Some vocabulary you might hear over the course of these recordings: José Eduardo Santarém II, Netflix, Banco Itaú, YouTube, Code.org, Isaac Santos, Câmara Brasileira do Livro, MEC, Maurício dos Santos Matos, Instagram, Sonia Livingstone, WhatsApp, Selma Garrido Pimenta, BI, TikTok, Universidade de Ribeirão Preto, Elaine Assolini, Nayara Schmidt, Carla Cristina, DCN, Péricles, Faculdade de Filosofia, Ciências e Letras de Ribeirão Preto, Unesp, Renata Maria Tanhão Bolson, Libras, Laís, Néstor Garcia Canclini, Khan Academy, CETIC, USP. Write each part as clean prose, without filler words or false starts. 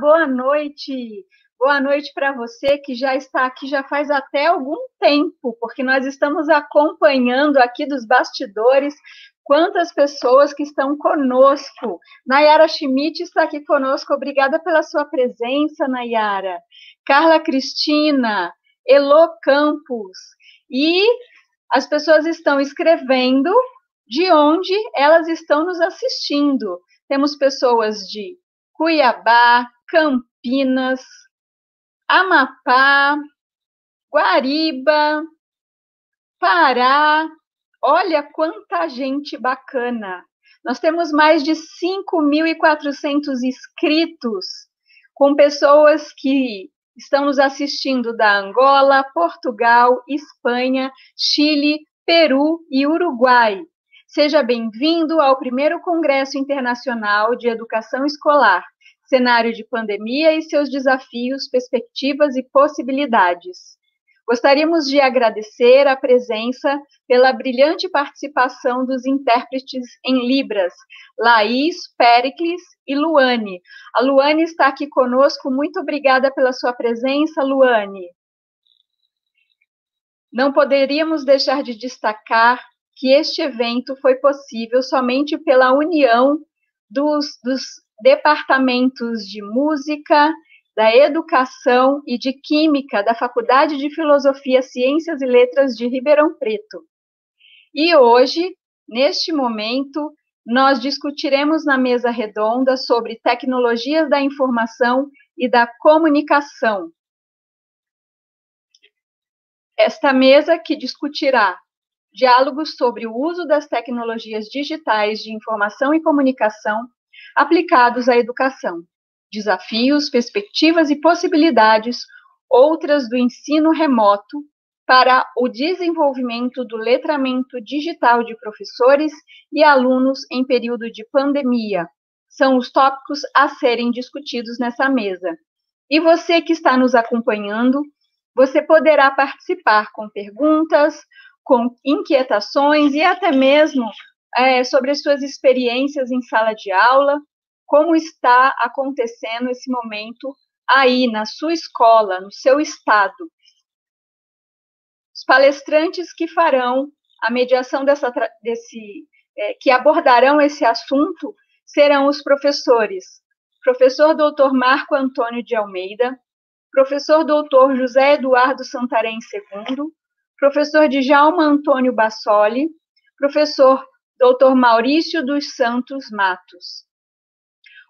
Boa noite! Boa noite para você que já está aqui já faz até algum tempo, porque nós estamos acompanhando aqui dos bastidores quantas pessoas que estão conosco. Nayara Schmidt está aqui conosco, obrigada pela sua presença, Nayara. Carla Cristina, Elô Campos. E as pessoas estão escrevendo de onde elas estão nos assistindo. Temos pessoas de Cuiabá, Campinas, Amapá, Guariba, Pará. Olha quanta gente bacana! Nós temos mais de 5.400 inscritos, com pessoas que estão nos assistindo da Angola, Portugal, Espanha, Chile, Peru e Uruguai. Seja bem-vindo ao primeiro Congresso Internacional de Educação Escolar, Cenário de Pandemia e seus Desafios, Perspectivas e Possibilidades. Gostaríamos de agradecer a presença pela brilhante participação dos intérpretes em Libras, Laís, Péricles e Luane. A Luane está aqui conosco, muito obrigada pela sua presença, Luane. Não poderíamos deixar de destacar que este evento foi possível somente pela união dos departamentos de Música, da Educação e de Química da Faculdade de Filosofia, Ciências e Letras de Ribeirão Preto. E hoje, neste momento, nós discutiremos na mesa redonda sobre tecnologias da informação e da comunicação. Esta mesa que discutirá diálogos sobre o uso das tecnologias digitais de informação e comunicação aplicados à educação, desafios, perspectivas e possibilidades, outras do ensino remoto, para o desenvolvimento do letramento digital de professores e alunos em período de pandemia. São os tópicos a serem discutidos nessa mesa. E você que está nos acompanhando, você poderá participar com perguntas, com inquietações e até mesmo sobre as suas experiências em sala de aula, como está acontecendo esse momento aí na sua escola, no seu estado. Os palestrantes que farão a mediação que abordarão esse assunto serão os professores, professor doutor Marco Antônio de Almeida, professor doutor José Eduardo Santarém II, professor Djalma Antônio Bassoli, professor doutor Maurício dos Santos Matos.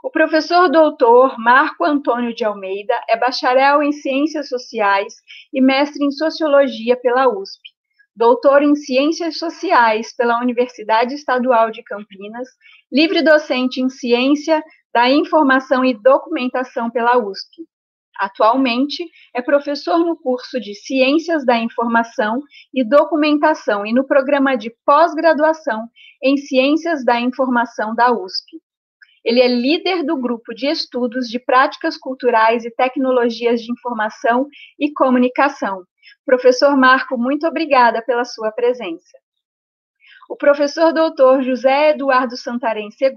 O professor doutor Marco Antônio de Almeida é bacharel em Ciências Sociais e mestre em Sociologia pela USP, doutor em Ciências Sociais pela Universidade Estadual de Campinas, livre docente em Ciência da Informação e Documentação pela USP. Atualmente, é professor no curso de Ciências da Informação e Documentação e no programa de pós-graduação em Ciências da Informação da USP. Ele é líder do grupo de estudos de práticas culturais e tecnologias de informação e comunicação. Professor Marco, muito obrigada pela sua presença. O professor doutor José Eduardo Santarém II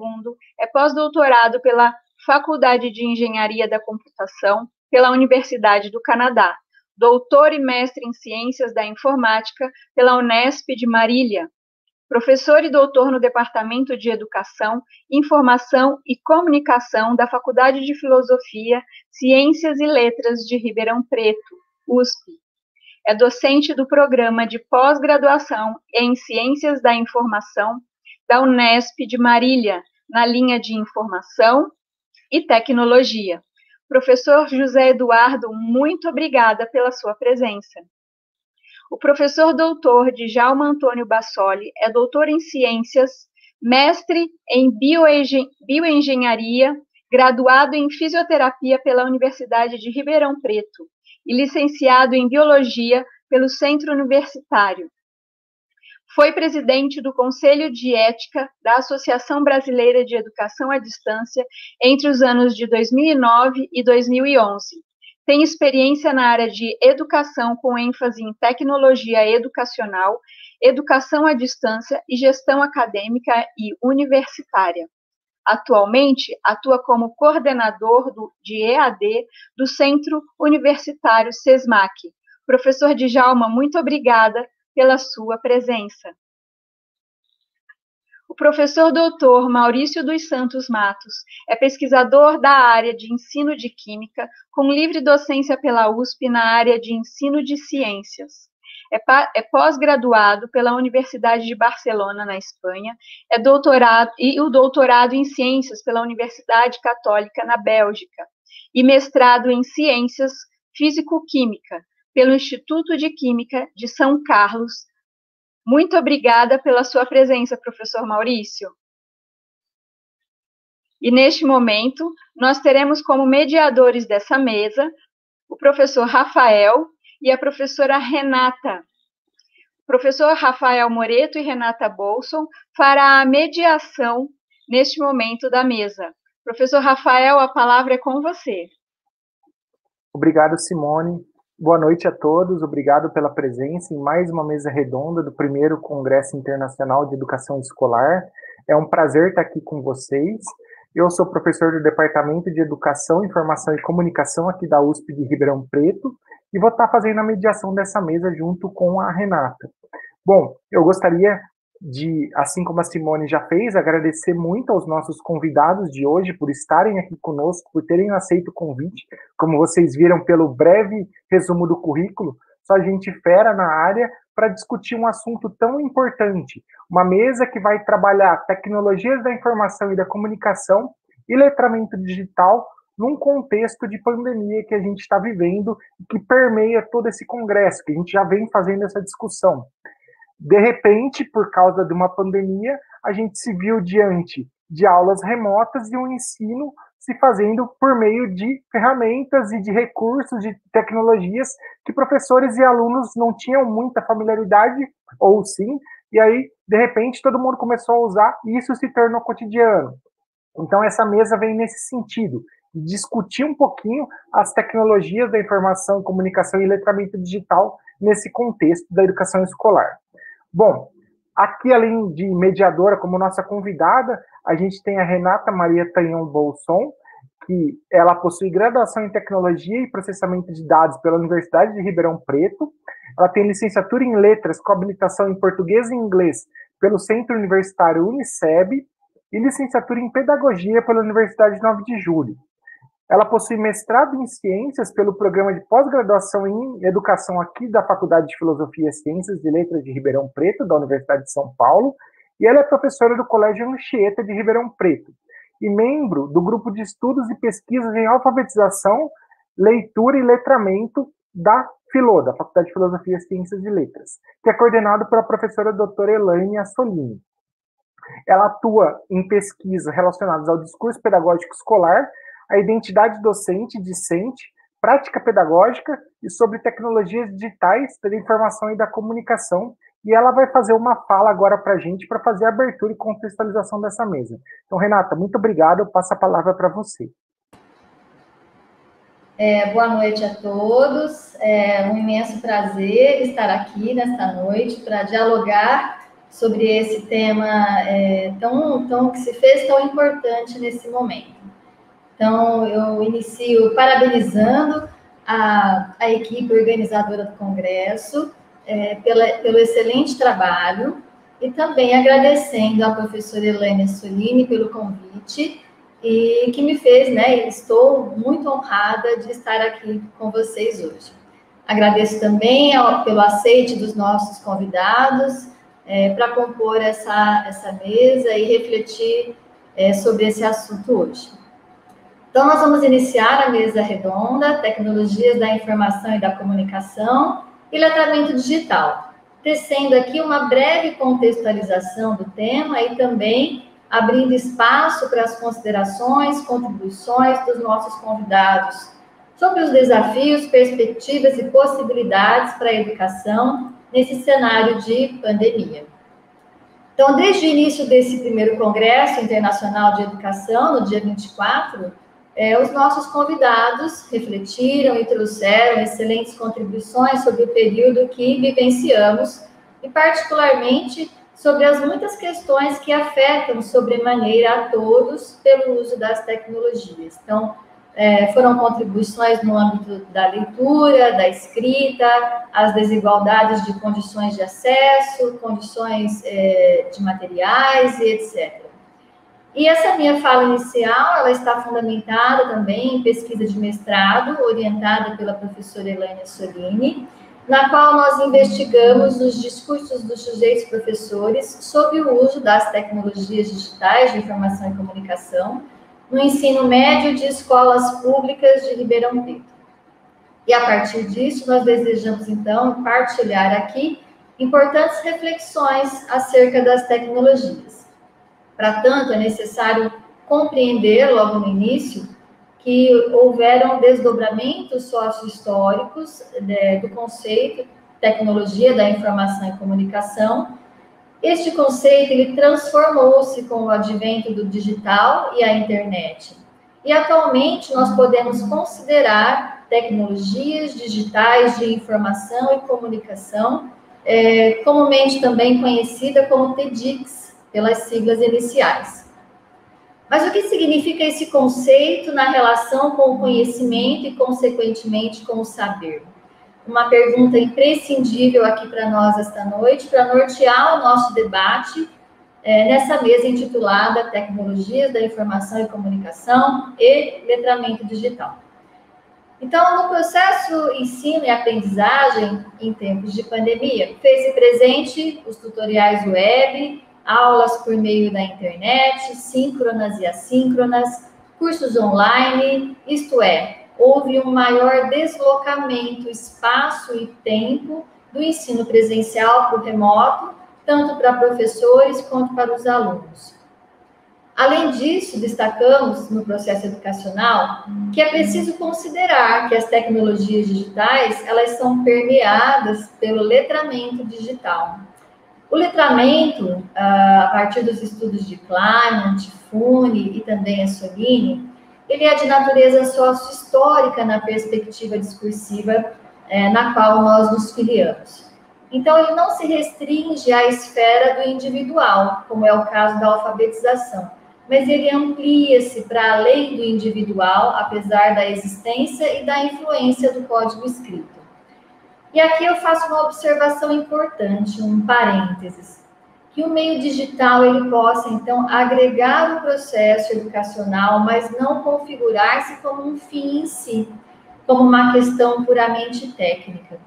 é pós-doutorado pela Faculdade de Engenharia da Computação, pela Universidade do Canadá, doutor e mestre em Ciências da Informática pela Unesp de Marília, professor e doutor no Departamento de Educação, Informação e Comunicação da Faculdade de Filosofia, Ciências e Letras de Ribeirão Preto, USP. É docente do Programa de Pós-Graduação em Ciências da Informação da Unesp de Marília, na linha de Informação e Tecnologia. Professor José Eduardo, muito obrigada pela sua presença. O professor doutor Djalma Antônio Bassoli é doutor em Ciências, mestre em Bioengenharia, graduado em Fisioterapia pela Universidade de Ribeirão Preto e licenciado em Biologia pelo Centro Universitário. Foi presidente do Conselho de Ética da Associação Brasileira de Educação à Distância entre os anos de 2009 e 2011. Tem experiência na área de educação com ênfase em tecnologia educacional, educação à distância e gestão acadêmica e universitária. Atualmente, atua como coordenador de EAD do Centro Universitário CESMAC. Professor Djalma, muito obrigada pela sua presença. O professor doutor Maurício dos Santos Matos é pesquisador da área de ensino de Química, com livre docência pela USP na área de ensino de Ciências. É pós-graduado pela Universidade de Barcelona, na Espanha, é doutorado e o doutorado em Ciências pela Universidade Católica, na Bélgica, e mestrado em Ciências Físico-Química, pelo Instituto de Química de São Carlos. Muito obrigada pela sua presença, professor Maurício. E neste momento, nós teremos como mediadores dessa mesa o professor Rafael e a professora Renata. O professor Rafael Moreto e Renata Bolson fará a mediação neste momento da mesa. Professor Rafael, a palavra é com você. Obrigado, Simone. Boa noite a todos. Obrigado pela presença em mais uma mesa redonda do primeiro Congresso Internacional de Educação Escolar. É um prazer estar aqui com vocês. Eu sou professor do Departamento de Educação, Informação e Comunicação aqui da USP de Ribeirão Preto. E vou estar fazendo a mediação dessa mesa junto com a Renata. Bom, eu gostaria de, assim como a Simone já fez, agradecer muito aos nossos convidados de hoje por estarem aqui conosco, por terem aceito o convite. Como vocês viram pelo breve resumo do currículo, só gente fera na área para discutir um assunto tão importante. Uma mesa que vai trabalhar tecnologias da informação e da comunicação e letramento digital num contexto de pandemia que a gente está vivendo e que permeia todo esse congresso, que a gente já vem fazendo essa discussão. De repente, por causa de uma pandemia, a gente se viu diante de aulas remotas e um ensino se fazendo por meio de ferramentas e de recursos, de tecnologias que professores e alunos não tinham muita familiaridade, ou sim, e aí, de repente, todo mundo começou a usar e isso se tornou cotidiano. Então, essa mesa vem nesse sentido, discutir um pouquinho as tecnologias da informação, comunicação e letramento digital nesse contexto da educação escolar. Bom, aqui além de mediadora como nossa convidada, a gente tem a Renata Maria Tanhão Bolson, que ela possui graduação em Tecnologia e Processamento de Dados pela Universidade de Ribeirão Preto, ela tem licenciatura em Letras com habilitação em Português e Inglês pelo Centro Universitário Uniceb e licenciatura em Pedagogia pela Universidade 9 de Julho. Ela possui mestrado em Ciências pelo Programa de Pós-Graduação em Educação aqui da Faculdade de Filosofia, Ciências e Letras de Ribeirão Preto, da Universidade de São Paulo, e ela é professora do Colégio Anchieta de Ribeirão Preto, e membro do Grupo de Estudos e Pesquisas em Alfabetização, Leitura e Letramento da FILO, da Faculdade de Filosofia, Ciências e Letras, que é coordenado pela professora doutora Elaine Assolini. Ela atua em pesquisas relacionadas ao discurso pedagógico escolar, a identidade docente e discente, prática pedagógica e sobre tecnologias digitais da informação e da comunicação. E ela vai fazer uma fala agora para a gente, para fazer a abertura e contextualização dessa mesa. Então, Renata, muito obrigado, eu passo a palavra para você. Boa noite a todos, é um imenso prazer estar aqui nesta noite para dialogar sobre esse tema que se fez tão importante nesse momento. Então, eu inicio parabenizando a equipe organizadora do Congresso pelo excelente trabalho e também agradecendo à professora Elaine Assolini pelo convite e que me fez, estou muito honrada de estar aqui com vocês hoje. Agradeço também pelo aceite dos nossos convidados para compor essa mesa e refletir sobre esse assunto hoje. Então, nós vamos iniciar a mesa redonda, tecnologias da informação e da comunicação e letramento digital, tecendo aqui uma breve contextualização do tema e também abrindo espaço para as considerações, contribuições dos nossos convidados sobre os desafios, perspectivas e possibilidades para a educação nesse cenário de pandemia. Então, desde o início desse primeiro Congresso Internacional de Educação, no dia 24, os nossos convidados refletiram e trouxeram excelentes contribuições sobre o período que vivenciamos e, particularmente, sobre as muitas questões que afetam sobremaneira a todos pelo uso das tecnologias. Então, foram contribuições no âmbito da leitura, da escrita, as desigualdades de condições de acesso, condições de materiais e etc. E essa minha fala inicial, ela está fundamentada também em pesquisa de mestrado, orientada pela professora Elaine Assolini, na qual nós investigamos os discursos dos sujeitos professores sobre o uso das tecnologias digitais de informação e comunicação no ensino médio de escolas públicas de Ribeirão Preto. E a partir disso, nós desejamos, então, partilhar aqui importantes reflexões acerca das tecnologias. Para tanto, é necessário compreender, logo no início, que houveram desdobramentos sócio-históricos do conceito tecnologia da informação e comunicação. Este conceito, ele transformou-se com o advento do digital e a internet. E atualmente nós podemos considerar tecnologias digitais de informação e comunicação, comumente também conhecida como TEDx, pelas siglas iniciais. Mas o que significa esse conceito na relação com o conhecimento e, consequentemente, com o saber? Uma pergunta imprescindível aqui para nós esta noite, para nortear o nosso debate nessa mesa intitulada Tecnologias da Informação e Comunicação e Letramento Digital. Então, no processo ensino e aprendizagem em tempos de pandemia, fez-se presente os tutoriais web, aulas por meio da internet, síncronas e assíncronas, cursos online, isto é, houve um maior deslocamento, espaço e tempo do ensino presencial para o remoto, tanto para professores quanto para os alunos. Além disso, destacamos no processo educacional que é preciso considerar que as tecnologias digitais, elas são permeadas pelo letramento digital. O letramento, a partir dos estudos de Klein, Antifune e também Assolini, ele é de natureza sócio-histórica na perspectiva discursiva na qual nós nos filiamos. Então, ele não se restringe à esfera do individual, como é o caso da alfabetização, mas ele amplia-se para além do individual, apesar da existência e da influência do código escrito. E aqui eu faço uma observação importante, um parênteses, que o meio digital ele possa, então, agregar o processo educacional, mas não configurar-se como um fim em si, como uma questão puramente técnica.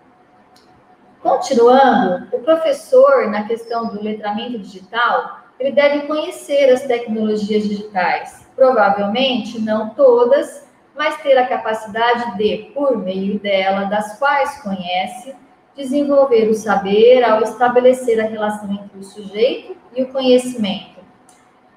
Continuando, o professor, na questão do letramento digital, ele deve conhecer as tecnologias digitais, provavelmente não todas, mas ter a capacidade de, por meio dela, das quais conhece, desenvolver o saber ao estabelecer a relação entre o sujeito e o conhecimento.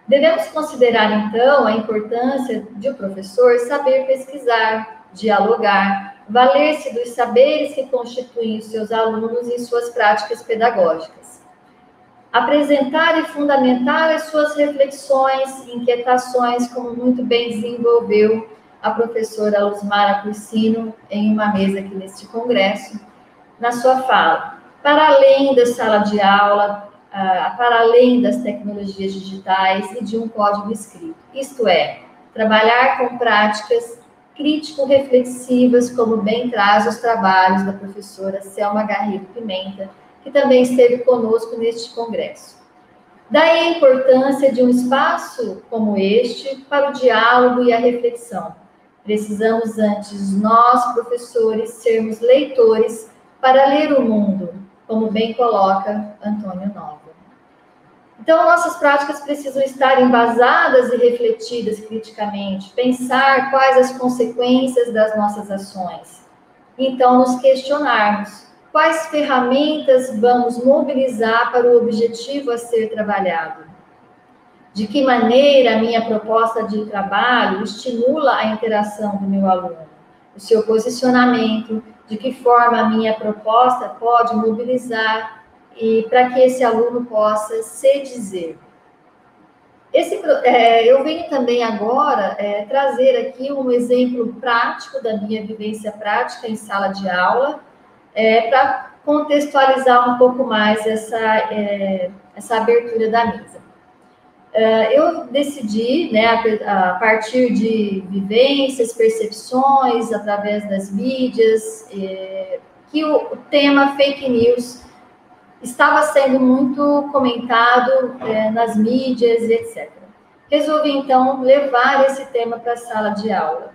Devemos considerar, então, a importância de o professor saber pesquisar, dialogar, valer-se dos saberes que constituem os seus alunos em suas práticas pedagógicas. Apresentar e fundamentar as suas reflexões e inquietações, como muito bem desenvolveu a professora Luzmara Cursino em uma mesa aqui neste congresso, na sua fala, para além da sala de aula, para além das tecnologias digitais e de um código escrito. Isto é, trabalhar com práticas crítico-reflexivas, como bem traz os trabalhos da professora Selma Garrido Pimenta, que também esteve conosco neste congresso. Daí a importância de um espaço como este para o diálogo e a reflexão. Precisamos antes nós, professores, sermos leitores para ler o mundo, como bem coloca Antônio Nova. Então, nossas práticas precisam estar embasadas e refletidas criticamente, pensar quais as consequências das nossas ações. Então, nos questionarmos. Quais ferramentas vamos mobilizar para o objetivo a ser trabalhado? De que maneira a minha proposta de trabalho estimula a interação do meu aluno? o seu posicionamento, de que forma a minha proposta pode mobilizar e para que esse aluno possa se dizer. Eu venho também agora trazer aqui um exemplo prático da minha vivência prática em sala de aula, para contextualizar um pouco mais essa abertura da mesa. Eu decidi, né, a partir de vivências, percepções, através das mídias, que o tema fake news estava sendo muito comentado nas mídias, etc. Resolvi, então, levar esse tema para a sala de aula.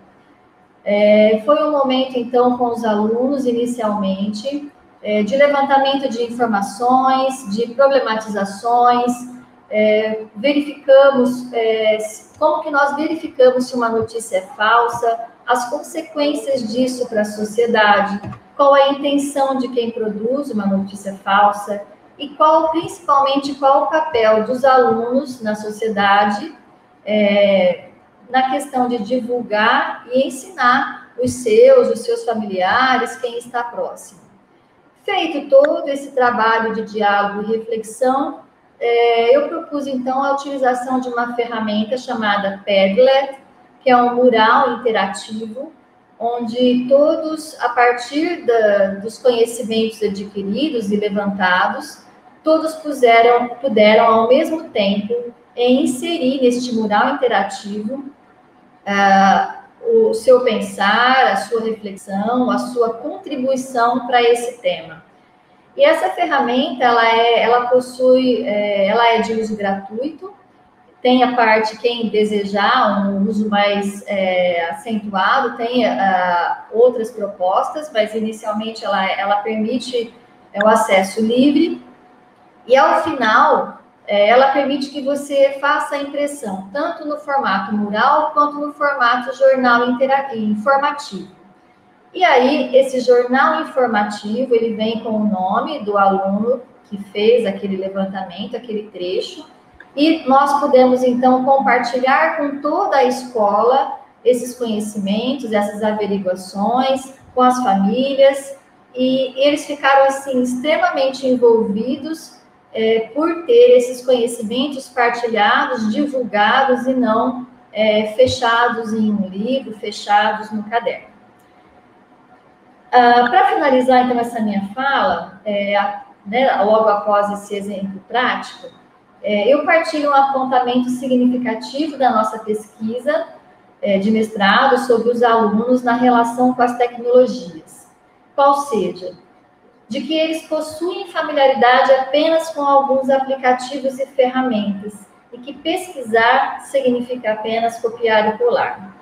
Foi um momento, então, com os alunos, inicialmente, de levantamento de informações, de problematizações, como que nós verificamos se uma notícia é falsa, as consequências disso para a sociedade, qual é a intenção de quem produz uma notícia falsa e principalmente qual o papel dos alunos na sociedade na questão de divulgar e ensinar os seus familiares, quem está próximo. Feito todo esse trabalho de diálogo e reflexão, eu propus, então, a utilização de uma ferramenta chamada Padlet, que é um mural interativo, onde todos, a partir dos conhecimentos adquiridos e levantados, todos puderam, ao mesmo tempo, inserir neste mural interativo o seu pensar, a sua reflexão, a sua contribuição para esse tema. E essa ferramenta, ela é de uso gratuito. Tem a parte, quem desejar um uso mais acentuado, tem outras propostas, mas inicialmente ela permite o acesso livre. E ao final, ela permite que você faça a impressão, tanto no formato mural, quanto no formato jornal informativo. E aí, esse jornal informativo, ele vem com o nome do aluno que fez aquele levantamento, aquele trecho, e nós podemos, então, compartilhar com toda a escola esses conhecimentos, essas averiguações, com as famílias, e eles ficaram, assim, extremamente envolvidos por ter esses conhecimentos partilhados, divulgados e não fechados em um livro, fechados no caderno. Para finalizar, então, essa minha fala, logo após esse exemplo prático, eu partilho um apontamento significativo da nossa pesquisa de mestrado sobre os alunos na relação com as tecnologias, qual seja, de que eles possuem familiaridade apenas com alguns aplicativos e ferramentas, e que pesquisar significa apenas copiar e colar.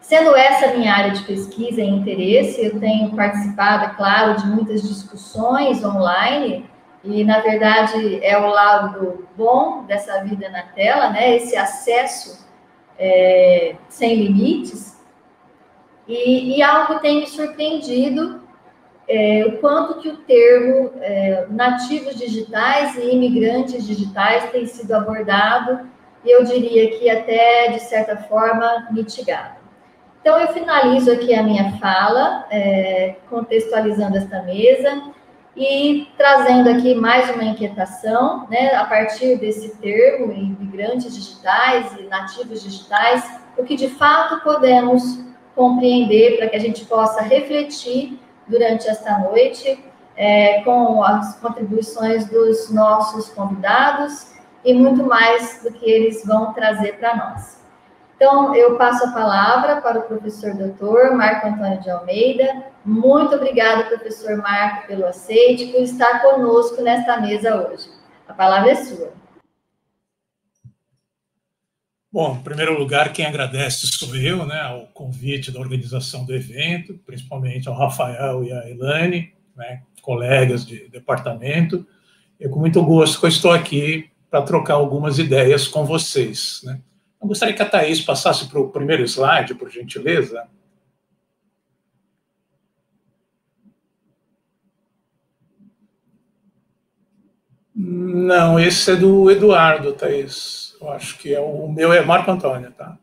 Sendo essa minha área de pesquisa e interesse, eu tenho participado, é claro, de muitas discussões online. E, na verdade, é o lado bom dessa vida na tela, né? Esse acesso sem limites. E algo tem me surpreendido, o quanto que o termo nativos digitais e imigrantes digitais tem sido abordado, e eu diria que até, de certa forma, mitigado. Então, eu finalizo aqui a minha fala, contextualizando esta mesa, e trazendo aqui mais uma inquietação, né, a partir desse termo, imigrantes digitais e nativos digitais, o que de fato podemos compreender para que a gente possa refletir durante esta noite com as contribuições dos nossos convidados e muito mais do que eles vão trazer para nós. Então, eu passo a palavra para o professor doutor Marco Antônio de Almeida. Muito obrigada, professor Marco, pelo aceite, por estar conosco nesta mesa hoje. A palavra é sua. Bom, em primeiro lugar, quem agradece sou eu, né, ao convite da organização do evento, principalmente ao Rafael e à Elaine, né, colegas de departamento. Eu, com muito gosto, que eu estou aqui para trocar algumas ideias com vocês, né? Eu gostaria que a Thaís passasse para o primeiro slide, por gentileza. Não, esse é do Eduardo, Thaís. Eu acho que o meu é Marco Antônio, tá?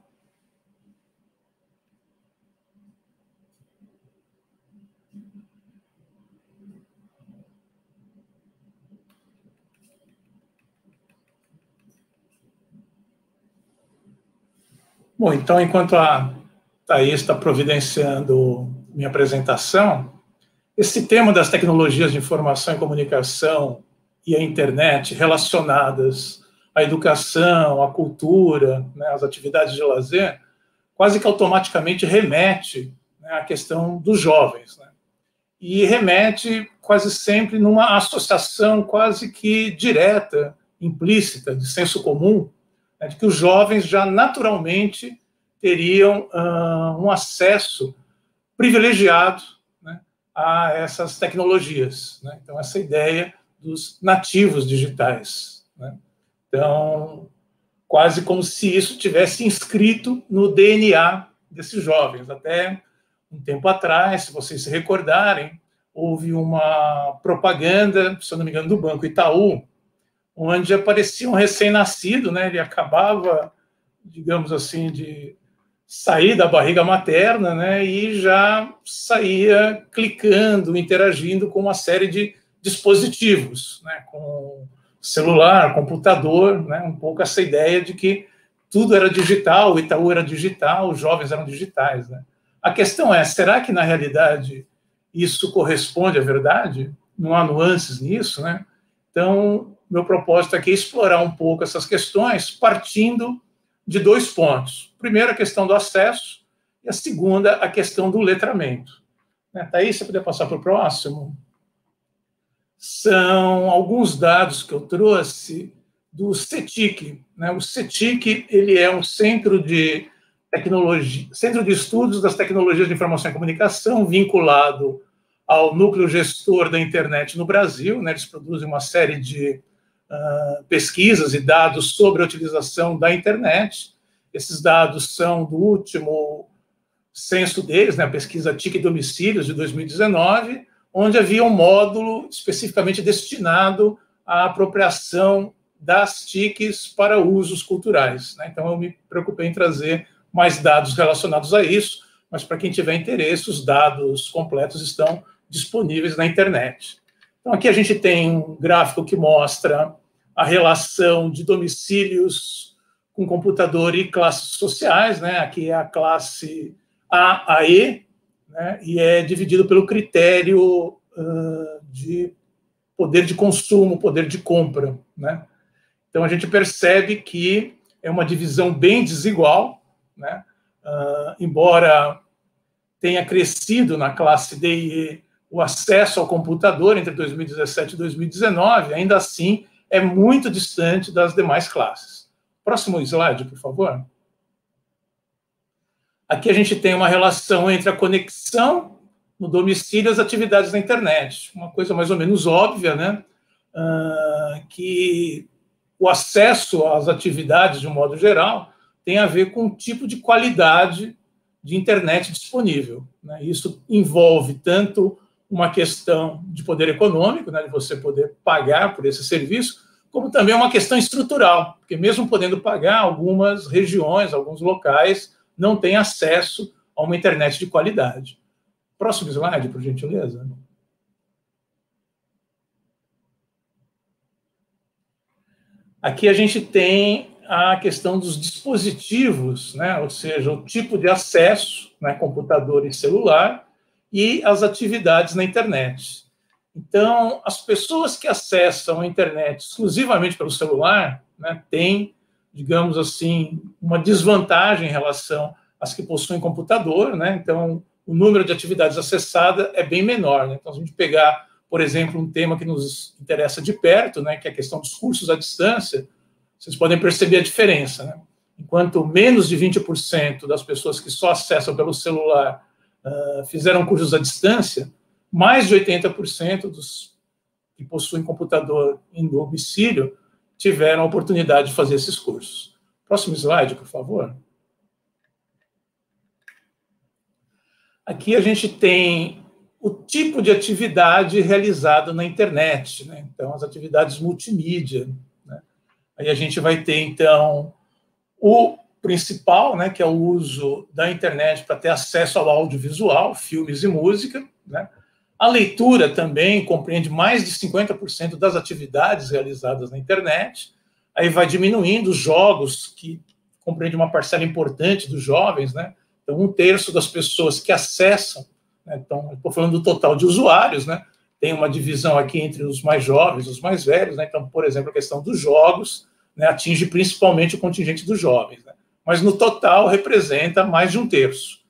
Bom, então, enquanto a Thaís está providenciando minha apresentação, esse tema das tecnologias de informação e comunicação e a internet relacionadas à educação, à cultura, né, às atividades de lazer, quase que automaticamente remete, né, à questão dos jovens, né? E remete quase sempre numa associação quase que direta, implícita, de senso comum, né, de que os jovens já naturalmente teriam um acesso privilegiado, né, a essas tecnologias, né? Então, essa ideia dos nativos digitais, né? Então, quase como se isso tivesse inscrito no DNA desses jovens. Até um tempo atrás, se vocês se recordarem, houve uma propaganda, se eu não me engano, do Banco Itaú, onde aparecia um recém-nascido, né? Ele acabava, digamos assim, de sair da barriga materna, né? E já saía clicando, interagindo com uma série de dispositivos, né? Com celular, computador, né? Um pouco essa ideia de que tudo era digital, o Itaú era digital, os jovens eram digitais, né? A questão é, será que, na realidade, isso corresponde à verdade? Não há nuances nisso, né? Então, meu propósito aqui é explorar um pouco essas questões partindo de dois pontos. Primeiro, a questão do acesso, e a segunda, a questão do letramento. Né, Thaís, se puder passar para o próximo. São alguns dados que eu trouxe do CETIC, né? O CETIC, ele é um Centro de Estudos das Tecnologias de Informação e Comunicação, vinculado ao núcleo gestor da internet no Brasil, né? Eles produzem uma série de pesquisas e dados sobre a utilização da internet. Esses dados são do último censo deles, né? A pesquisa TIC Domicílios, de 2019, onde havia um módulo especificamente destinado à apropriação das TICs para usos culturais, né? Então, eu me preocupei em trazer mais dados relacionados a isso, mas para quem tiver interesse, os dados completos estão disponíveis na internet. Então, aqui a gente tem um gráfico que mostra a relação de domicílios com computador e classes sociais, né? Aqui é a classe A a E, né? E é dividido pelo critério de poder de consumo, poder de compra, né? Então, a gente percebe que é uma divisão bem desigual, né? Embora tenha crescido na classe D e E o acesso ao computador entre 2017 e 2019, ainda assim é muito distante das demais classes. Próximo slide, por favor. Aqui a gente tem uma relação entre a conexão no domicílio e as atividades na internet. Uma coisa mais ou menos óbvia, né? Que o acesso às atividades, de um modo geral, tem a ver com o tipo de qualidade de internet disponível, né? Isso envolve tanto uma questão de poder econômico, né, de você poder pagar por esse serviço, como também uma questão estrutural, porque mesmo podendo pagar, algumas regiões, alguns locais, não têm acesso a uma internet de qualidade. Próximo slide, por gentileza. Aqui a gente tem a questão dos dispositivos, né? Ou seja, o tipo de acesso, né? Computador e celular, e as atividades na internet. Então, as pessoas que acessam a internet exclusivamente pelo celular, né, têm, digamos assim, uma desvantagem em relação às que possuem computador, né? Então, o número de atividades acessadas é bem menor, né? Então, se a gente pegar, por exemplo, um tema que nos interessa de perto, né, que é a questão dos cursos à distância, vocês podem perceber a diferença, né? Enquanto menos de 20% das pessoas que só acessam pelo celular fizeram cursos à distância, mais de 80% dos que possuem computador em domicílio tiveram a oportunidade de fazer esses cursos. Próximo slide, por favor. Aqui a gente tem o tipo de atividade realizada na internet, né? Então, as atividades multimídia. Aí a gente vai ter, então, o principal, né, que é o uso da internet para ter acesso ao audiovisual, filmes e música, né? A leitura também compreende mais de 50% das atividades realizadas na internet. Aí vai diminuindo os jogos, que compreende uma parcela importante dos jovens, né? Então, 1/3 das pessoas que acessam, né? Então, estou falando do total de usuários, né? Tem uma divisão aqui entre os mais jovens, os mais velhos, né? Então, por exemplo, a questão dos jogos, né, atinge principalmente o contingente dos jovens, né? Mas no total representa mais de 1/3.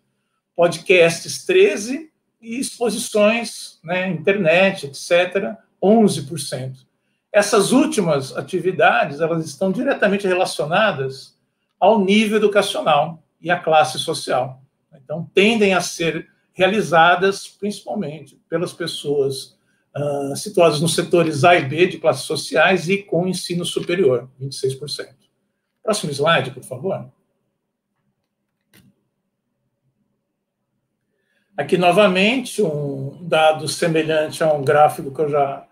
Podcasts, 13%, e exposições, né, internet, etc., 11%. Essas últimas atividades, elas estão diretamente relacionadas ao nível educacional e à classe social. Então, tendem a ser realizadas principalmente pelas pessoas situadas nos setores A e B de classes sociais e com ensino superior, 26%. Próximo slide, por favor. Aqui, novamente, um dado semelhante a um gráfico que eu já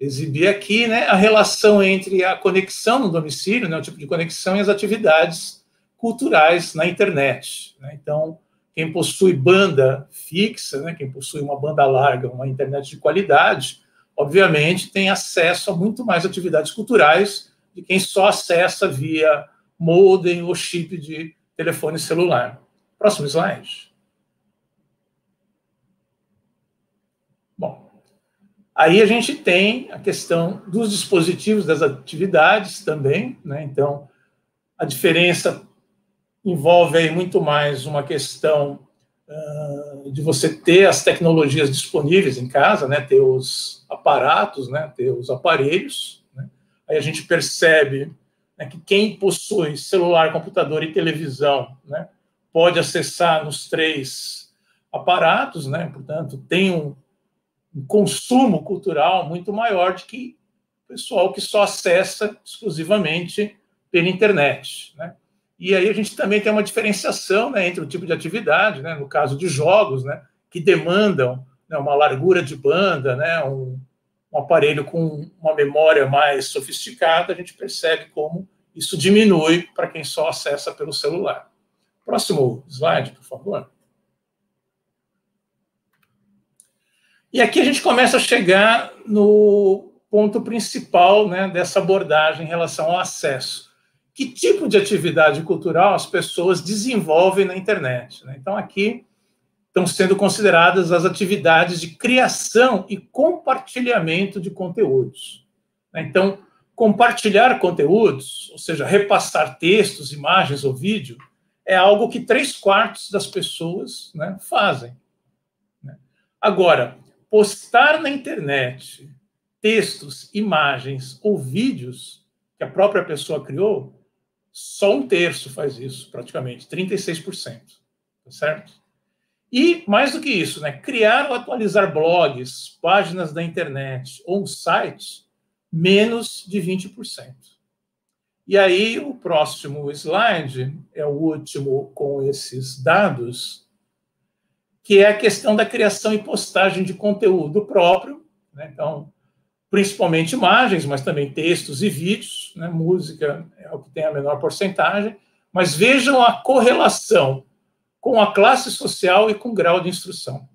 exibir aqui, né, a relação entre a conexão no domicílio, né, o tipo de conexão, e as atividades culturais na internet, né? Então, quem possui banda fixa, né, quem possui uma banda larga, uma internet de qualidade, obviamente tem acesso a muito mais atividades culturais de quem só acessa via modem ou chip de telefone celular. Próximo slide. Aí a gente tem a questão dos dispositivos, das atividades também, né? Então, a diferença envolve aí muito mais uma questão de você ter as tecnologias disponíveis em casa, né? Ter os aparatos, né? Ter os aparelhos, né? Aí a gente percebe, né, que quem possui celular, computador e televisão, né, pode acessar nos 3 aparatos, né? Portanto, tem um consumo cultural muito maior do que o pessoal que só acessa exclusivamente pela internet, né? E aí a gente também tem uma diferenciação, né, entre o tipo de atividade, né, no caso de jogos, né, que demandam, né, uma largura de banda, né, um aparelho com uma memória mais sofisticada, a gente percebe como isso diminui para quem só acessa pelo celular. Próximo slide, por favor. E aqui a gente começa a chegar no ponto principal, né, dessa abordagem em relação ao acesso. Que tipo de atividade cultural as pessoas desenvolvem na internet, né? Então, aqui estão sendo consideradas as atividades de criação e compartilhamento de conteúdos, né? Então, compartilhar conteúdos, ou seja, repassar textos, imagens ou vídeo, é algo que 3/4 das pessoas, né, fazem. Agora, postar na internet textos, imagens ou vídeos que a própria pessoa criou, só 1/3 faz isso, praticamente, 36%, tá certo? E, mais do que isso, né, criar ou atualizar blogs, páginas da internet ou um site, menos de 20%. E aí, o próximo slide é o último com esses dados, que é a questão da criação e postagem de conteúdo próprio, né? Então, principalmente imagens, mas também textos e vídeos, né? Música é o que tem a menor porcentagem, mas vejam a correlação com a classe social e com o grau de instrução.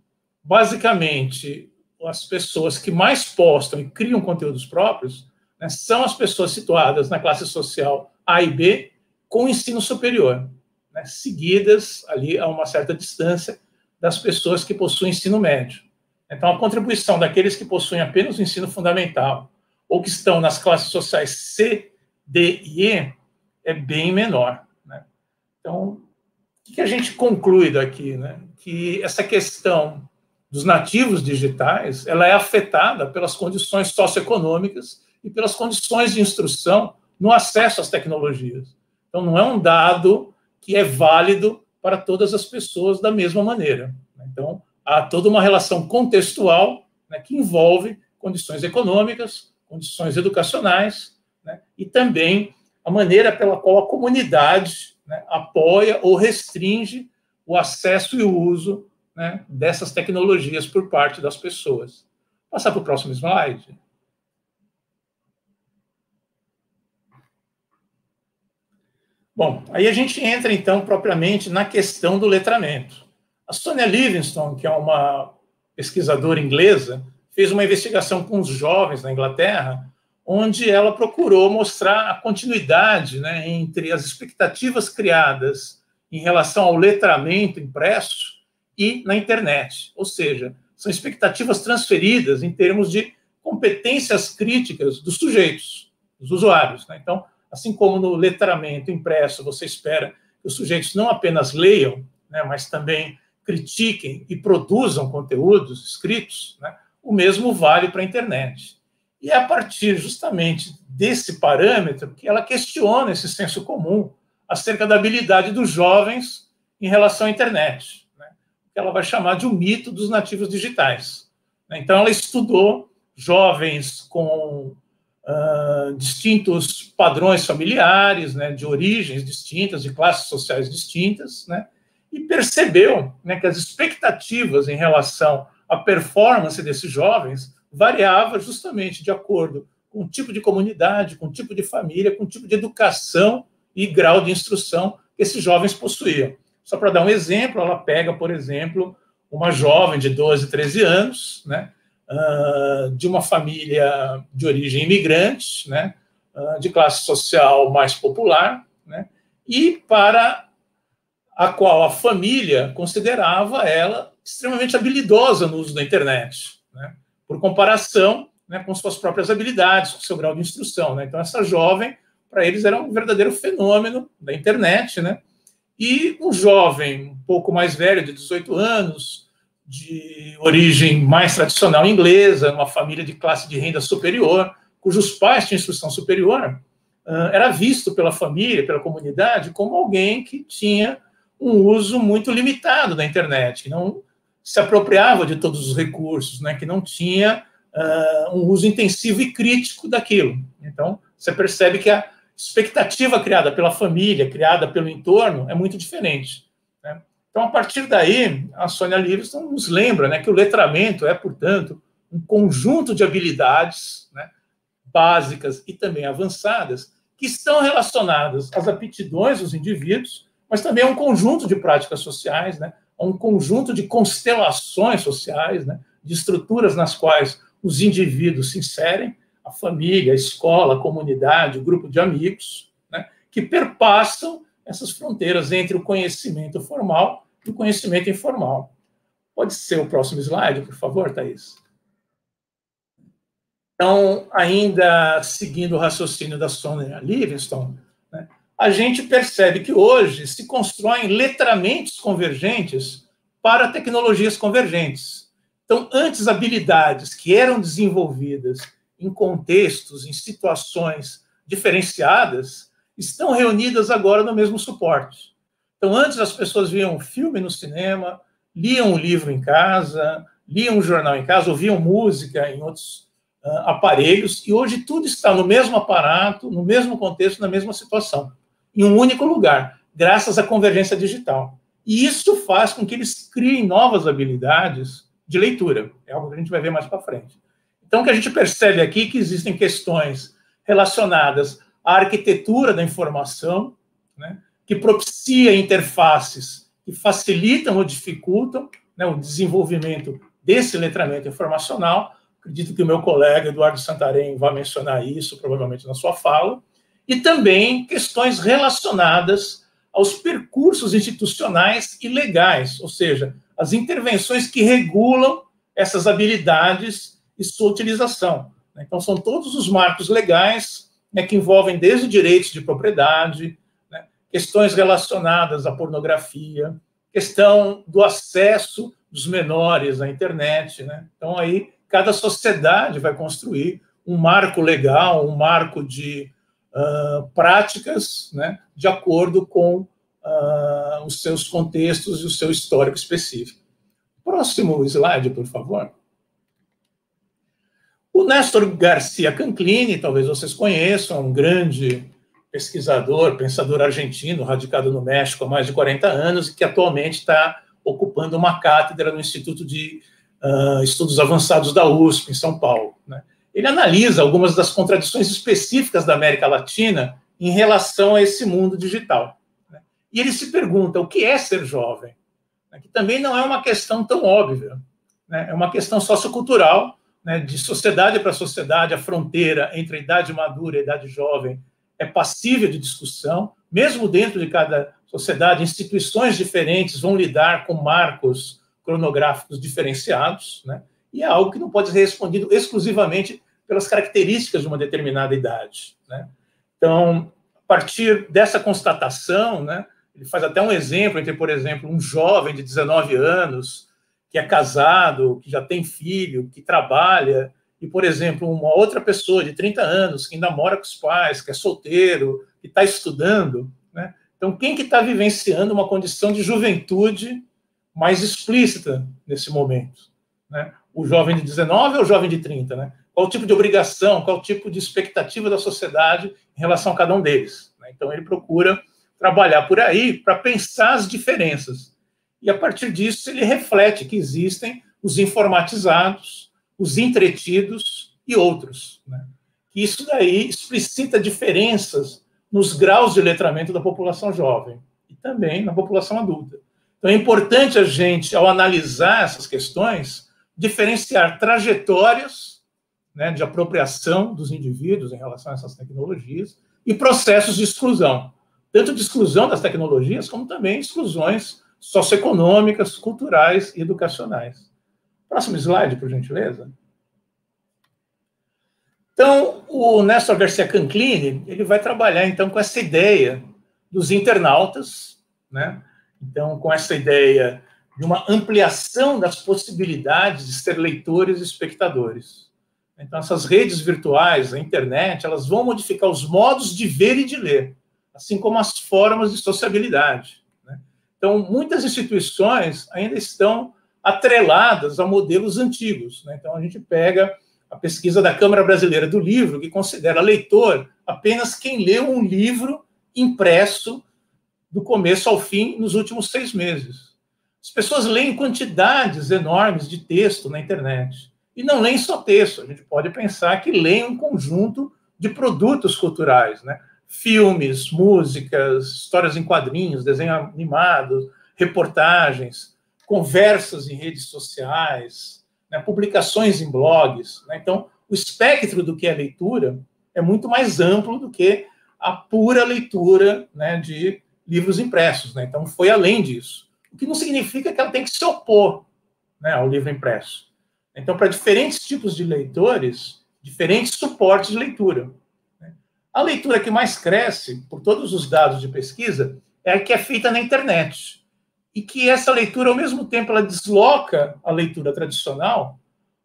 Basicamente, as pessoas que mais postam e criam conteúdos próprios, né, são as pessoas situadas na classe social A e B com ensino superior, né, seguidas ali a uma certa distância das pessoas que possuem ensino médio. Então, a contribuição daqueles que possuem apenas o ensino fundamental ou que estão nas classes sociais C, D e E é bem menor, né? Então, o que a gente conclui daqui, né? Que essa questão dos nativos digitais, ela é afetada pelas condições socioeconômicas e pelas condições de instrução no acesso às tecnologias. Então, não é um dado que é válido para todas as pessoas da mesma maneira. Então, há toda uma relação contextual, né, que envolve condições econômicas, condições educacionais, né, e também a maneira pela qual a comunidade, né, apoia ou restringe o acesso e o uso, né, dessas tecnologias por parte das pessoas. Vou passar para o próximo slide. Bom, aí a gente entra, então, propriamente na questão do letramento. A Sonia Livingstone, que é uma pesquisadora inglesa, fez uma investigação com os jovens na Inglaterra, onde ela procurou mostrar a continuidade, né, entre as expectativas criadas em relação ao letramento impresso e na internet. Ou seja, são expectativas transferidas em termos de competências críticas dos sujeitos, dos usuários, né? Então, assim como no letramento impresso você espera que os sujeitos não apenas leiam, né, mas também critiquem e produzam conteúdos escritos, né, o mesmo vale para a internet. E é a partir justamente desse parâmetro que ela questiona esse senso comum acerca da habilidade dos jovens em relação à internet, né, que ela vai chamar de o mito dos nativos digitais. Então, ela estudou jovens com distintos padrões familiares, né, de origens distintas, de classes sociais distintas, né, e percebeu, né, que as expectativas em relação à performance desses jovens variava justamente de acordo com o tipo de comunidade, com o tipo de família, com o tipo de educação e grau de instrução que esses jovens possuíam. Só para dar um exemplo, ela pega, por exemplo, uma jovem de 12, 13 anos, né, de uma família de origem imigrante, né, de classe social mais popular, né, e para a qual a família considerava ela extremamente habilidosa no uso da internet, né, por comparação, né, com suas próprias habilidades, com seu grau de instrução, né? Então, essa jovem, para eles, era um verdadeiro fenômeno da internet, né? E um jovem um pouco mais velho, de 18 anos, de origem mais tradicional inglesa, uma família de classe de renda superior, cujos pais tinham instrução superior, era visto pela família, pela comunidade, como alguém que tinha um uso muito limitado da internet, que não se apropriava de todos os recursos, né, que não tinha um uso intensivo e crítico daquilo. Então, você percebe que a expectativa criada pela família, criada pelo entorno, é muito diferente, né? Então, a partir daí, a Sonia Livingstone nos lembra, né, que o letramento é, portanto, um conjunto de habilidades, né, básicas e também avançadas, que estão relacionadas às aptidões dos indivíduos, mas também a um conjunto de práticas sociais, né, a um conjunto de constelações sociais, né, de estruturas nas quais os indivíduos se inserem, a família, a escola, a comunidade, o grupo de amigos, né, que perpassam essas fronteiras entre o conhecimento formal e o conhecimento informal. Pode ser o próximo slide, por favor, Thaís? Então, ainda seguindo o raciocínio da Sonia Livingstone, né, a gente percebe que hoje se constroem letramentos convergentes para tecnologias convergentes. Então, antes, habilidades que eram desenvolvidas em contextos, em situações diferenciadas, estão reunidas agora no mesmo suporte. Então, antes as pessoas viam um filme no cinema, liam um livro em casa, liam um jornal em casa, ouviam música em outros aparelhos, e hoje tudo está no mesmo aparato, no mesmo contexto, na mesma situação, em um único lugar, graças à convergência digital. E isso faz com que eles criem novas habilidades de leitura. É algo que a gente vai ver mais para frente. Então, o que a gente percebe aqui é que existem questões relacionadas à arquitetura da informação, né, que propicia interfaces que facilitam ou dificultam, né, o desenvolvimento desse letramento informacional. Acredito que o meu colega Eduardo Santarém vai mencionar isso, provavelmente, na sua fala. E também questões relacionadas aos percursos institucionais e legais, ou seja, as intervenções que regulam essas habilidades e sua utilização. Então, são todos os marcos legais, né, que envolvem desde direitos de propriedade, né, questões relacionadas à pornografia, questão do acesso dos menores à internet, né? Então, aí, cada sociedade vai construir um marco legal, um marco de práticas, né, de acordo com os seus contextos e o seu histórico específico. Próximo slide, por favor. O Néstor Garcia Canclini, talvez vocês conheçam, um grande pesquisador, pensador argentino, radicado no México há mais de 40 anos, que atualmente está ocupando uma cátedra no Instituto de Estudos Avançados da USP, em São Paulo, né? Ele analisa algumas das contradições específicas da América Latina em relação a esse mundo digital, né? E ele se pergunta o que é ser jovem, né? Que também não é uma questão tão óbvia, né? É uma questão sociocultural, né, de sociedade para sociedade, a fronteira entre a idade madura e a idade jovem é passível de discussão, mesmo dentro de cada sociedade, instituições diferentes vão lidar com marcos cronográficos diferenciados, né, e é algo que não pode ser respondido exclusivamente pelas características de uma determinada idade, né. Então, a partir dessa constatação, né, ele faz até um exemplo entre, por exemplo, um jovem de 19 anos que é casado, que já tem filho, que trabalha, e, por exemplo, uma outra pessoa de 30 anos que ainda mora com os pais, que é solteiro, que está estudando, né? Então, quem que está vivenciando uma condição de juventude mais explícita nesse momento, né? O jovem de 19 ou o jovem de 30, né? Qual o tipo de obrigação, qual o tipo de expectativa da sociedade em relação a cada um deles, né? Então, ele procura trabalhar por aí para pensar as diferenças. E, a partir disso, ele reflete que existem os informatizados, os entretidos e outros, né? Isso daí explicita diferenças nos graus de letramento da população jovem e também na população adulta. Então, é importante a gente, ao analisar essas questões, diferenciar trajetórias, né, de apropriação dos indivíduos em relação a essas tecnologias e processos de exclusão, tanto de exclusão das tecnologias como também exclusões socioeconômicas, culturais e educacionais. Próximo slide, por gentileza. Então, o Néstor Garcia Canclini, ele vai trabalhar, então, com essa ideia dos internautas, né? Então, com essa ideia de uma ampliação das possibilidades de ser leitores e espectadores. Então, essas redes virtuais, a internet, elas vão modificar os modos de ver e de ler, assim como as formas de sociabilidade, né? Então, muitas instituições ainda estão atreladas a modelos antigos, né? Então, a gente pega a pesquisa da Câmara Brasileira do Livro, que considera leitor apenas quem leu um livro impresso do começo ao fim nos últimos 6 meses. As pessoas leem quantidades enormes de texto na internet. E não leem só texto. A gente pode pensar que leem um conjunto de produtos culturais, né? Filmes, músicas, histórias em quadrinhos, desenho animado, reportagens, conversas em redes sociais, né, publicações em blogs, né? Então, o espectro do que é leitura é muito mais amplo do que a pura leitura, né, de livros impressos, né? Então, foi além disso. O que não significa que ela tem que se opor, né, ao livro impresso. Então, para diferentes tipos de leitores, diferentes suportes de leitura, né? A leitura que mais cresce, por todos os dados de pesquisa, é a que é feita na internet. E que essa leitura, ao mesmo tempo, ela desloca a leitura tradicional,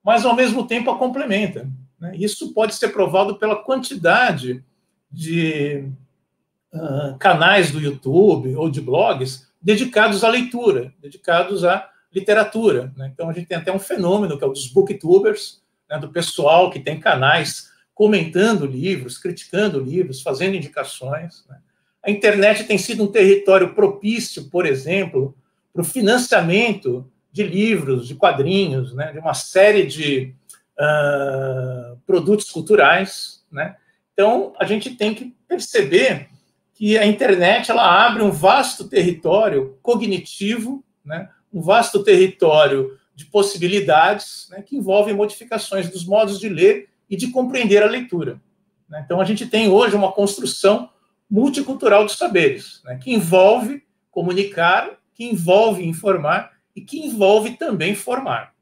mas, ao mesmo tempo, a complementa, né? Isso pode ser provado pela quantidade de canais do YouTube ou de blogs dedicados à leitura, dedicados à literatura, né? Então, a gente tem até um fenômeno, que é o dos booktubers, né, do pessoal que tem canais comentando livros, criticando livros, fazendo indicações, né? A internet tem sido um território propício, por exemplo, para o financiamento de livros, de quadrinhos, né, de uma série de produtos culturais, né? Então, a gente tem que perceber que a internet ela abre um vasto território cognitivo, né, um vasto território de possibilidades, né, que envolvem modificações dos modos de ler e de compreender a leitura, né? Então, a gente tem hoje uma construção multicultural de saberes, né, que envolve comunicar, que envolve informar e que envolve também formar,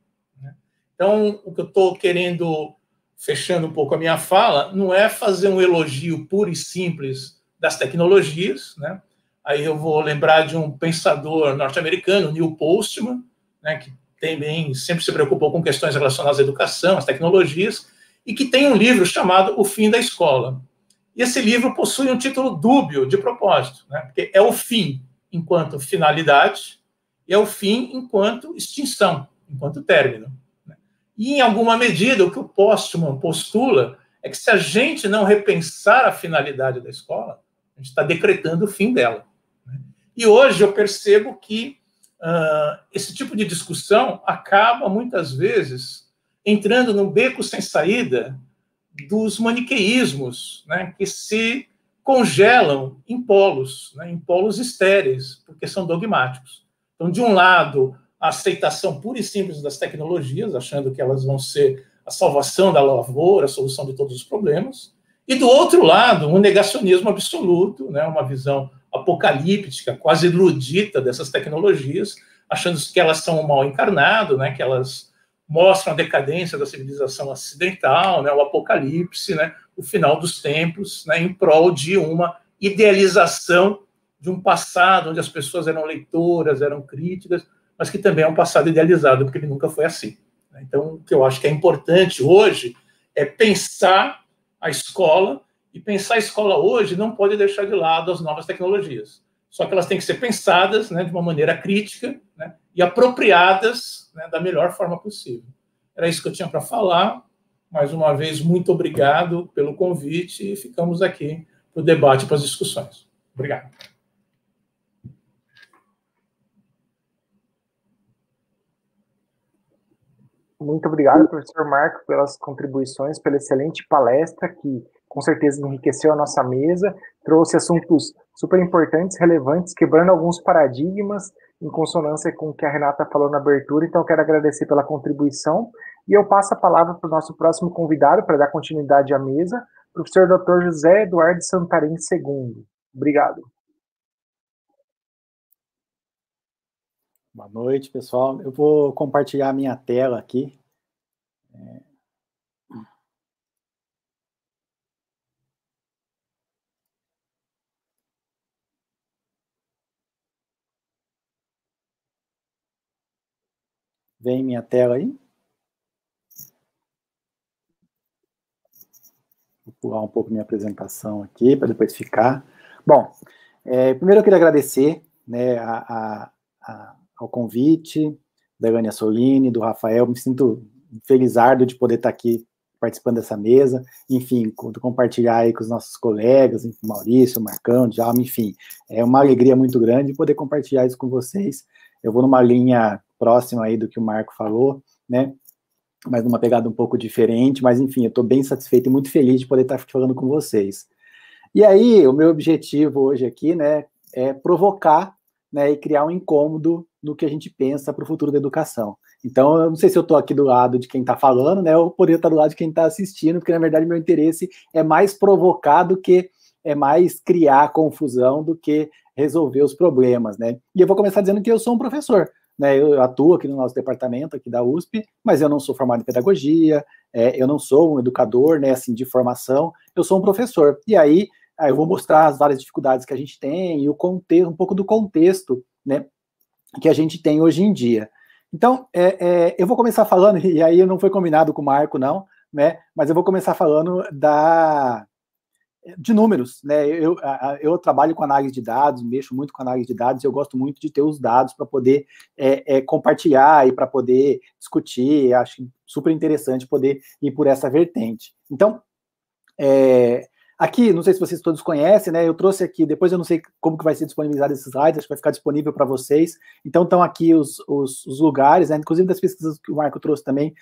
né? Então, o que eu estou querendo, fechando um pouco a minha fala, não é fazer um elogio puro e simples das tecnologias, né? Aí eu vou lembrar de um pensador norte-americano, Neil Postman, né, que também sempre se preocupou com questões relacionadas à educação, às tecnologias, e que tem um livro chamado O Fim da Escola. E esse livro possui um título dúbio de propósito, né? Porque é o fim enquanto finalidade e é o fim enquanto extinção, enquanto término, né? E, em alguma medida, o que o Postman postula é que, se a gente não repensar a finalidade da escola, a gente está decretando o fim dela, né? E hoje eu percebo que esse tipo de discussão acaba, muitas vezes, entrando num beco sem saída dos maniqueísmos, né, que se congelam em polos, né, em polos estéreis, porque são dogmáticos. Então, de um lado, a aceitação pura e simples das tecnologias, achando que elas vão ser a salvação da lavoura, a solução de todos os problemas, e do outro lado, um negacionismo absoluto, né, uma visão apocalíptica, quase erudita dessas tecnologias, achando que elas são o mal encarnado, né, que elas mostram a decadência da civilização ocidental, né, o apocalipse, né, o final dos tempos, né, em prol de uma idealização de um passado onde as pessoas eram leitoras, eram críticas, mas que também é um passado idealizado, porque ele nunca foi assim. Então, o que eu acho que é importante hoje é pensar a escola, e pensar a escola hoje não pode deixar de lado as novas tecnologias. Só que elas têm que ser pensadas, né, de uma maneira crítica, né, e apropriadas, né, da melhor forma possível. Era isso que eu tinha para falar. Mais uma vez, muito obrigado pelo convite e ficamos aqui para o debate, para as discussões. Obrigado. Muito obrigado, professor Marco, pelas contribuições, pela excelente palestra que, com certeza, enriqueceu a nossa mesa, trouxe assuntos super importantes, relevantes, quebrando alguns paradigmas, em consonância com o que a Renata falou na abertura. Então, eu quero agradecer pela contribuição e eu passo a palavra para o nosso próximo convidado, para dar continuidade à mesa, professor Dr. José Eduardo Santarém II. Obrigado. Boa noite, pessoal. Eu vou compartilhar a minha tela aqui. Vem minha tela aí. Vou pular um pouco minha apresentação aqui, para depois ficar. Bom, primeiro eu queria agradecer, né, ao convite da Elaine Assolini, do Rafael. Me sinto felizardo de poder estar aqui participando dessa mesa, enfim, compartilhar aí com os nossos colegas, Maurício, Marcão, Djalma, enfim, é uma alegria muito grande poder compartilhar isso com vocês. Eu vou numa linha próxima aí do que o Marco falou, né, mas numa pegada um pouco diferente, mas enfim, eu estou bem satisfeito e muito feliz de poder estar falando com vocês. E aí, o meu objetivo hoje aqui, né, é provocar, né, e criar um incômodo no que a gente pensa para o futuro da educação. Então, eu não sei se eu estou aqui do lado de quem está falando, né, ou poderia estar do lado de quem está assistindo, porque, na verdade, meu interesse é mais provocar do que, é mais criar confusão do que resolver os problemas, né. E eu vou começar dizendo que eu sou um professor, né, eu atuo aqui no nosso departamento, aqui da USP, mas eu não sou formado em pedagogia, eu não sou um educador, né, assim, de formação, eu sou um professor. E aí, eu vou mostrar as várias dificuldades que a gente tem e o contexto, um pouco do contexto, né, que a gente tem hoje em dia. Então, eu vou começar falando, e aí não foi combinado com o Marco, não, né, mas eu vou começar falando de números, né, eu trabalho com análise de dados, mexo muito com análise de dados, eu gosto muito de ter os dados para poder compartilhar e para poder discutir. Acho super interessante poder ir por essa vertente. Então, aqui, não sei se vocês todos conhecem, né, eu trouxe aqui, depois eu não sei como que vai ser disponibilizado esses slides, acho que vai ficar disponível para vocês. Então, estão aqui os lugares, né, inclusive das pesquisas que o Marco trouxe também,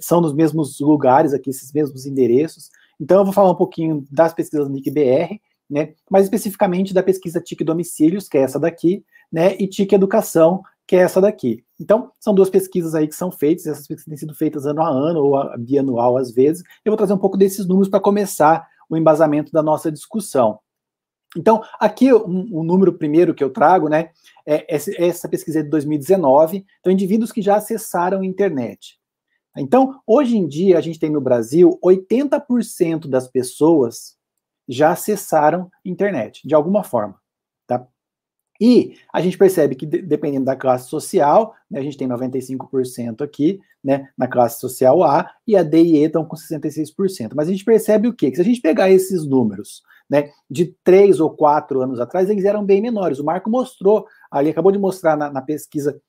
são nos mesmos lugares aqui, esses mesmos endereços. Então, eu vou falar um pouquinho das pesquisas do NIC-BR, né, mas especificamente da pesquisa TIC Domicílios, que é essa daqui, né, e TIC Educação, que é essa daqui. Então, são duas pesquisas aí que são feitas, essas pesquisas têm sido feitas ano a ano, ou bianual às vezes. Eu vou trazer um pouco desses números para começar o embasamento da nossa discussão. Então, aqui o número primeiro que eu trago, né, essa pesquisa é de 2019, então indivíduos que já acessaram a internet. Então, hoje em dia, a gente tem no Brasil, 80% das pessoas já acessaram a internet, de alguma forma, tá? E a gente percebe que, dependendo da classe social, né, a gente tem 95% aqui, né, na classe social A, e a D e E estão com 66%. Mas a gente percebe o quê? Que se a gente pegar esses números, né, de 3 ou 4 anos atrás, eles eram bem menores. O Marco mostrou, ali acabou de mostrar na pesquisa,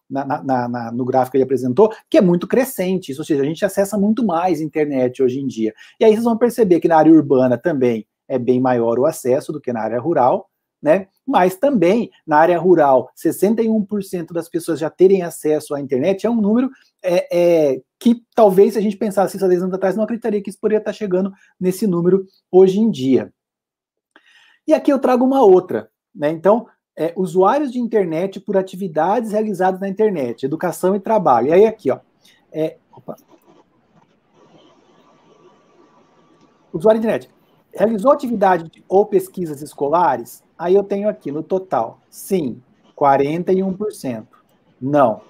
no gráfico que ele apresentou, que é muito crescente. Isso, ou seja, a gente acessa muito mais internet hoje em dia. E aí vocês vão perceber que na área urbana também é bem maior o acesso do que na área rural, né? Mas também na área rural, 61% das pessoas já terem acesso à internet é um número que talvez, se a gente pensasse isso há 10 anos atrás, não acreditaria que isso poderia estar chegando nesse número hoje em dia. E aqui eu trago uma outra, né? Então, usuários de internet por atividades realizadas na internet, educação e trabalho. E aí aqui, ó, Usuário de internet. Realizou atividade ou pesquisas escolares? Aí eu tenho aqui no total, sim, 41%. Não,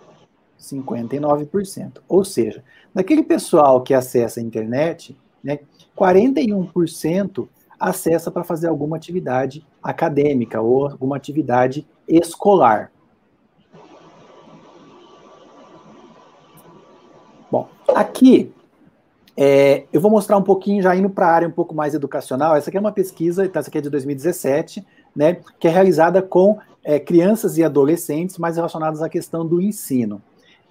59%. Ou seja, daquele pessoal que acessa a internet, né, 41% acessa para fazer alguma atividade acadêmica ou alguma atividade escolar. Bom, aqui eu vou mostrar um pouquinho, já indo para a área um pouco mais educacional. Essa aqui é uma pesquisa, então essa aqui é de 2017, né, que é realizada com crianças e adolescentes, mais relacionadas à questão do ensino.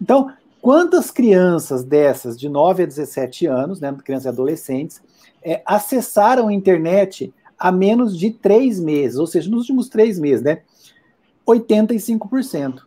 Então, quantas crianças dessas de 9 a 17 anos, né, crianças e adolescentes, acessaram a internet há menos de 3 meses, ou seja, nos últimos 3 meses, né, 85%.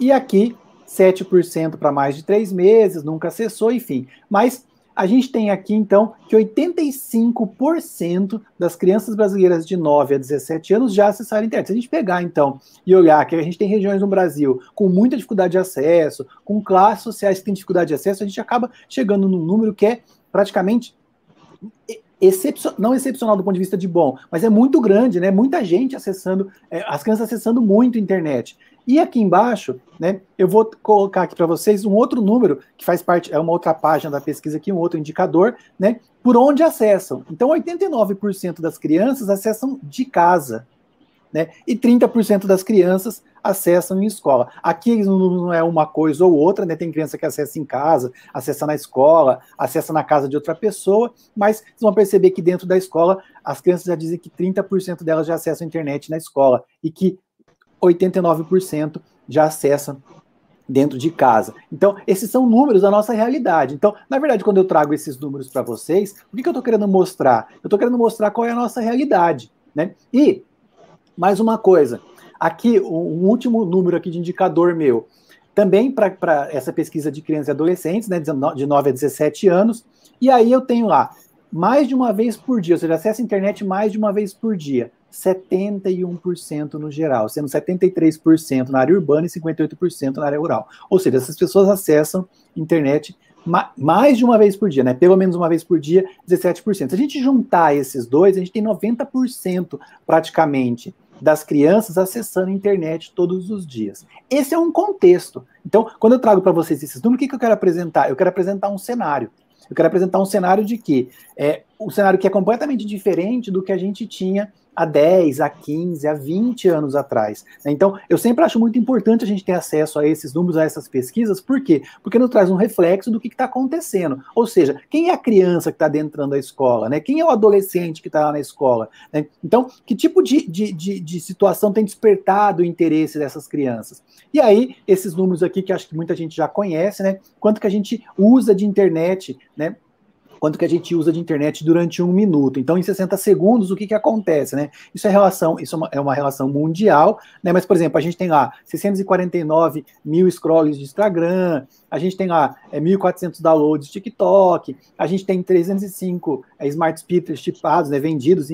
E aqui, 7% para mais de 3 meses, nunca acessou, enfim. Mas a gente tem aqui, então, que 85% das crianças brasileiras de 9 a 17 anos já acessaram a internet. Se a gente pegar, então, e olhar que a gente tem regiões no Brasil com muita dificuldade de acesso, com classes sociais que têm dificuldade de acesso, a gente acaba chegando num número que é praticamente... não excepcional do ponto de vista de bom, mas é muito grande, né? Muita gente acessando, as crianças acessando muito a internet. E aqui embaixo, né, eu vou colocar aqui para vocês um outro número que faz parte, é uma outra página da pesquisa aqui, um outro indicador, né, por onde acessam. Então, 89% das crianças acessam de casa, né, e 30% das crianças acessam em escola. Aqui não é uma coisa ou outra, né? Tem criança que acessa em casa, acessa na escola, acessa na casa de outra pessoa, mas vocês vão perceber que dentro da escola, as crianças já dizem que 30% delas já acessam a internet na escola e que 89% já acessam dentro de casa. Então, esses são números da nossa realidade. Então, na verdade, quando eu trago esses números para vocês, o que eu estou querendo mostrar? Eu estou querendo mostrar qual é a nossa realidade, né? E mais uma coisa, aqui, um último número aqui de indicador meu, também para essa pesquisa de crianças e adolescentes, né, de 9 a 17 anos, e aí eu tenho lá, mais de uma vez por dia, ou seja, acesso à internet mais de uma vez por dia, 71% no geral, sendo 73% na área urbana e 58% na área rural. Ou seja, essas pessoas acessam internet mais de uma vez por dia, né? Pelo menos uma vez por dia, 17%. Se a gente juntar esses dois, a gente tem 90% praticamente das crianças acessando a internet todos os dias. Esse é um contexto. Então, quando eu trago para vocês esses números, o que eu quero apresentar? Eu quero apresentar um cenário. Eu quero apresentar um cenário de que um cenário que é completamente diferente do que a gente tinha há 10, há 15, há 20 anos atrás. Então, eu sempre acho muito importante a gente ter acesso a esses números, a essas pesquisas. Por quê? Porque nos traz um reflexo do que está acontecendo. Ou seja, quem é a criança que está adentrando a escola, né? Quem é o adolescente que está lá na escola, né? Então, que tipo de situação tem despertado o interesse dessas crianças? E aí, esses números aqui, que acho que muita gente já conhece, né? Quanto que a gente usa de internet, né? Quanto que a gente usa de internet durante 1 minuto. Então, em 60 segundos, o que acontece, né? Isso é uma relação mundial, né? Mas, por exemplo, a gente tem lá 649 mil scrolls de Instagram, a gente tem lá 1.400 downloads de TikTok, a gente tem 305 smart speakers chipados, né, vendidos,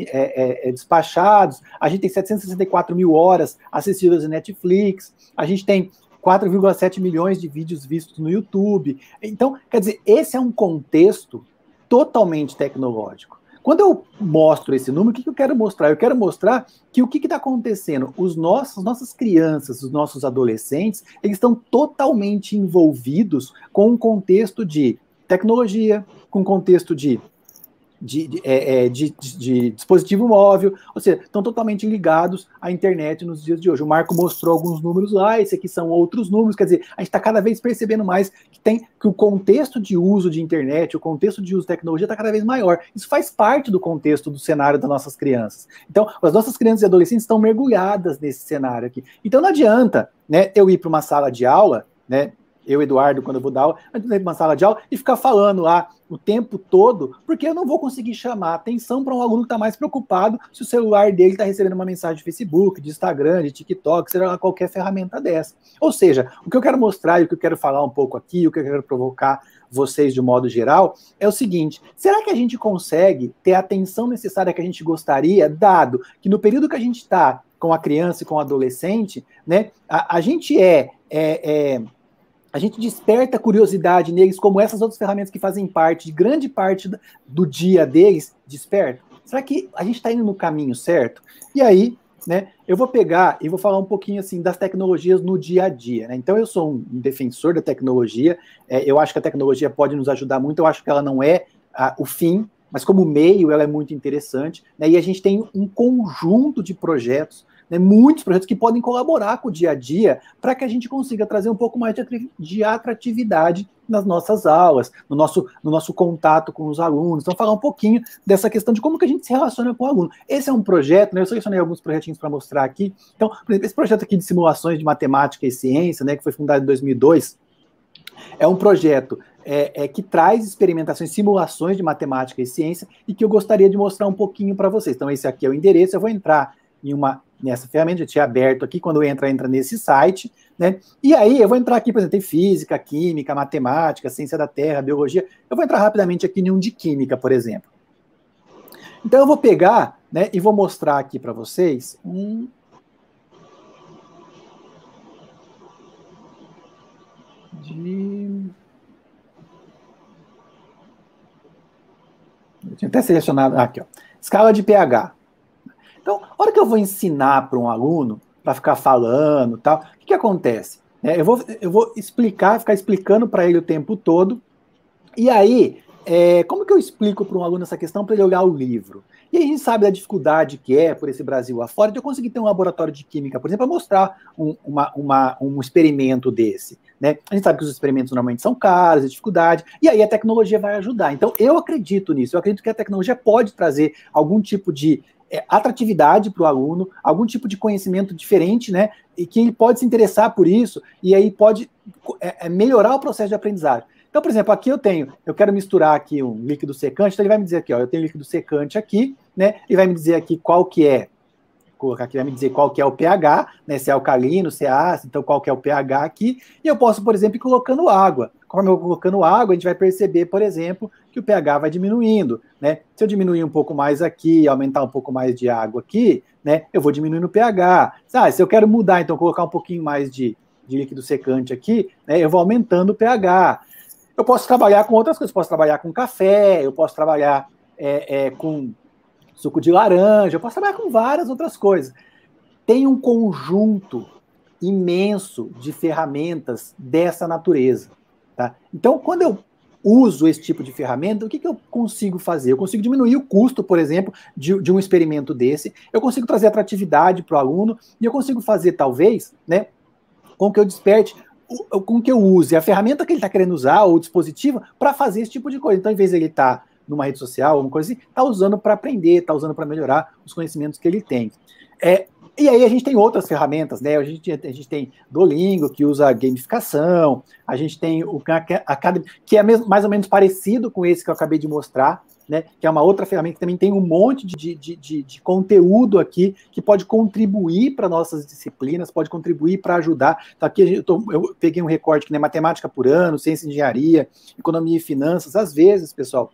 despachados, a gente tem 764 mil horas assistidas em Netflix, a gente tem 4,7 milhões de vídeos vistos no YouTube. Então, quer dizer, esse é um contexto totalmente tecnológico. Quando eu mostro esse número, o que eu quero mostrar? Eu quero mostrar que o que está acontecendo? Nossas crianças, os nossos adolescentes, eles estão totalmente envolvidos com um contexto de tecnologia, com um contexto de dispositivo móvel, ou seja, estão totalmente ligados à internet nos dias de hoje. O Marco mostrou alguns números lá, esse aqui são outros números, quer dizer, a gente está cada vez percebendo mais que o contexto de uso de internet, o contexto de uso de tecnologia está cada vez maior. Isso faz parte do contexto do cenário das nossas crianças. Então, as nossas crianças e adolescentes estão mergulhadas nesse cenário aqui. Então, não adianta, né, eu ir para uma sala de aula, né, eu, Eduardo, quando eu vou dar aula, eu vou uma sala de aula e ficar falando lá o tempo todo, porque eu não vou conseguir chamar atenção para um aluno que está mais preocupado se o celular dele está recebendo uma mensagem de Facebook, de Instagram, de TikTok, seja lá qualquer ferramenta dessa. Ou seja, o que eu quero mostrar e o que eu quero falar um pouco aqui, o que eu quero provocar vocês de modo geral, é o seguinte: será que a gente consegue ter a atenção necessária que a gente gostaria, dado que no período que a gente está com a criança e com o adolescente, né, a gente a gente desperta curiosidade neles, como essas outras ferramentas que fazem parte, de grande parte do dia deles, despertam? Será que a gente está indo no caminho certo? E aí, né, eu vou pegar e vou falar um pouquinho assim das tecnologias no dia a dia, né? Então, eu sou um defensor da tecnologia, eu acho que a tecnologia pode nos ajudar muito, eu acho que ela não é o fim, mas como meio ela é muito interessante, né? E a gente tem um conjunto de projetos, né, muitos projetos que podem colaborar com o dia a dia para que a gente consiga trazer um pouco mais de atratividade nas nossas aulas, no nosso contato com os alunos. Então, falar um pouquinho dessa questão de como que a gente se relaciona com o aluno. Esse é um projeto, né, eu selecionei alguns projetinhos para mostrar aqui. Então, por exemplo, esse projeto aqui de simulações de matemática e ciência, né, que foi fundado em 2002, é um projeto que traz experimentações, simulações de matemática e ciência e que eu gostaria de mostrar um pouquinho para vocês. Então, esse aqui é o endereço, eu vou entrar nessa ferramenta, já tinha aberto aqui, quando entra nesse site, né? E aí eu vou entrar aqui, por exemplo, tem física, química, matemática, ciência da terra, biologia. Eu vou entrar rapidamente aqui em um de química, por exemplo. Então eu vou pegar, né, e vou mostrar aqui para vocês um... Eu tinha até selecionado... aqui, ó. Escala de pH. Então, a hora que eu vou ensinar para um aluno, para ficar falando e tal, o que acontece? Eu vou explicar, ficar explicando para ele o tempo todo, e aí, como que eu explico para um aluno essa questão para ele olhar o livro? E aí a gente sabe da dificuldade que é por esse Brasil afora de eu conseguir ter um laboratório de química, por exemplo, para mostrar um experimento desse, né? A gente sabe que os experimentos normalmente são caros, é dificuldade, e aí a tecnologia vai ajudar. Então, eu acredito nisso, eu acredito que a tecnologia pode trazer algum tipo de atratividade para o aluno, algum tipo de conhecimento diferente, né, e que ele pode se interessar por isso, e aí pode melhorar o processo de aprendizagem. Então, por exemplo, aqui eu quero misturar aqui um líquido secante, então ele vai me dizer aqui, ó, eu tenho líquido secante aqui, né, ele vai me dizer aqui qual que é, colocar aqui, vai me dizer qual que é o pH, né, se é alcalino, se é ácido, então qual que é o pH aqui, e eu posso, por exemplo, ir colocando água. Conforme eu vou colocando água, a gente vai perceber, por exemplo, que o pH vai diminuindo, né? Se eu diminuir um pouco mais aqui, aumentar um pouco mais de água aqui, né, eu vou diminuindo o pH. Ah, se eu quero mudar, então, colocar um pouquinho mais de líquido secante aqui, né, eu vou aumentando o pH. Eu posso trabalhar com outras coisas, eu posso trabalhar com café, eu posso trabalhar com suco de laranja, eu posso trabalhar com várias outras coisas. Tem um conjunto imenso de ferramentas dessa natureza. Tá? Então, quando eu uso esse tipo de ferramenta, o que eu consigo fazer? Eu consigo diminuir o custo, por exemplo, de um experimento desse, eu consigo trazer atratividade para o aluno, e eu consigo fazer, talvez, né, com que eu desperte, com que eu use a ferramenta que ele está querendo usar, ou o dispositivo, para fazer esse tipo de coisa. Então, em vez de ele estar numa rede social, alguma coisa assim, está usando para aprender, está usando para melhorar os conhecimentos que ele tem. E aí a gente tem outras ferramentas, né? A gente tem Duolingo, que usa gamificação, a gente tem o Academy, que é mais ou menos parecido com esse que eu acabei de mostrar, né? Que é uma outra ferramenta que também tem um monte de conteúdo aqui que pode contribuir para nossas disciplinas, pode contribuir para ajudar. Então, aqui eu peguei um recorte que é matemática por ano, ciência e engenharia, economia e finanças. Às vezes, pessoal,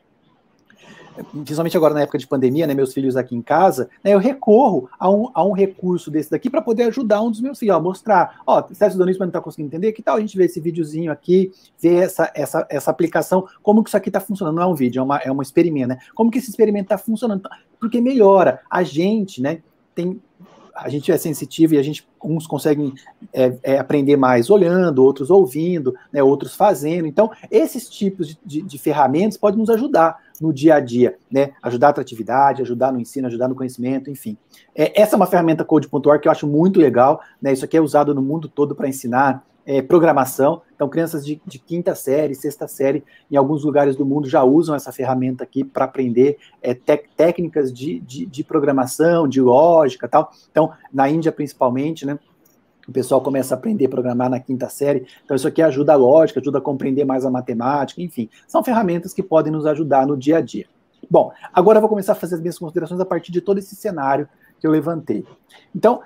principalmente agora na época de pandemia, né, meus filhos aqui em casa, né, eu recorro a um recurso desse daqui para poder ajudar um dos meus filhos, ó, mostrar, ó, você está estudando isso, mas não está conseguindo entender, que tal a gente ver esse videozinho aqui, ver essa aplicação, como que isso aqui está funcionando, não é um vídeo, é um experimento, né, como que esse experimento está funcionando, porque melhora, a gente, né, a gente é sensitivo e uns conseguem aprender mais olhando, outros ouvindo, né, outros fazendo. Então, esses tipos de ferramentas podem nos ajudar no dia a dia, né? Ajudar a atratividade, ajudar no ensino, ajudar no conhecimento, enfim. Essa é uma ferramenta Code.org que eu acho muito legal, né? Isso aqui é usado no mundo todo para ensinar programação. Então, crianças de quinta série, sexta série, em alguns lugares do mundo já usam essa ferramenta aqui para aprender técnicas de programação, de lógica e tal. Então, na Índia, principalmente, né? O pessoal começa a aprender a programar na quinta série, então isso aqui ajuda a lógica, ajuda a compreender mais a matemática, enfim. São ferramentas que podem nos ajudar no dia a dia. Bom, agora eu vou começar a fazer as minhas considerações a partir de todo esse cenário que eu levantei. Então,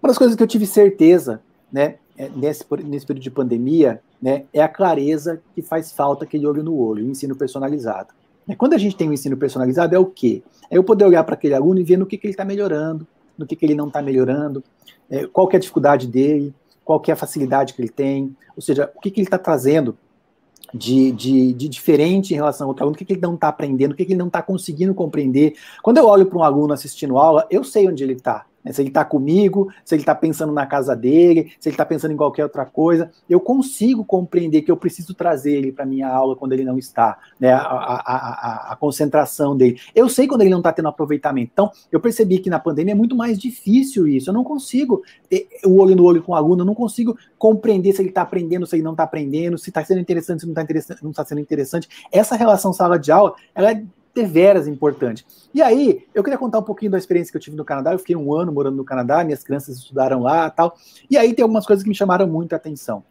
uma das coisas que eu tive certeza, né, nesse período de pandemia, né, é a clareza que faz falta, aquele olho no olho, o ensino personalizado. Quando a gente tem um ensino personalizado, é o quê? É eu poder olhar para aquele aluno e ver no que ele está melhorando, no que ele não está melhorando, qual que é a dificuldade dele, qual que é a facilidade que ele tem, ou seja, o que, que ele está trazendo de diferente em relação ao outro aluno, o que, que ele não está aprendendo, o que, que ele não está conseguindo compreender. Quando eu olho para um aluno assistindo aula, eu sei onde ele está, né? Se ele está comigo, se ele está pensando na casa dele, se ele está pensando em qualquer outra coisa, eu consigo compreender que eu preciso trazer ele para a minha aula quando ele não está, né? A concentração dele. Eu sei quando ele não está tendo aproveitamento. Então, eu percebi que na pandemia é muito mais difícil isso. Eu não consigo ter o olho no olho com o aluno, eu não consigo compreender se ele está aprendendo, se ele não está aprendendo, se está sendo interessante, se não está sendo interessante. Essa relação sala de aula, ela é deveras importante. E aí, eu queria contar um pouquinho da experiência que eu tive no Canadá. Eu fiquei um ano morando no Canadá, minhas crianças estudaram lá e tal. E aí tem algumas coisas que me chamaram muito a atenção.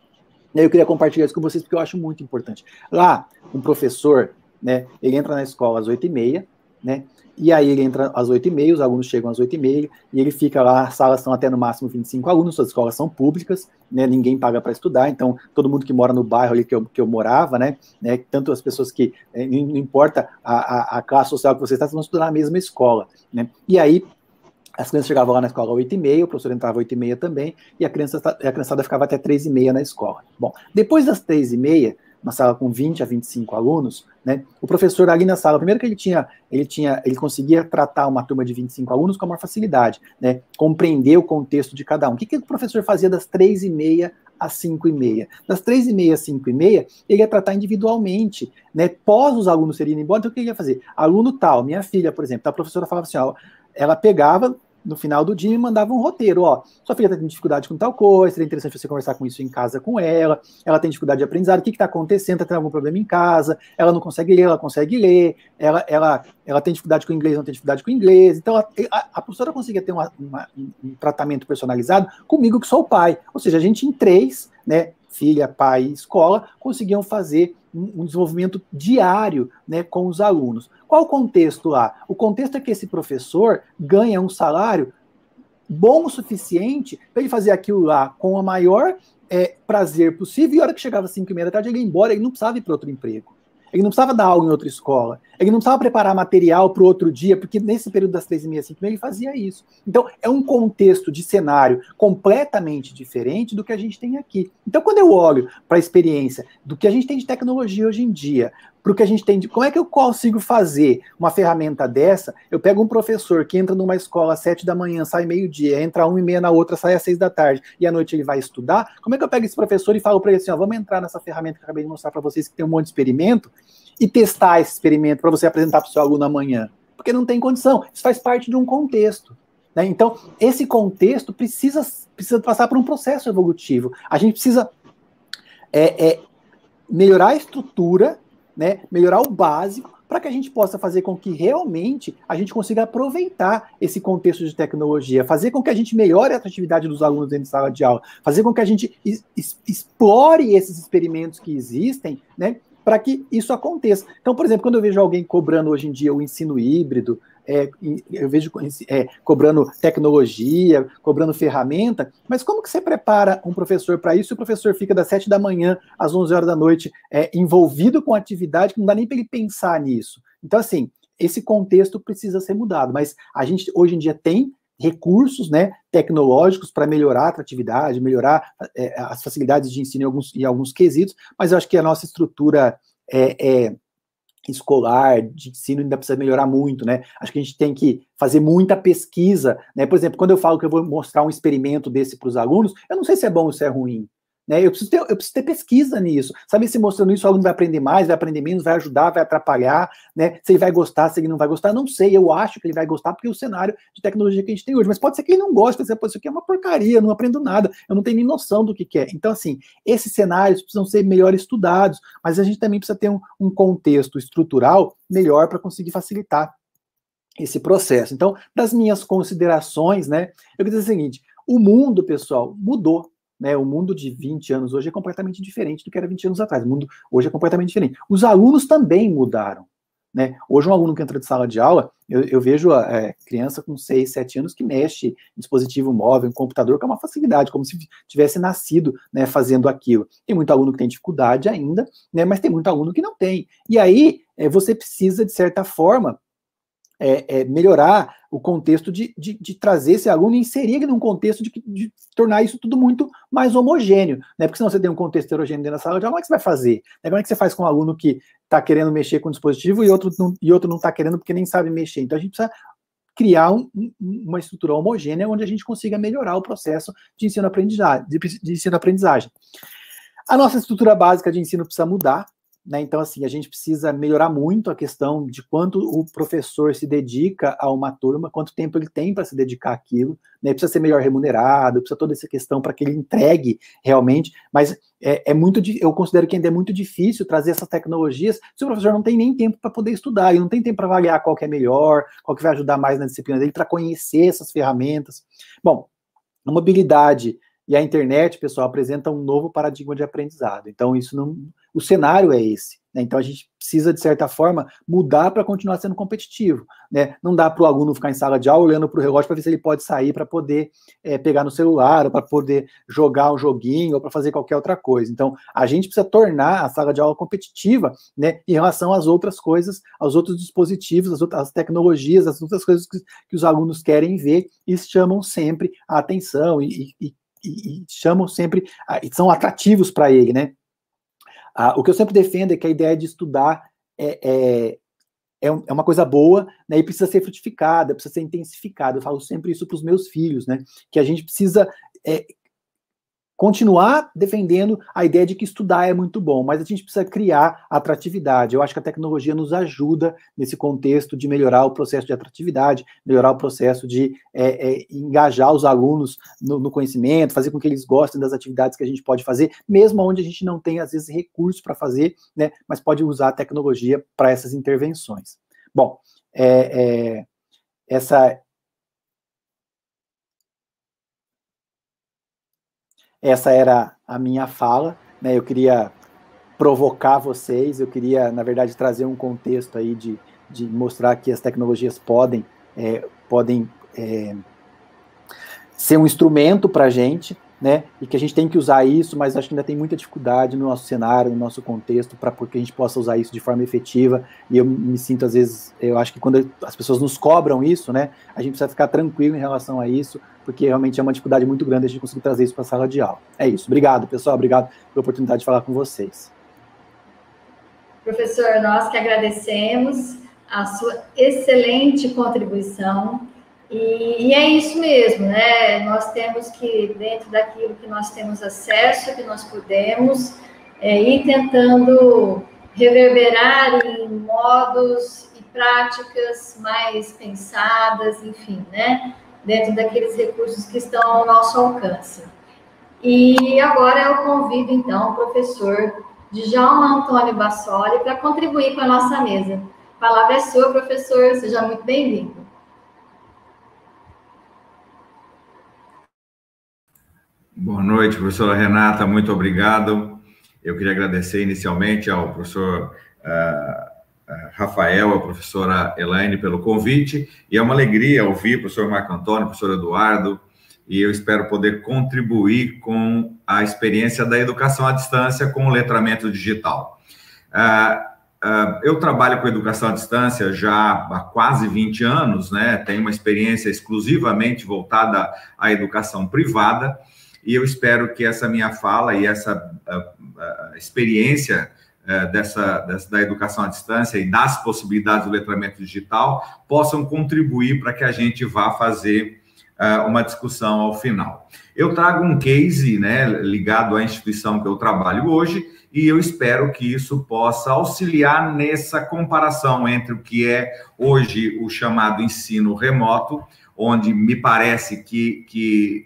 E aí eu queria compartilhar isso com vocês, porque eu acho muito importante. Lá, um professor, né, ele entra na escola às 8h30, né, e aí ele entra às 8h30, os alunos chegam às 8h30, e ele fica lá, as salas são até no máximo 25 alunos, suas escolas são públicas, né, ninguém paga para estudar, então todo mundo que mora no bairro ali que eu morava, né, tanto as pessoas que, não importa a classe social que você está, vocês vão estudar na mesma escola, né, e aí as crianças chegavam lá na escola às 8h30, o professor entrava às 8h30 também, e a criançada ficava até 3h30 na escola. Bom, depois das 3h30, uma sala com 20 a 25 alunos, né? O professor ali na sala, primeiro que ele conseguia tratar uma turma de 25 alunos com a maior facilidade, né? Compreender o contexto de cada um. O que o professor fazia das 3h30 às 5h30? Das 3h30 às 5h30, ele ia tratar individualmente, né? Pós os alunos serem embora, então o que ele ia fazer? Aluno tal, minha filha, por exemplo, a professora falava assim, ó, ela pegava no final do dia me mandava um roteiro, ó, sua filha tá tendo dificuldade com tal coisa, seria interessante você conversar com isso em casa com ela, ela tem dificuldade de aprendizado, o que que tá acontecendo, tá tendo algum problema em casa, ela não consegue ler, ela consegue ler, ela tem dificuldade com o inglês, não tem dificuldade com o inglês, então a professora conseguia ter um tratamento personalizado comigo que sou o pai, ou seja, a gente em três, né, filha, pai e escola, conseguiam fazer um desenvolvimento diário, né, com os alunos. Qual o contexto lá? O contexto é que esse professor ganha um salário bom o suficiente para ele fazer aquilo lá com o maior prazer possível, e a hora que chegava às 5h30 da tarde, ele ia embora, ele não precisava ir para outro emprego. Ele não precisava dar aula em outra escola, ele não precisava preparar material para o outro dia, porque nesse período das 3h30 às 5h30 ele fazia isso. Então, é um contexto de cenário completamente diferente do que a gente tem aqui. Então, quando eu olho para a experiência do que a gente tem de tecnologia hoje em dia, para o que a gente tem de... Como é que eu consigo fazer uma ferramenta dessa? Eu pego um professor que entra numa escola às 7h, sai meio-dia, entra às 1h30 na outra, sai às 6h e à noite ele vai estudar. Como é que eu pego esse professor e falo para ele assim, ó, vamos entrar nessa ferramenta que eu acabei de mostrar para vocês, que tem um monte de experimento, e testar esse experimento para você apresentar para o seu aluno amanhã? Porque não tem condição. Isso faz parte de um contexto, né? Então, esse contexto precisa passar por um processo evolutivo. A gente precisa melhorar a estrutura, né, melhorar o básico, para que a gente possa fazer com que realmente a gente consiga aproveitar esse contexto de tecnologia, fazer com que a gente melhore a atratividade dos alunos dentro de sala de aula, fazer com que a gente explore esses experimentos que existem, né, para que isso aconteça. Então, por exemplo, quando eu vejo alguém cobrando hoje em dia o ensino híbrido, eu vejo cobrando tecnologia, cobrando ferramenta, mas como que você prepara um professor para isso? O professor fica das 7h às 11h, envolvido com atividade que não dá nem para ele pensar nisso. Então, assim, esse contexto precisa ser mudado, mas a gente hoje em dia tem recursos, né, tecnológicos para melhorar a atratividade, melhorar as facilidades de ensino em alguns quesitos, mas eu acho que a nossa estrutura escolar, de ensino, ainda precisa melhorar muito, né? Acho que a gente tem que fazer muita pesquisa, né? Por exemplo, quando eu falo que eu vou mostrar um experimento desse para os alunos, eu não sei se é bom ou se é ruim, né? Eu preciso ter pesquisa nisso, saber se mostrando isso o aluno vai aprender mais, vai aprender menos, vai ajudar, vai atrapalhar, né? Se ele vai gostar, se ele não vai gostar, não sei, eu acho que ele vai gostar porque é o cenário de tecnologia que a gente tem hoje, mas pode ser que ele não goste, pode ser que isso aqui é uma porcaria, eu não aprendo nada, eu não tenho nem noção do que é. Então, assim, esses cenários precisam ser melhor estudados, mas a gente também precisa ter um contexto estrutural melhor para conseguir facilitar esse processo. Então, das minhas considerações, né, eu queria dizer o seguinte, o mundo, pessoal, mudou. Né, o mundo de 20 anos hoje é completamente diferente do que era 20 anos atrás. O mundo hoje é completamente diferente. Os alunos também mudaram, né? Hoje um aluno que entra de sala de aula, eu vejo criança com 6, 7 anos que mexe em dispositivo móvel, em computador, com uma facilidade, como se tivesse nascido, né, fazendo aquilo. Tem muito aluno que tem dificuldade ainda, né, mas tem muito aluno que não tem. E aí, você precisa, de certa forma, melhorar o contexto de trazer esse aluno e inserir ele num contexto de tornar isso tudo muito mais homogêneo, né? Porque senão você tem um contexto heterogêneo dentro da sala de aula, como é que você vai fazer? Como é que você faz com um aluno que está querendo mexer com o dispositivo e outro não está querendo porque nem sabe mexer? Então a gente precisa criar uma estrutura homogênea onde a gente consiga melhorar o processo de ensino-aprendizagem. A nossa estrutura básica de ensino precisa mudar, né? Então, assim, a gente precisa melhorar muito a questão de quanto o professor se dedica a uma turma, quanto tempo ele tem para se dedicar àquilo, né? Precisa ser melhor remunerado, precisa toda essa questão para que ele entregue realmente, mas eu considero que ainda é muito difícil trazer essas tecnologias se o professor não tem nem tempo para poder estudar, ele não tem tempo para avaliar qual que é melhor, qual que vai ajudar mais na disciplina dele, para conhecer essas ferramentas. Bom, a mobilidade e a internet, pessoal, apresenta um novo paradigma de aprendizado. Então, isso não... O cenário é esse, né? Então, a gente precisa, de certa forma, mudar para continuar sendo competitivo, né? Não dá para o aluno ficar em sala de aula olhando para o relógio para ver se ele pode sair para poder pegar no celular, ou para poder jogar um joguinho, ou para fazer qualquer outra coisa. Então, a gente precisa tornar a sala de aula competitiva, né, em relação às outras coisas, aos outros dispositivos, às tecnologias, às outras coisas que os alunos querem ver e chamam sempre a atenção e chamam sempre, são atrativos para ele, né? O que eu sempre defendo é que a ideia de estudar é uma coisa boa, né, e precisa ser frutificada, precisa ser intensificada. Eu falo sempre isso para os meus filhos, né, que a gente precisa continuar defendendo a ideia de que estudar é muito bom, mas a gente precisa criar atratividade. Eu acho que a tecnologia nos ajuda nesse contexto de melhorar o processo de atratividade, melhorar o processo de engajar os alunos no conhecimento, fazer com que eles gostem das atividades que a gente pode fazer, mesmo onde a gente não tem, às vezes, recursos para fazer, né, mas pode usar a tecnologia para essas intervenções. Bom, Essa era a minha fala, né? Eu queria provocar vocês, eu queria, na verdade, trazer um contexto aí de mostrar que as tecnologias podem ser um instrumento para a gente, né? E que a gente tem que usar isso, mas acho que ainda tem muita dificuldade no nosso cenário, no nosso contexto, para que a gente possa usar isso de forma efetiva. E eu me sinto, às vezes, eu acho que quando as pessoas nos cobram isso, né, a gente precisa ficar tranquilo em relação a isso, porque realmente é uma dificuldade muito grande a gente conseguir trazer isso para a sala de aula. É isso. Obrigado, pessoal. Obrigado pela oportunidade de falar com vocês. Professor, nós que agradecemos a sua excelente contribuição. E é isso mesmo, né? Nós temos que, dentro daquilo que nós temos acesso, que nós podemos, ir tentando reverberar em modos e práticas mais pensadas, enfim, né? Dentro daqueles recursos que estão ao nosso alcance. E agora eu convido, então, o professor Djalma Antônio Bassoli para contribuir com a nossa mesa. A palavra é sua, professor. Seja muito bem-vindo. Boa noite, professora Renata, muito obrigado. Eu queria agradecer inicialmente ao professor Rafael, à professora Elaine pelo convite, e é uma alegria ouvir o professor Marco Antônio, o professor Eduardo, e eu espero poder contribuir com a experiência da educação à distância com o letramento digital. Eu trabalho com educação à distância já há quase 20 anos, né? Tenho uma experiência exclusivamente voltada à educação privada, e eu espero que essa minha fala e essa experiência da educação à distância e das possibilidades do letramento digital possam contribuir para que a gente vá fazer uma discussão ao final. Eu trago um case, né, ligado à instituição que eu trabalho hoje, e eu espero que isso possa auxiliar nessa comparação entre o que é hoje o chamado ensino remoto, onde me parece que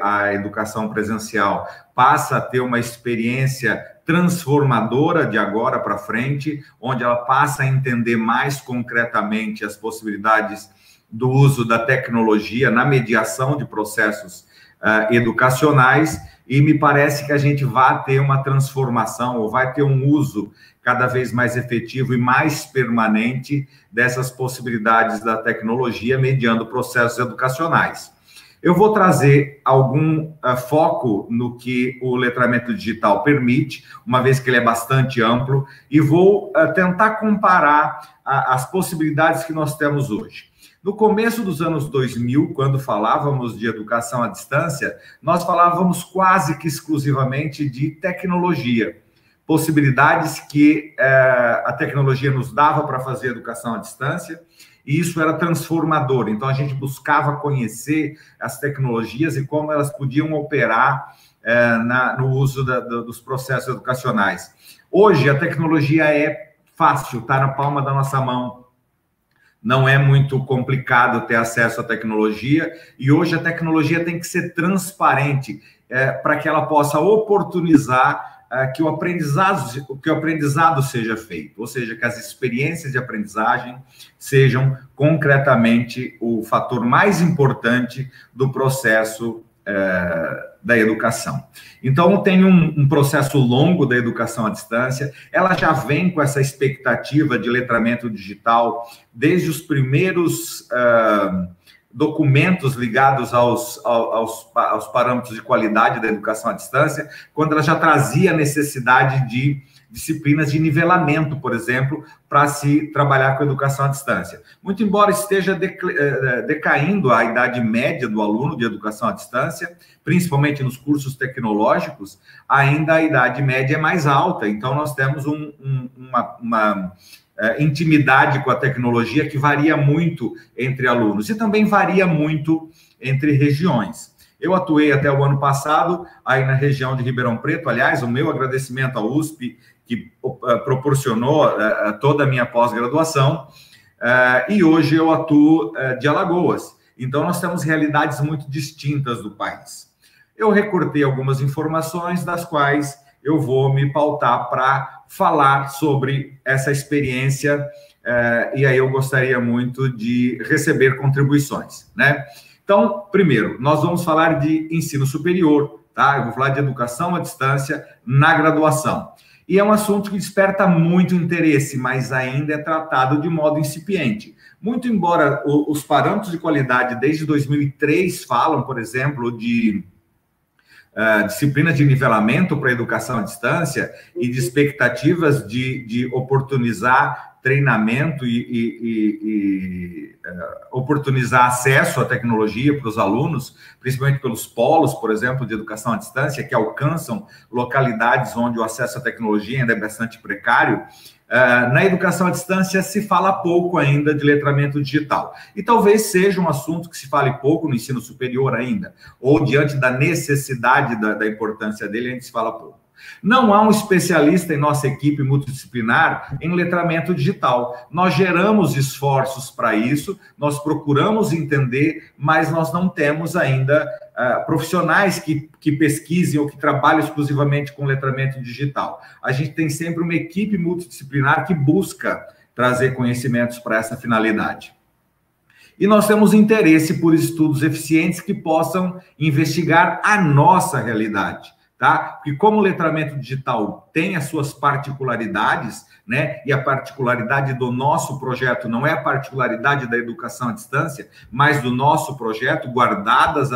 a educação presencial passa a ter uma experiência transformadora de agora para frente, onde ela passa a entender mais concretamente as possibilidades do uso da tecnologia na mediação de processos educacionais, e me parece que a gente vai ter uma transformação, ou vai ter um uso cada vez mais efetivo e mais permanente dessas possibilidades da tecnologia mediando processos educacionais. Eu vou trazer algum foco no que o letramento digital permite, uma vez que ele é bastante amplo, e vou tentar comparar as possibilidades que nós temos hoje. No começo dos anos 2000, quando falávamos de educação à distância, nós falávamos quase que exclusivamente de tecnologia, possibilidades que a tecnologia nos dava para fazer educação à distância, e isso era transformador. Então, a gente buscava conhecer as tecnologias e como elas podiam operar no uso dos processos educacionais. Hoje, a tecnologia é fácil, está na palma da nossa mão. Não é muito complicado ter acesso à tecnologia, e hoje a tecnologia tem que ser transparente para que ela possa oportunizar que o aprendizado seja feito, ou seja, que as experiências de aprendizagem sejam concretamente o fator mais importante do processo da educação. Então, tem um processo longo da educação à distância, ela já vem com essa expectativa de letramento digital desde os primeiros documentos ligados aos parâmetros de qualidade da educação à distância, quando ela já trazia a necessidade de disciplinas de nivelamento, por exemplo, para se trabalhar com a educação à distância. Muito embora esteja decaindo a idade média do aluno de educação à distância, principalmente nos cursos tecnológicos, ainda a idade média é mais alta, então nós temos uma intimidade com a tecnologia que varia muito entre alunos e também varia muito entre regiões. Eu atuei até o ano passado aí na região de Ribeirão Preto, aliás, o meu agradecimento à USP, que proporcionou toda a minha pós-graduação, e hoje eu atuo de Alagoas. Então, nós temos realidades muito distintas do país. Eu recortei algumas informações das quais eu vou me pautar para falar sobre essa experiência, e aí eu gostaria muito de receber contribuições, né? Então, primeiro, nós vamos falar de ensino superior, tá? Eu vou falar de educação à distância na graduação. E é um assunto que desperta muito interesse, mas ainda é tratado de modo incipiente. Muito embora os parâmetros de qualidade desde 2003 falam, por exemplo, de disciplinas de nivelamento para a educação à distância e de expectativas de oportunizar treinamento e oportunizar acesso à tecnologia para os alunos, principalmente pelos polos, por exemplo, de educação à distância, que alcançam localidades onde o acesso à tecnologia ainda é bastante precário. Na educação à distância se fala pouco ainda de letramento digital. E talvez seja um assunto que se fale pouco no ensino superior ainda, ou diante da necessidade da importância dele, a gente se fala pouco. Não há um especialista em nossa equipe multidisciplinar em letramento digital. Nós geramos esforços para isso, nós procuramos entender, mas nós não temos ainda profissionais que pesquisem ou que trabalham exclusivamente com letramento digital. A gente tem sempre uma equipe multidisciplinar que busca trazer conhecimentos para essa finalidade. E nós temos interesse por estudos eficientes que possam investigar a nossa realidade. Tá? Porque como o letramento digital tem as suas particularidades, né? E a particularidade do nosso projeto não é a particularidade da educação à distância, mas do nosso projeto, guardadas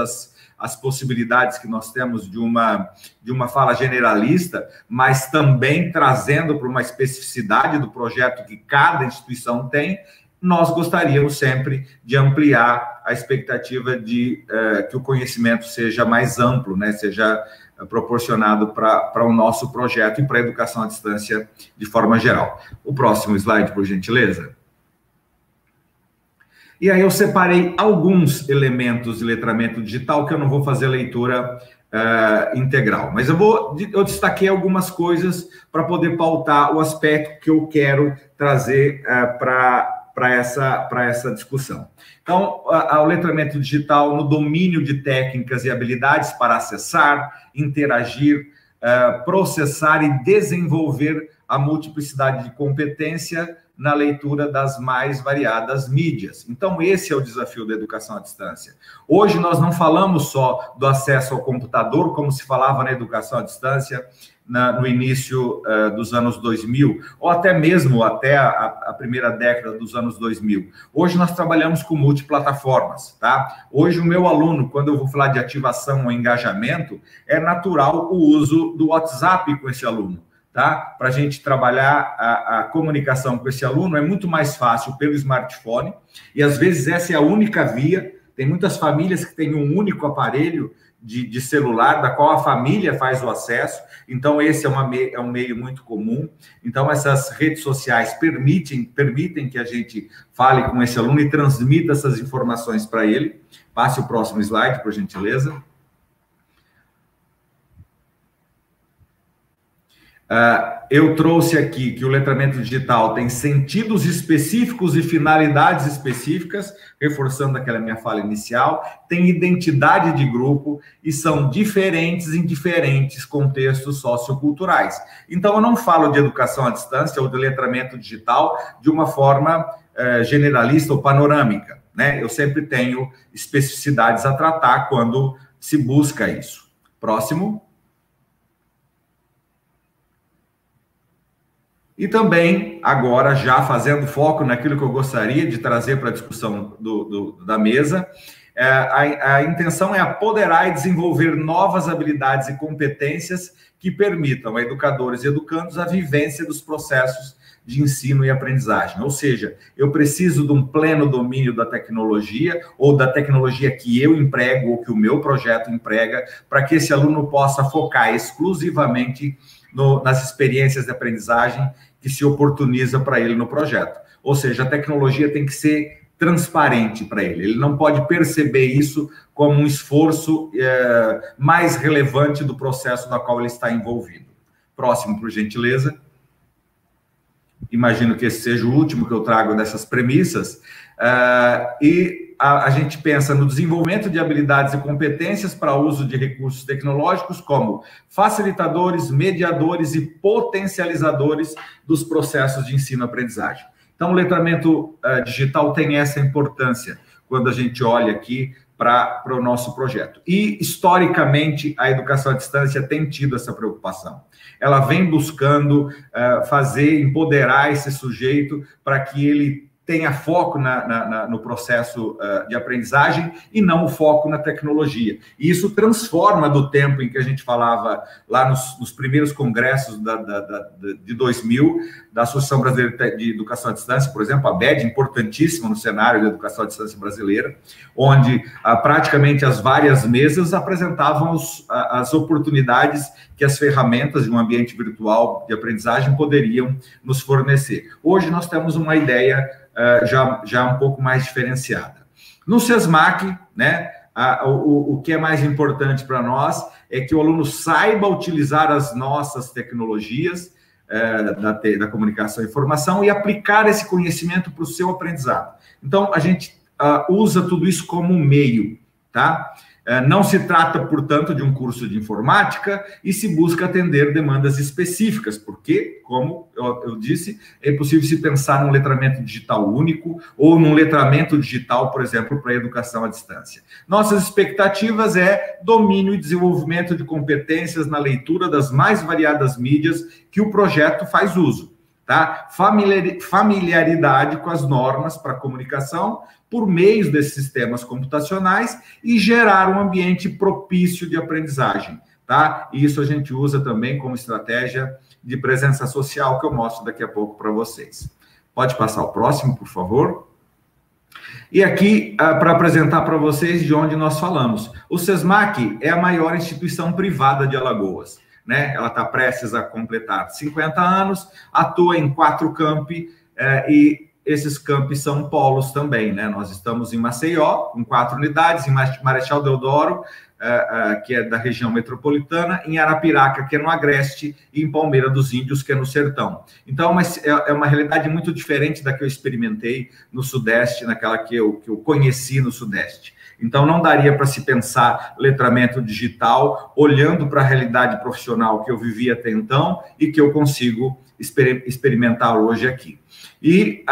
as possibilidades que nós temos de uma fala generalista, mas também trazendo para uma especificidade do projeto que cada instituição tem, nós gostaríamos sempre de ampliar a expectativa de que o conhecimento seja mais amplo, né? Seja proporcionado para o nosso projeto e para a educação à distância de forma geral. O próximo slide, por gentileza. E aí eu separei alguns elementos de letramento digital que eu não vou fazer leitura integral, mas eu destaquei algumas coisas para poder pautar o aspecto que eu quero trazer para essa discussão. Então, o letramento digital no domínio de técnicas e habilidades para acessar, interagir, processar e desenvolver a multiplicidade de competência na leitura das mais variadas mídias. Então, esse é o desafio da educação à distância. Hoje, nós não falamos só do acesso ao computador, como se falava na educação à distância, no início dos anos 2000, ou até mesmo até a primeira década dos anos 2000. Hoje nós trabalhamos com multiplataformas, tá? Hoje o meu aluno, quando eu vou falar de ativação ou engajamento, é natural o uso do WhatsApp com esse aluno, tá? Para a gente trabalhar a comunicação com esse aluno é muito mais fácil pelo smartphone, e às vezes essa é a única via. Tem muitas famílias que têm um único aparelho de celular, da qual a família faz o acesso, então esse é um meio muito comum. Então essas redes sociais permitem que a gente fale com esse aluno e transmita essas informações para ele. Passe o próximo slide, por gentileza. Eu trouxe aqui que o letramento digital tem sentidos específicos e finalidades específicas, reforçando aquela minha fala inicial, tem identidade de grupo e são diferentes em diferentes contextos socioculturais. Então, eu não falo de educação à distância ou de letramento digital de uma forma generalista ou panorâmica, né? Eu sempre tenho especificidades a tratar quando se busca isso. Próximo. E também, agora, já fazendo foco naquilo que eu gostaria de trazer para a discussão da mesa, a intenção é apoderar e desenvolver novas habilidades e competências que permitam a educadores e educandos a vivência dos processos de ensino e aprendizagem. Ou seja, eu preciso de um pleno domínio da tecnologia, ou da tecnologia que eu emprego, ou que o meu projeto emprega, para que esse aluno possa focar exclusivamente nas experiências de aprendizagem que se oportuniza para ele no projeto. Ou seja, a tecnologia tem que ser transparente para ele. Ele não pode perceber isso como um esforço mais relevante do processo no qual ele está envolvido. Próximo, por gentileza. Imagino que esse seja o último que eu trago dessas premissas. A gente pensa no desenvolvimento de habilidades e competências para uso de recursos tecnológicos como facilitadores, mediadores e potencializadores dos processos de ensino-aprendizagem. Então, o letramento digital tem essa importância quando a gente olha aqui para o nosso projeto. E, historicamente, a educação à distância tem tido essa preocupação. Ela vem buscando empoderar esse sujeito para que ele tenha foco no processo de aprendizagem e não o foco na tecnologia. E isso transforma do tempo em que a gente falava lá nos primeiros congressos de 2000, da Associação Brasileira de Educação à Distância, por exemplo, a ABED, importantíssima no cenário da educação à distância brasileira, onde praticamente as várias mesas apresentavam as oportunidades que as ferramentas de um ambiente virtual de aprendizagem poderiam nos fornecer. Hoje nós temos uma ideia já um pouco mais diferenciada. No CESMAC, né, o que é mais importante para nós é que o aluno saiba utilizar as nossas tecnologias da comunicação e informação e aplicar esse conhecimento para o seu aprendizado. Então, a gente usa tudo isso como meio, tá? Não se trata, portanto, de um curso de informática e se busca atender demandas específicas, porque, como eu disse, é impossível se pensar num letramento digital único ou num letramento digital, por exemplo, para a educação à distância. Nossas expectativas é domínio e desenvolvimento de competências na leitura das mais variadas mídias que o projeto faz uso, tá? Familiaridade com as normas para comunicação por meio desses sistemas computacionais e gerar um ambiente propício de aprendizagem, tá? E isso a gente usa também como estratégia de presença social, que eu mostro daqui a pouco para vocês. Pode passar o próximo, por favor? E aqui, para apresentar para vocês de onde nós falamos. O SESMAC é a maior instituição privada de Alagoas, né? Ela está prestes a completar 50 anos, atua em 4 campi e esses campi são polos também, né? Nós estamos em Maceió, com 4 unidades, em Marechal Deodoro, que é da região metropolitana, em Arapiraca, que é no Agreste, e em Palmeira dos Índios, que é no Sertão. Então, é uma realidade muito diferente da que eu experimentei no Sudeste, naquela que eu conheci no Sudeste. Então, não daria para se pensar letramento digital olhando para a realidade profissional que eu vivia até então e que eu consigo experimentar hoje aqui. E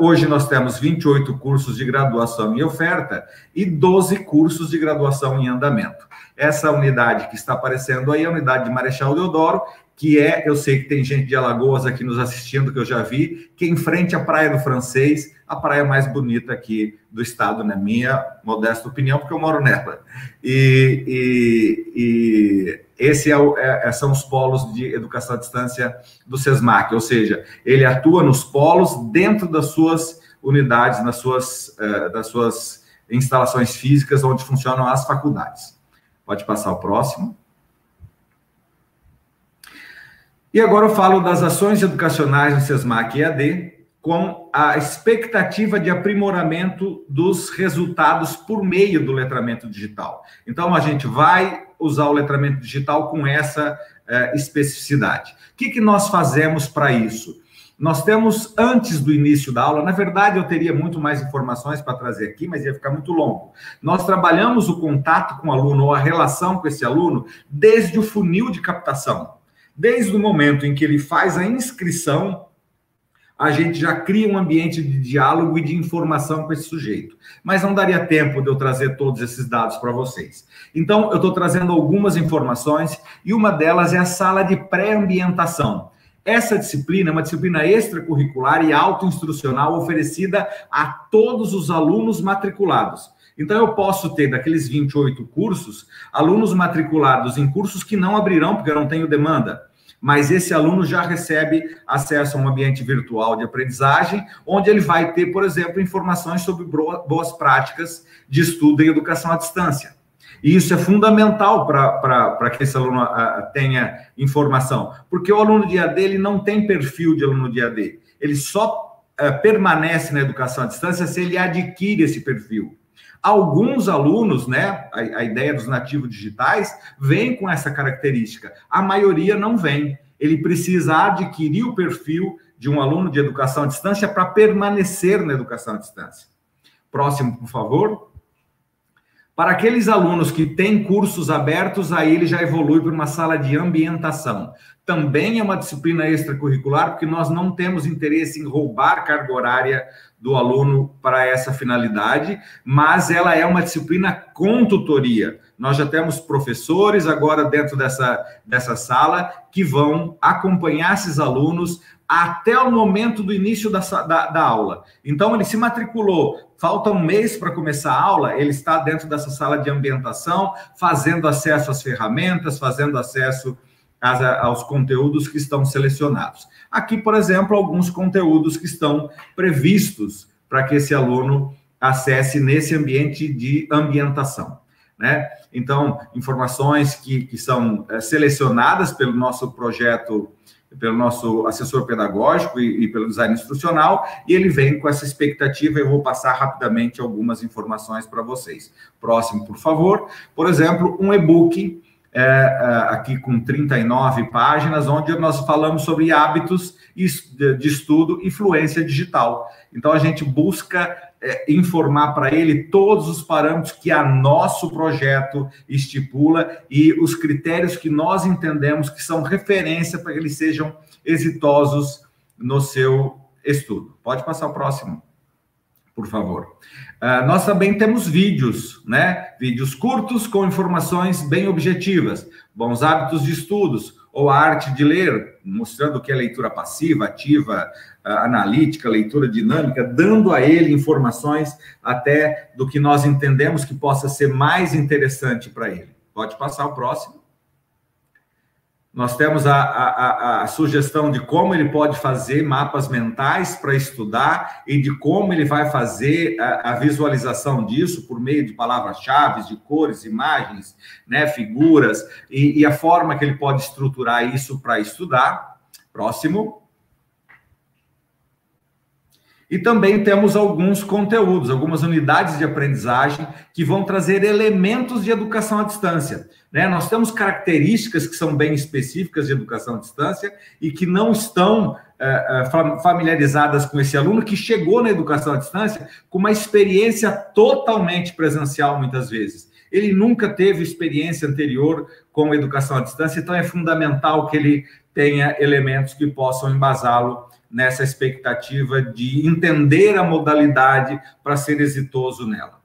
hoje nós temos 28 cursos de graduação em oferta e 12 cursos de graduação em andamento. Essa unidade que está aparecendo aí é a unidade de Marechal Deodoro, que é, eu sei que tem gente de Alagoas aqui nos assistindo, que eu já vi, que é em frente à Praia do Francês, a praia mais bonita aqui do estado, na minha modesta opinião, porque eu moro nela. E esse são os polos de educação à distância do CESMAC, ou seja, ele atua nos polos dentro das suas unidades, das suas instalações físicas, onde funcionam as faculdades. Pode passar o próximo. E agora eu falo das ações educacionais do CESMAC EAD, com a expectativa de aprimoramento dos resultados por meio do letramento digital. Então, a gente vai usar o letramento digital com essa especificidade. O que nós fazemos para isso? Nós temos, antes do início da aula, na verdade, eu teria muito mais informações para trazer aqui, mas ia ficar muito longo. Nós trabalhamos o contato com o aluno, ou a relação com esse aluno, desde o funil de captação. Desde o momento em que ele faz a inscrição, a gente já cria um ambiente de diálogo e de informação com esse sujeito. Mas não daria tempo de eu trazer todos esses dados para vocês. Então, eu estou trazendo algumas informações, e uma delas é a sala de pré-ambientação. Essa disciplina é uma disciplina extracurricular e autoinstrucional oferecida a todos os alunos matriculados. Então, eu posso ter, daqueles 28 cursos, alunos matriculados em cursos que não abrirão, porque eu não tenho demanda. Mas esse aluno já recebe acesso a um ambiente virtual de aprendizagem, onde ele vai ter, por exemplo, informações sobre boas práticas de estudo em educação à distância. E isso é fundamental para que esse aluno tenha informação. Porque o aluno de EAD, ele não tem perfil de aluno de EAD. Ele só permanece na educação à distância se ele adquire esse perfil. Alguns alunos, né, a ideia dos nativos digitais, vem com essa característica. A maioria não vem. Ele precisa adquirir o perfil de um aluno de educação à distância para permanecer na educação à distância. Próximo, por favor. Para aqueles alunos que têm cursos abertos, aí ele já evolui para uma sala de ambientação. Também é uma disciplina extracurricular, porque nós não temos interesse em roubar carga horária do aluno para essa finalidade, mas ela é uma disciplina com tutoria. Nós já temos professores agora dentro dessa sala que vão acompanhar esses alunos até o momento do início da aula. Então, ele se matriculou, falta um mês para começar a aula, ele está dentro dessa sala de ambientação, fazendo acesso às ferramentas, fazendo acesso aos conteúdos que estão selecionados. Aqui, por exemplo, alguns conteúdos que estão previstos para que esse aluno acesse nesse ambiente de ambientação, né? Então, informações que são selecionadas pelo nosso projeto, pelo nosso assessor pedagógico e pelo design instrucional, e ele vem com essa expectativa. Eu vou passar rapidamente algumas informações para vocês. Próximo, por favor. Por exemplo, um e-book, aqui com 39 páginas, onde nós falamos sobre hábitos de estudo e fluência digital. Então, a gente busca informar para ele todos os parâmetros que a nosso projeto estipula e os critérios que nós entendemos que são referência para que eles sejam exitosos no seu estudo. Pode passar o próximo, por favor. Nós também temos vídeos, né? Vídeos curtos com informações bem objetivas, bons hábitos de estudos, ou a arte de ler, mostrando o que é leitura passiva, ativa, analítica, leitura dinâmica, dando a ele informações até do que nós entendemos que possa ser mais interessante para ele. Pode passar o próximo. Nós temos a sugestão de como ele pode fazer mapas mentais para estudar e de como ele vai fazer a visualização disso por meio de palavras-chave, de cores, imagens, né, figuras, e a forma que ele pode estruturar isso para estudar. Próximo. E também temos alguns conteúdos, algumas unidades de aprendizagem que vão trazer elementos de educação à distância, né? Nós temos características que são bem específicas de educação à distância e que não estão familiarizadas com esse aluno que chegou na educação à distância com uma experiência totalmente presencial, muitas vezes. Ele nunca teve experiência anterior com educação à distância, então é fundamental que ele tenha elementos que possam embasá-lo nessa expectativa de entender a modalidade para ser exitoso nela.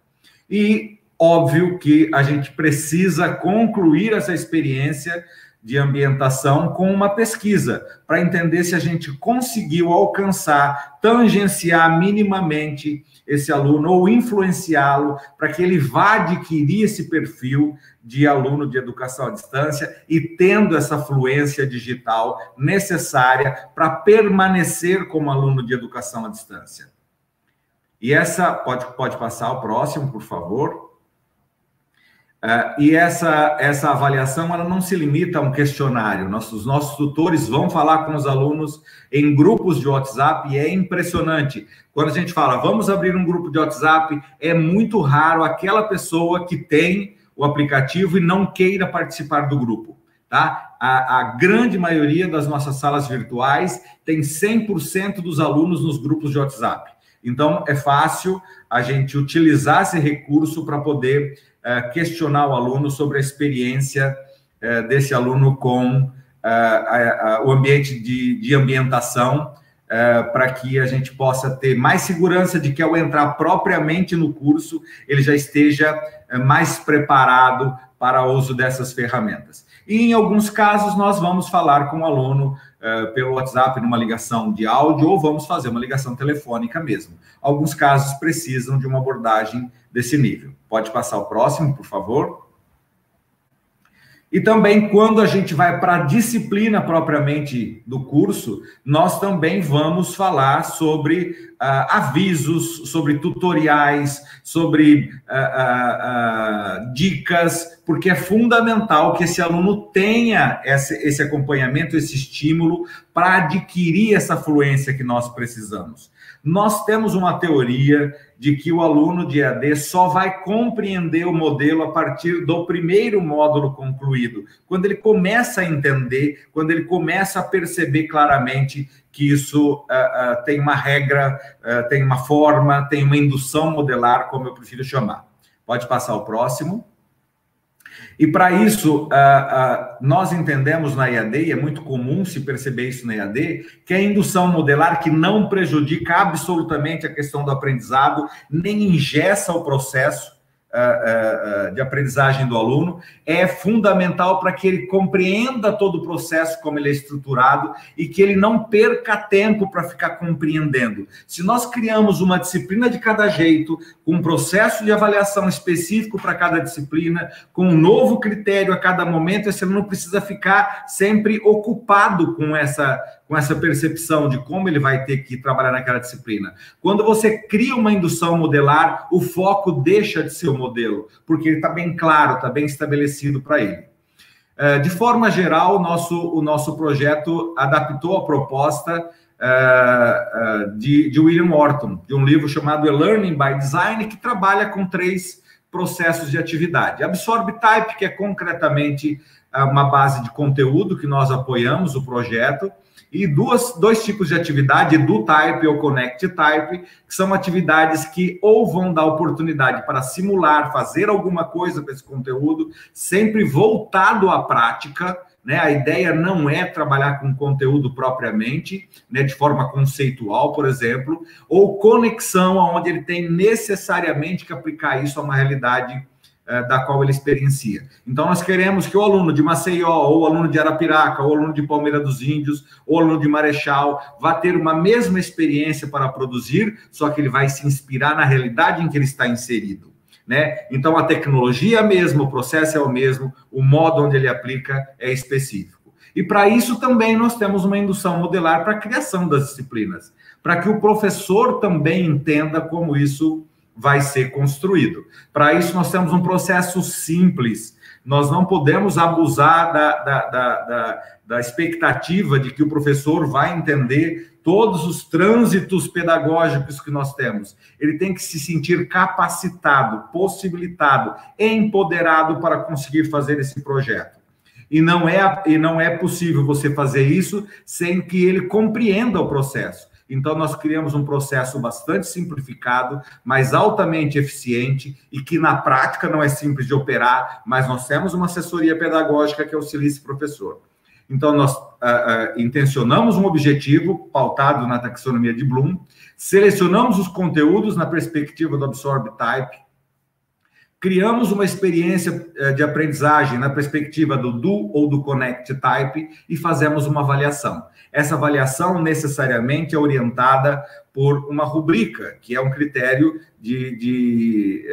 E óbvio que a gente precisa concluir essa experiência de ambientação com uma pesquisa, para entender se a gente conseguiu alcançar, tangenciar minimamente esse aluno ou influenciá-lo para que ele vá adquirir esse perfil de aluno de educação à distância e tendo essa fluência digital necessária para permanecer como aluno de educação à distância. E essa... Pode passar ao próximo, por favor. E essa avaliação, ela não se limita a um questionário. Os nossos tutores vão falar com os alunos em grupos de WhatsApp e é impressionante. Quando a gente fala, vamos abrir um grupo de WhatsApp, é muito raro aquela pessoa que tem o aplicativo e não queira participar do grupo, tá? A grande maioria das nossas salas virtuais tem 100% dos alunos nos grupos de WhatsApp. Então, é fácil a gente utilizar esse recurso para poder questionar o aluno sobre a experiência desse aluno com o ambiente de ambientação, para que a gente possa ter mais segurança de que, ao entrar propriamente no curso, ele já esteja mais preparado para o uso dessas ferramentas. E, em alguns casos, nós vamos falar com o aluno pelo WhatsApp, numa ligação de áudio, ou vamos fazer uma ligação telefônica mesmo. Alguns casos precisam de uma abordagem desse nível. Pode passar o próximo, por favor. E também, quando a gente vai para a disciplina propriamente do curso, nós também vamos falar sobre avisos, sobre tutoriais, sobre dicas, porque é fundamental que esse aluno tenha esse acompanhamento, esse estímulo, para adquirir essa fluência que nós precisamos. Nós temos uma teoria de que o aluno de EAD só vai compreender o modelo a partir do primeiro módulo concluído, quando ele começa a entender, quando ele começa a perceber claramente que isso tem uma regra, tem uma forma, tem uma indução modelar, como eu prefiro chamar. Pode passar ao próximo. E, para isso, nós entendemos na EAD, e é muito comum se perceber isso na EAD, que a indução modelar, que não prejudica absolutamente a questão do aprendizado, nem engessa o processo de aprendizagem do aluno, é fundamental para que ele compreenda todo o processo, como ele é estruturado, e que ele não perca tempo para ficar compreendendo. Se nós criamos uma disciplina de cada jeito, com um processo de avaliação específico para cada disciplina, com um novo critério a cada momento, esse aluno precisa ficar sempre ocupado com essa percepção de como ele vai ter que trabalhar naquela disciplina. Quando você cria uma indução modelar, o foco deixa de ser o modelo, porque ele está bem claro, está bem estabelecido para ele. De forma geral, o nosso projeto adaptou a proposta de William Horton, de um livro chamado E-Learning by Design, que trabalha com 3 processos de atividade. Absorb Type, que é concretamente uma base de conteúdo que nós apoiamos o projeto, e dois tipos de atividade, do type ou connect type, que são atividades que ou vão dar oportunidade para simular, fazer alguma coisa com esse conteúdo, sempre voltado à prática, né? A ideia não é trabalhar com conteúdo propriamente, né, de forma conceitual, por exemplo, ou conexão, onde ele tem necessariamente que aplicar isso a uma realidade da qual ele experiencia. Então, nós queremos que o aluno de Maceió, ou o aluno de Arapiraca, ou o aluno de Palmeira dos Índios, ou o aluno de Marechal, vá ter uma mesma experiência para produzir, só que ele vai se inspirar na realidade em que ele está inserido, né? Então, a tecnologia é a mesma, o processo é o mesmo, o modo onde ele aplica é específico. E, para isso, também nós temos uma indução modelar para a criação das disciplinas, para que o professor também entenda como isso vai ser construído. Para isso, nós temos um processo simples. Nós não podemos abusar da expectativa de que o professor vai entender todos os trânsitos pedagógicos que nós temos. Ele tem que se sentir capacitado, possibilitado, empoderado para conseguir fazer esse projeto. E não é possível você fazer isso sem que ele compreenda o processo. Então, nós criamos um processo bastante simplificado, mas altamente eficiente, e que, na prática, não é simples de operar, mas nós temos uma assessoria pedagógica que auxilia esse professor. Então, nós intencionamos um objetivo pautado na taxonomia de Bloom, selecionamos os conteúdos na perspectiva do Absorb Type, Criamos uma experiência de aprendizagem na perspectiva do do ou do connect type e fazemos uma avaliação. Essa avaliação necessariamente é orientada por uma rubrica, que é um critério que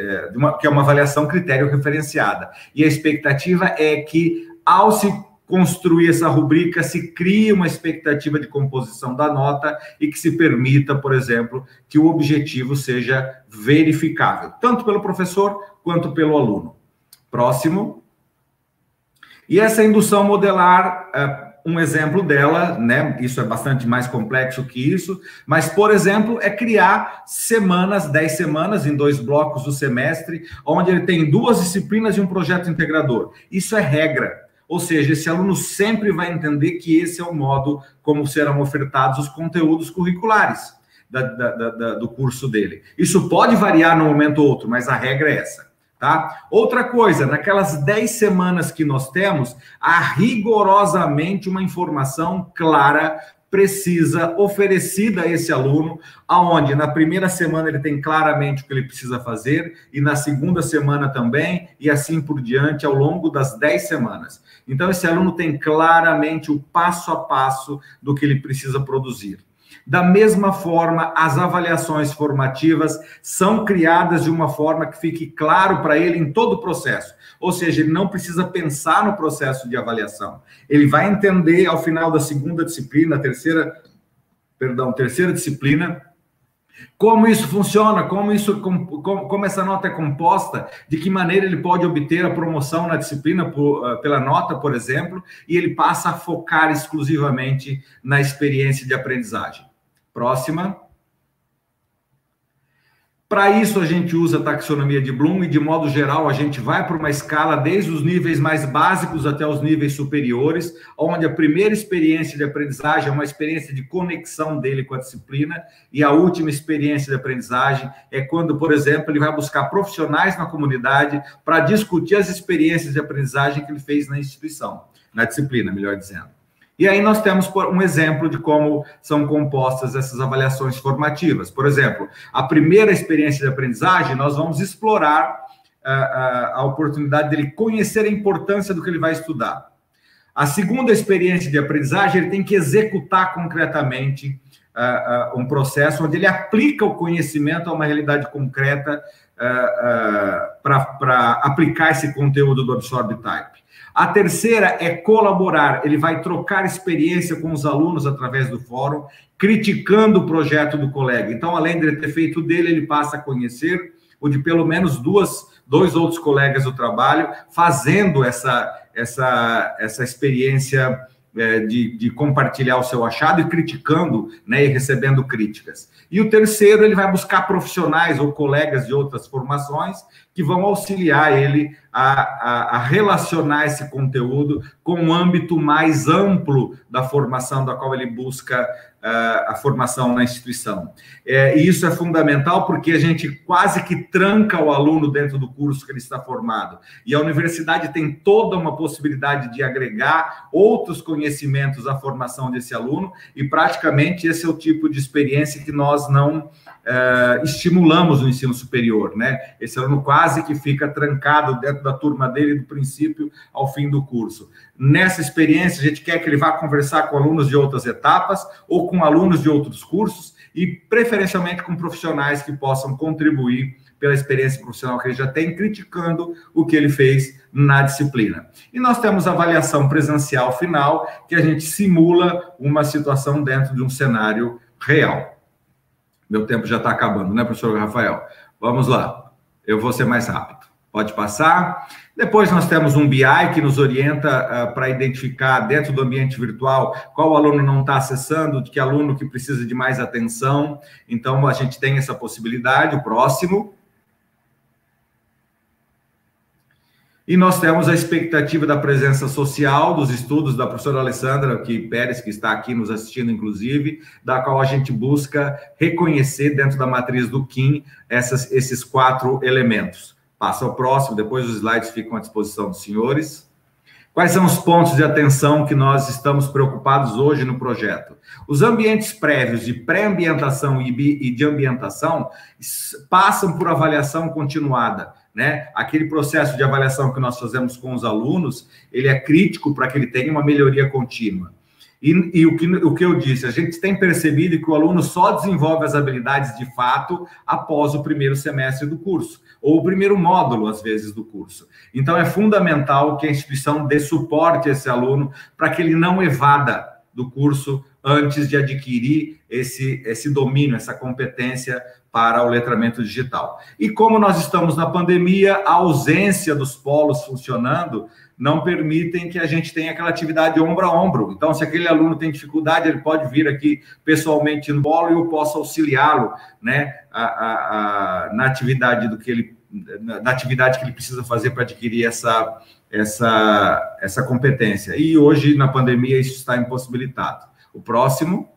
é uma avaliação critério referenciada. E a expectativa é que, ao se construir essa rubrica, se cria uma expectativa de composição da nota e que se permita, por exemplo, que o objetivo seja verificável, tanto pelo professor quanto pelo aluno. Próximo. E essa indução modelar, um exemplo dela, né? Isso é bastante mais complexo que isso, mas, por exemplo, é criar semanas, 10 semanas, em 2 blocos do semestre, onde ele tem 2 disciplinas e um projeto integrador. Isso é regra. Ou seja, esse aluno sempre vai entender que esse é o modo como serão ofertados os conteúdos curriculares do curso dele. Isso pode variar num momento ou outro, mas a regra é essa, tá? Outra coisa, naquelas 10 semanas que nós temos, há rigorosamente uma informação clara, precisa, oferecida a esse aluno, aonde na primeira semana ele tem claramente o que ele precisa fazer, e na segunda semana também, e assim por diante, ao longo das 10 semanas. Então, esse aluno tem claramente o passo a passo do que ele precisa produzir. Da mesma forma, as avaliações formativas são criadas de uma forma que fique claro para ele em todo o processo. Ou seja, ele não precisa pensar no processo de avaliação. Ele vai entender ao final da segunda disciplina, terceira disciplina, como isso funciona, como essa nota é composta, de que maneira ele pode obter a promoção na disciplina pela nota, por exemplo, e ele passa a focar exclusivamente na experiência de aprendizagem. Próxima. Para isso, a gente usa a taxonomia de Bloom e, de modo geral, a gente vai para uma escala desde os níveis mais básicos até os níveis superiores, onde a primeira experiência de aprendizagem é uma experiência de conexão dele com a disciplina e a última experiência de aprendizagem é quando, por exemplo, ele vai buscar profissionais na comunidade para discutir as experiências de aprendizagem que ele fez na instituição, na disciplina, melhor dizendo. E aí nós temos um exemplo de como são compostas essas avaliações formativas. Por exemplo, a primeira experiência de aprendizagem, nós vamos explorar a oportunidade dele conhecer a importância do que ele vai estudar. A segunda experiência de aprendizagem, ele tem que executar concretamente um processo onde ele aplica o conhecimento a uma realidade concreta para aplicar esse conteúdo do Absorb Type. A terceira é colaborar, ele vai trocar experiência com os alunos através do fórum, criticando o projeto do colega. Então, além de ter feito dele, ele passa a conhecer o de pelo menos 2 outros colegas do trabalho, fazendo essa experiência de compartilhar o seu achado e criticando, né, e recebendo críticas. E o terceiro, ele vai buscar profissionais ou colegas de outras formações que vão auxiliar ele a relacionar esse conteúdo com um âmbito mais amplo da formação, da qual ele busca a formação na instituição. E isso é fundamental porque a gente quase que tranca o aluno dentro do curso que ele está formado. E a universidade tem toda uma possibilidade de agregar outros conhecimentos à formação desse aluno e praticamente esse é o tipo de experiência que nós não estimulamos no ensino superior, né? Esse aluno quase que fica trancado dentro da turma dele do princípio ao fim do curso. Nessa experiência, a gente quer que ele vá conversar com alunos de outras etapas ou com alunos de outros cursos e, preferencialmente, com profissionais que possam contribuir pela experiência profissional que ele já tem, criticando o que ele fez na disciplina. E nós temos a avaliação presencial final, que a gente simula uma situação dentro de um cenário real. Meu tempo já está acabando, né, professor Rafael? Vamos lá, eu vou ser mais rápido. Pode passar. Depois nós temos um BI que nos orienta para identificar dentro do ambiente virtual qual aluno não está acessando, que aluno que precisa de mais atenção. Então, a gente tem essa possibilidade. O próximo. E nós temos a expectativa da presença social dos estudos da professora Alessandra Pérez, que está aqui nos assistindo, inclusive, da qual a gente busca reconhecer dentro da matriz do KIM esses 4 elementos. Passa ao próximo, depois os slides ficam à disposição dos senhores. Quais são os pontos de atenção que nós estamos preocupados hoje no projeto? Os ambientes prévios de pré-ambientação e de ambientação passam por avaliação continuada, né? Aquele processo de avaliação que nós fazemos com os alunos, ele é crítico para que ele tenha uma melhoria contínua. E o que eu disse, a gente tem percebido que o aluno só desenvolve as habilidades de fato após o primeiro semestre do curso, ou o primeiro módulo, às vezes, do curso. Então, é fundamental que a instituição dê suporte a esse aluno para que ele não evada do curso antes de adquirir esse domínio, essa competência para o letramento digital. E como nós estamos na pandemia, a ausência dos polos funcionando não permitem que a gente tenha aquela atividade ombro a ombro. Então, se aquele aluno tem dificuldade, ele pode vir aqui pessoalmente no polo e eu posso auxiliá-lo, né, na atividade que ele precisa fazer para adquirir essa competência. E hoje, na pandemia, isso está impossibilitado. O próximo...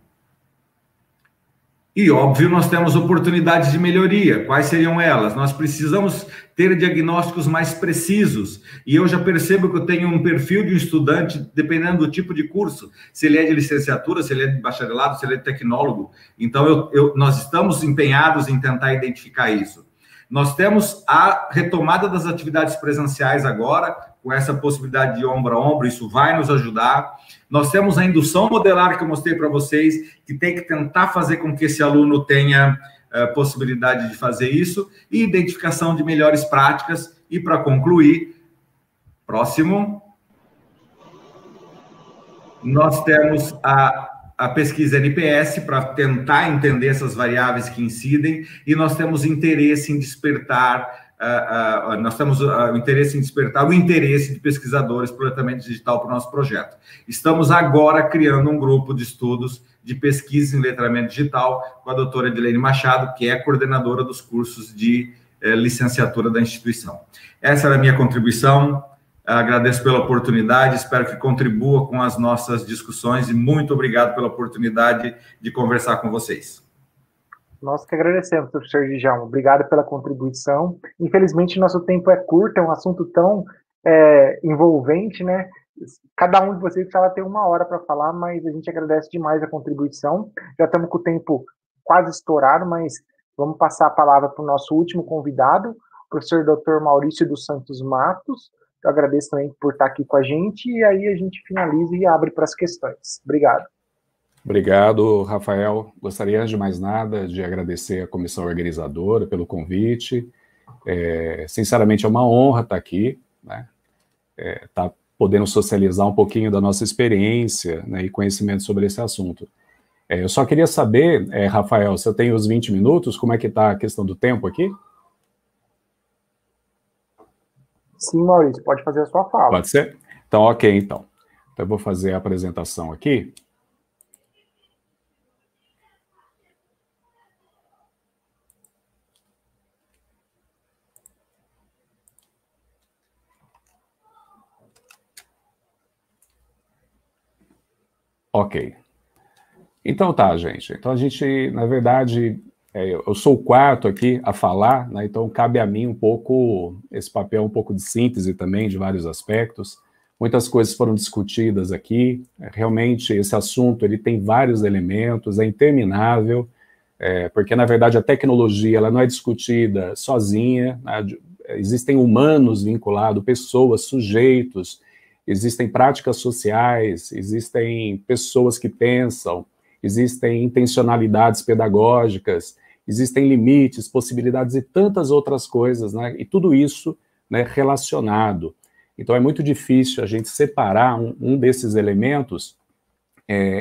E, óbvio, nós temos oportunidades de melhoria. Quais seriam elas? Nós precisamos ter diagnósticos mais precisos. E eu já percebo que eu tenho um perfil de um estudante, dependendo do tipo de curso, se ele é de licenciatura, se ele é de bacharelado, se ele é de tecnólogo. Então, nós estamos empenhados em tentar identificar isso. Nós temos a retomada das atividades presenciais agora, com essa possibilidade de ombro a ombro, isso vai nos ajudar. Nós temos a indução modelar que eu mostrei para vocês, que tem que tentar fazer com que esse aluno tenha possibilidade de fazer isso, e identificação de melhores práticas. E para concluir, próximo, nós temos a pesquisa NPS, para tentar entender essas variáveis que incidem, e nós temos interesse em despertar, o interesse de pesquisadores pelo letramento digital para o nosso projeto. Estamos agora criando um grupo de estudos de pesquisa em letramento digital com a doutora Edilene Machado, que é coordenadora dos cursos de licenciatura da instituição. Essa era a minha contribuição. Agradeço pela oportunidade, espero que contribua com as nossas discussões e muito obrigado pela oportunidade de conversar com vocês. Nós que agradecemos, professor Djalma. Obrigado pela contribuição. Infelizmente, nosso tempo é curto, é um assunto tão envolvente, né? Cada um de vocês precisava ter uma hora para falar, mas a gente agradece demais a contribuição. Já estamos com o tempo quase estourado, mas vamos passar a palavra para o nosso último convidado, o professor Dr. Maurício dos Santos Matos. Eu agradeço também por estar aqui com a gente, e aí a gente finaliza e abre para as questões. Obrigado. Obrigado, Rafael. Gostaria, antes de mais nada, de agradecer à comissão organizadora pelo convite. Sinceramente, é uma honra estar aqui, né? Estar podendo socializar um pouquinho da nossa experiência, né, e conhecimento sobre esse assunto. Eu só queria saber, Rafael, se eu tenho os 20 minutos, como é que está a questão do tempo aqui? Sim, Maurício, pode fazer a sua fala. Pode ser? Então, ok, então. Então, eu vou fazer a apresentação aqui. Ok. Então, tá, gente. Então, a gente, na verdade... eu sou o quarto aqui a falar, né? Então cabe a mim um pouco, esse papel um pouco de síntese também de vários aspectos. Muitas coisas foram discutidas aqui, realmente esse assunto ele tem vários elementos, é interminável, porque na verdade a tecnologia ela não é discutida sozinha, né? Existem humanos vinculados, pessoas, sujeitos, existem práticas sociais, existem pessoas que pensam, existem intencionalidades pedagógicas, existem limites, possibilidades e tantas outras coisas, né? E tudo isso, né, relacionado. Então é muito difícil a gente separar um desses elementos,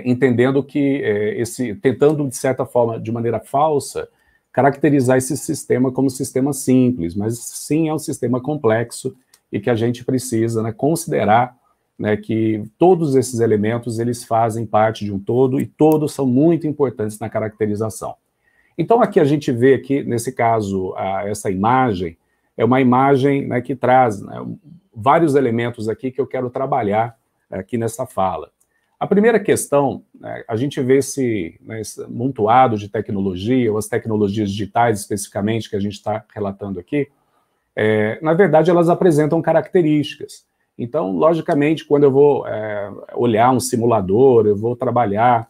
entendendo que tentando de certa forma, de maneira falsa, caracterizar esse sistema como sistema simples, mas sim é um sistema complexo e que a gente precisa, né, considerar, né, que todos esses elementos, eles fazem parte de um todo e todos são muito importantes na caracterização. Então, aqui a gente vê aqui, nesse caso, essa imagem, é uma imagem, né, que traz, né, vários elementos aqui que eu quero trabalhar aqui nessa fala. A primeira questão, né, a gente vê esse amontoado de tecnologia, ou as tecnologias digitais especificamente que a gente está relatando aqui, na verdade, elas apresentam características. Então, logicamente, quando eu vou olhar um simulador, eu vou trabalhar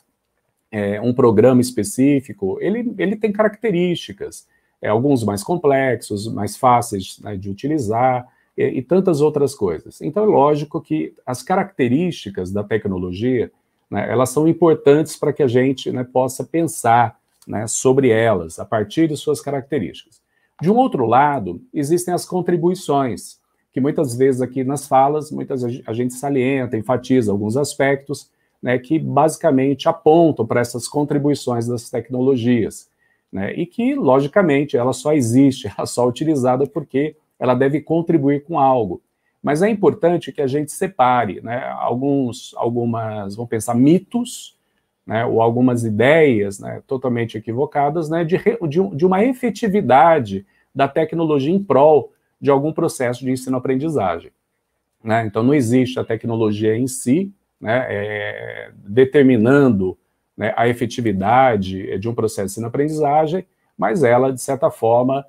um programa específico, ele tem características, alguns mais complexos, mais fáceis, né, de utilizar, e tantas outras coisas. Então, é lógico que as características da tecnologia, né, elas são importantes para que a gente, né, possa pensar, né, sobre elas, a partir de suas características. De um outro lado, existem as contribuições, que muitas vezes aqui nas falas, muitas vezes a gente salienta, enfatiza alguns aspectos, né, que basicamente apontam para essas contribuições das tecnologias, né, e que, logicamente, ela só existe, ela só é utilizada porque ela deve contribuir com algo. Mas é importante que a gente separe, né, algumas, vamos pensar, mitos, né, ou algumas ideias, né, totalmente equivocadas, né, de uma efetividade da tecnologia em prol de algum processo de ensino-aprendizagem, né? Então, não existe a tecnologia em si, né, determinando, né, a efetividade de um processo de ensino-aprendizagem, mas ela, de certa forma,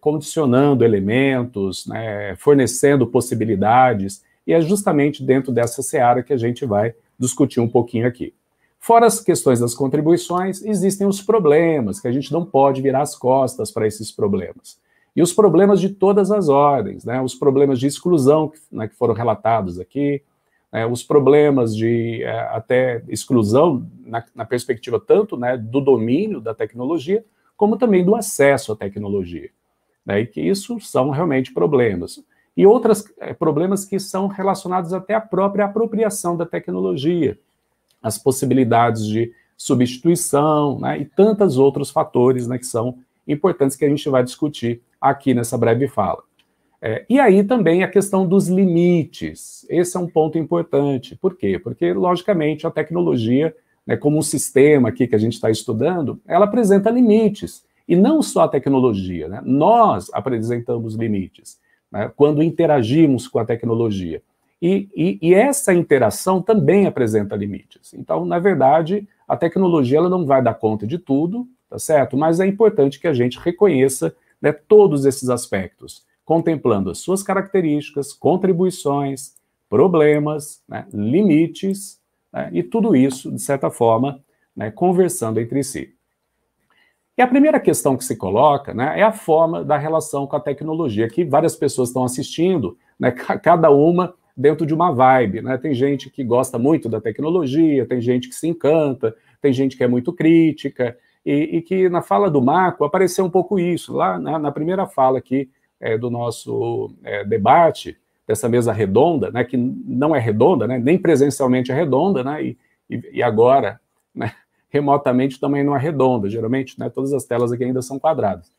condicionando elementos, né, fornecendo possibilidades, e é justamente dentro dessa seara que a gente vai discutir um pouquinho aqui. Fora as questões das contribuições, existem os problemas, que a gente não pode virar as costas para esses problemas. E os problemas de todas as ordens, né, os problemas de exclusão, né, que foram relatados aqui, né, os problemas de até exclusão na perspectiva tanto, né, do domínio da tecnologia, como também do acesso à tecnologia, né, e que isso são realmente problemas. E outros problemas que são relacionados até à própria apropriação da tecnologia, as possibilidades de substituição, né, e tantos outros fatores, né, que são importantes que a gente vai discutir aqui nessa breve fala. E aí também a questão dos limites, esse é um ponto importante. Por quê? Porque, logicamente, a tecnologia, né, como um sistema aqui que a gente está estudando, ela apresenta limites, e não só a tecnologia, né? Nós apresentamos limites, né, quando interagimos com a tecnologia, e essa interação também apresenta limites. Então, na verdade, a tecnologia ela não vai dar conta de tudo, tá certo? Mas é importante que a gente reconheça, né, todos esses aspectos, contemplando as suas características, contribuições, problemas, né, limites, e tudo isso, de certa forma, né, conversando entre si. E a primeira questão que se coloca, né, é a forma da relação com a tecnologia, que várias pessoas estão assistindo, né, cada uma dentro de uma vibe, né? Tem gente que gosta muito da tecnologia, tem gente que se encanta, tem gente que é muito crítica, e que na fala do Marco apareceu um pouco isso, lá na primeira fala aqui do nosso debate, dessa mesa redonda, né, que não é redonda, né, nem presencialmente é redonda, né, e agora, né, remotamente também não é redonda, geralmente, né, todas as telas aqui ainda são quadradas.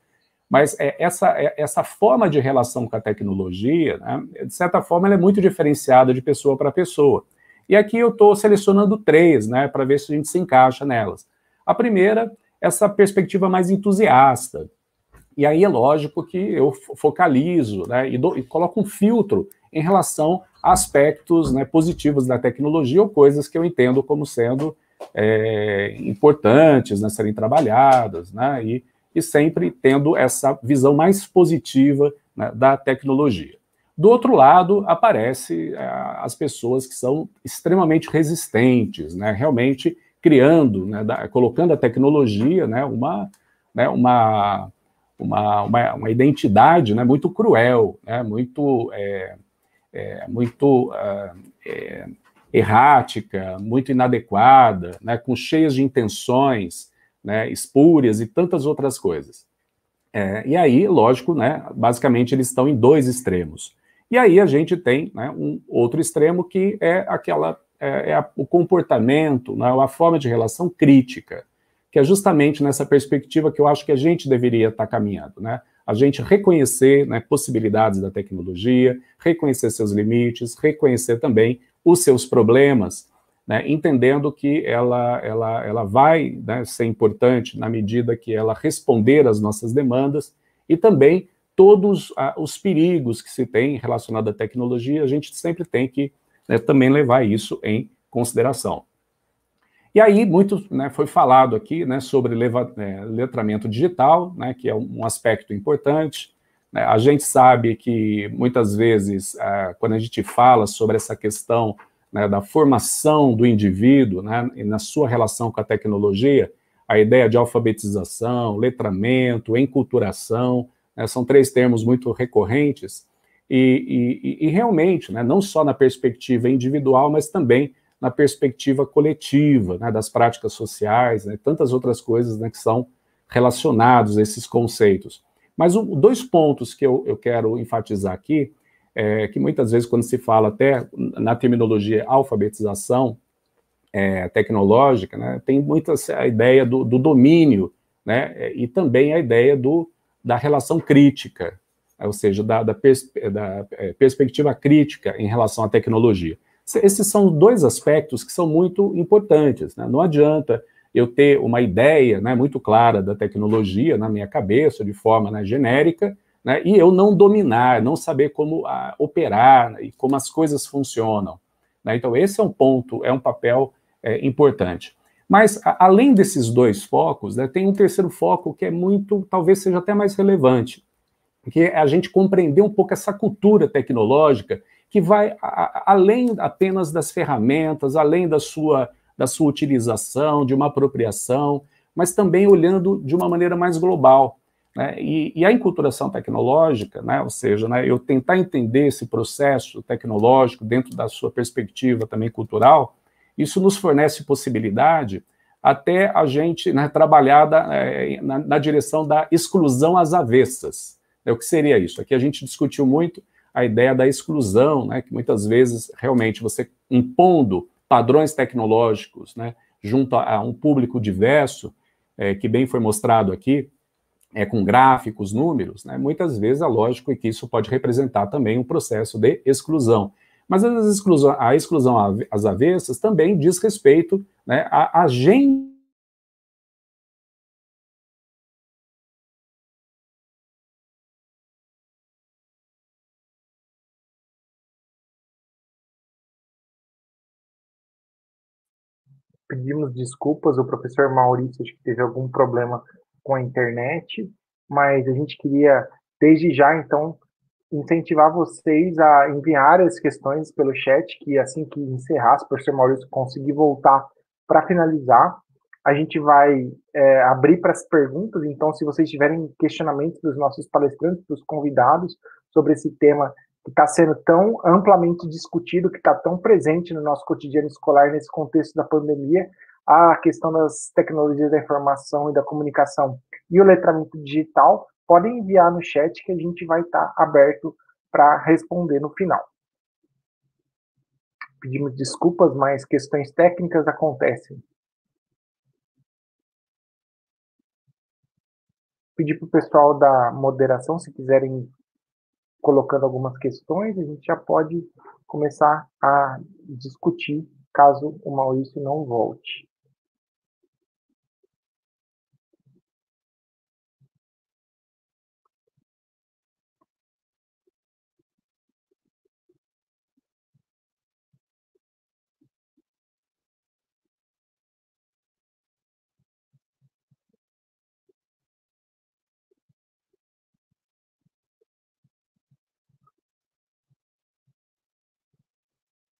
Mas essa forma de relação com a tecnologia, né, de certa forma, ela é muito diferenciada de pessoa para pessoa. E aqui eu estou selecionando três, né, para ver se a gente se encaixa nelas. A primeira, essa perspectiva mais entusiasta. E aí é lógico que eu focalizo, né, e coloco um filtro em relação a aspectos, né, positivos da tecnologia ou coisas que eu entendo como sendo importantes, né, serem trabalhadas, né, e sempre tendo essa visão mais positiva, né, da tecnologia. Do outro lado, aparecem as pessoas que são extremamente resistentes, né, realmente criando, né, colocando a tecnologia, né, uma identidade, né, muito cruel, né, muito errática, muito inadequada, né, com cheias de intenções, né, espúrias e tantas outras coisas. E aí, lógico, né, basicamente eles estão em dois extremos. E aí a gente tem, né, um outro extremo que é o comportamento, né, a forma de relação crítica, que é justamente nessa perspectiva que eu acho que a gente deveria estar caminhando, né? A gente reconhecer, né, possibilidades da tecnologia, reconhecer seus limites, reconhecer também os seus problemas, né, entendendo que ela vai, né, ser importante na medida que ela responder às nossas demandas, e também todos os perigos que se tem relacionado à tecnologia, a gente sempre tem que, né, também levar isso em consideração. E aí, muito, né, foi falado aqui, né, sobre letramento digital, né, que é um aspecto importante, A gente sabe que, muitas vezes, quando a gente fala sobre essa questão, né, da formação do indivíduo, né, na sua relação com a tecnologia, a ideia de alfabetização, letramento, enculturação, né, são três termos muito recorrentes, e realmente, né, não só na perspectiva individual, mas também na perspectiva coletiva, né, das práticas sociais, né, tantas outras coisas, né, que são relacionados a esses conceitos. Mas dois pontos que eu quero enfatizar aqui, que muitas vezes quando se fala até na terminologia alfabetização tecnológica, né, tem muita a ideia do domínio, né, e também a ideia da relação crítica, ou seja, da perspectiva crítica em relação à tecnologia. Esses são dois aspectos que são muito importantes, né? Não adianta eu ter uma ideia, né, muito clara da tecnologia na minha cabeça, de forma, né, genérica, né, e eu não dominar, não saber como operar e como as coisas funcionam, né? Então, esse é um ponto, é um papel importante. Mas, além desses dois focos, né, tem um terceiro foco que é muito, talvez seja até mais relevante, que é a gente compreender um pouco essa cultura tecnológica que vai além apenas das ferramentas, além da sua utilização, de uma apropriação, mas também olhando de uma maneira mais global, né? E a enculturação tecnológica, né? Ou seja, né, eu tentar entender esse processo tecnológico dentro da sua perspectiva também cultural, isso nos fornece possibilidade até a gente, né, trabalhar na direção da exclusão às avessas. O que seria isso? Aqui a gente discutiu muito a ideia da exclusão, né, que muitas vezes realmente você impondo padrões tecnológicos, né, junto a um público diverso, que bem foi mostrado aqui, com gráficos, números, né, muitas vezes é lógico que isso pode representar também um processo de exclusão. Mas a exclusão às avessas também diz respeito, né, a agenda . Pedimos desculpas, o professor Maurício acho que teve algum problema com a internet, mas a gente queria, desde já, então, incentivar vocês a enviar as questões pelo chat, que assim que encerrar, se o professor Maurício conseguir voltar para finalizar, a gente vai abrir para as perguntas. Então, se vocês tiverem questionamentos dos nossos palestrantes, dos convidados, sobre esse tema que está sendo tão amplamente discutido, que está tão presente no nosso cotidiano escolar nesse contexto da pandemia, a questão das tecnologias da informação e da comunicação e o letramento digital, podem enviar no chat que a gente vai estar aberto para responder no final. Pedimos desculpas, mas questões técnicas acontecem. Pedir para o pessoal da moderação, se quiserem, colocando algumas questões, a gente já pode começar a discutir, caso o Maurício não volte.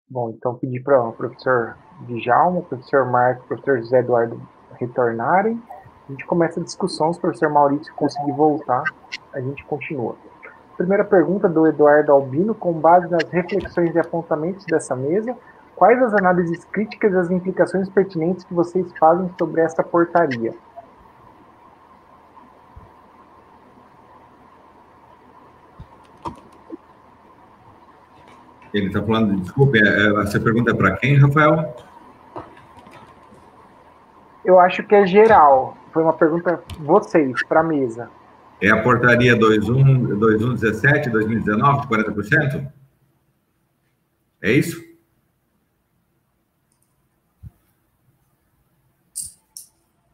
Bom, então pedi para o professor Djalma, o professor Marco, o professor José Eduardo retornarem. A gente começa a discussão, se o professor Maurício conseguir voltar, a gente continua. Primeira pergunta do Eduardo Albino, com base nas reflexões e apontamentos dessa mesa, quais as análises críticas e as implicações pertinentes que vocês fazem sobre essa portaria? Ele está falando, desculpe, essa pergunta é para quem, Rafael? Eu acho que é geral. Foi uma pergunta vocês, para a mesa. É a portaria 2117, 2019, 40%? É isso?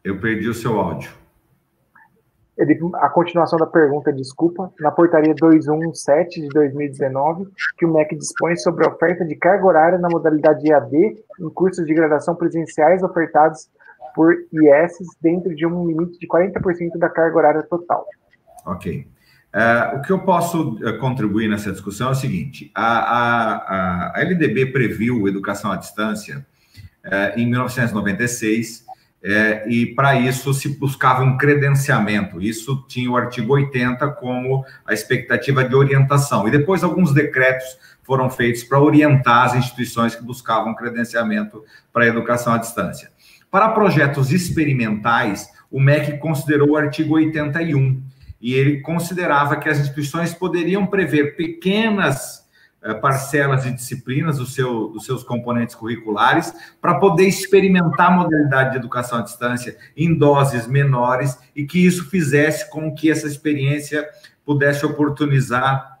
Eu perdi o seu áudio. A continuação da pergunta, desculpa, na portaria 2117 de 2019, que o MEC dispõe sobre a oferta de carga horária na modalidade EAD em cursos de graduação presenciais ofertados por IES dentro de um limite de 40% da carga horária total. Ok. O que eu posso contribuir nessa discussão é o seguinte: a LDB previu educação à distância em 1996, e para isso se buscava um credenciamento. Isso tinha o artigo 80 como a expectativa de orientação, e depois alguns decretos foram feitos para orientar as instituições que buscavam credenciamento para a educação à distância. Para projetos experimentais, o MEC considerou o artigo 81, e ele considerava que as instituições poderiam prever pequenas parcelas de disciplinas dos seus componentes curriculares para poder experimentar a modalidade de educação à distância em doses menores, e que isso fizesse com que essa experiência pudesse oportunizar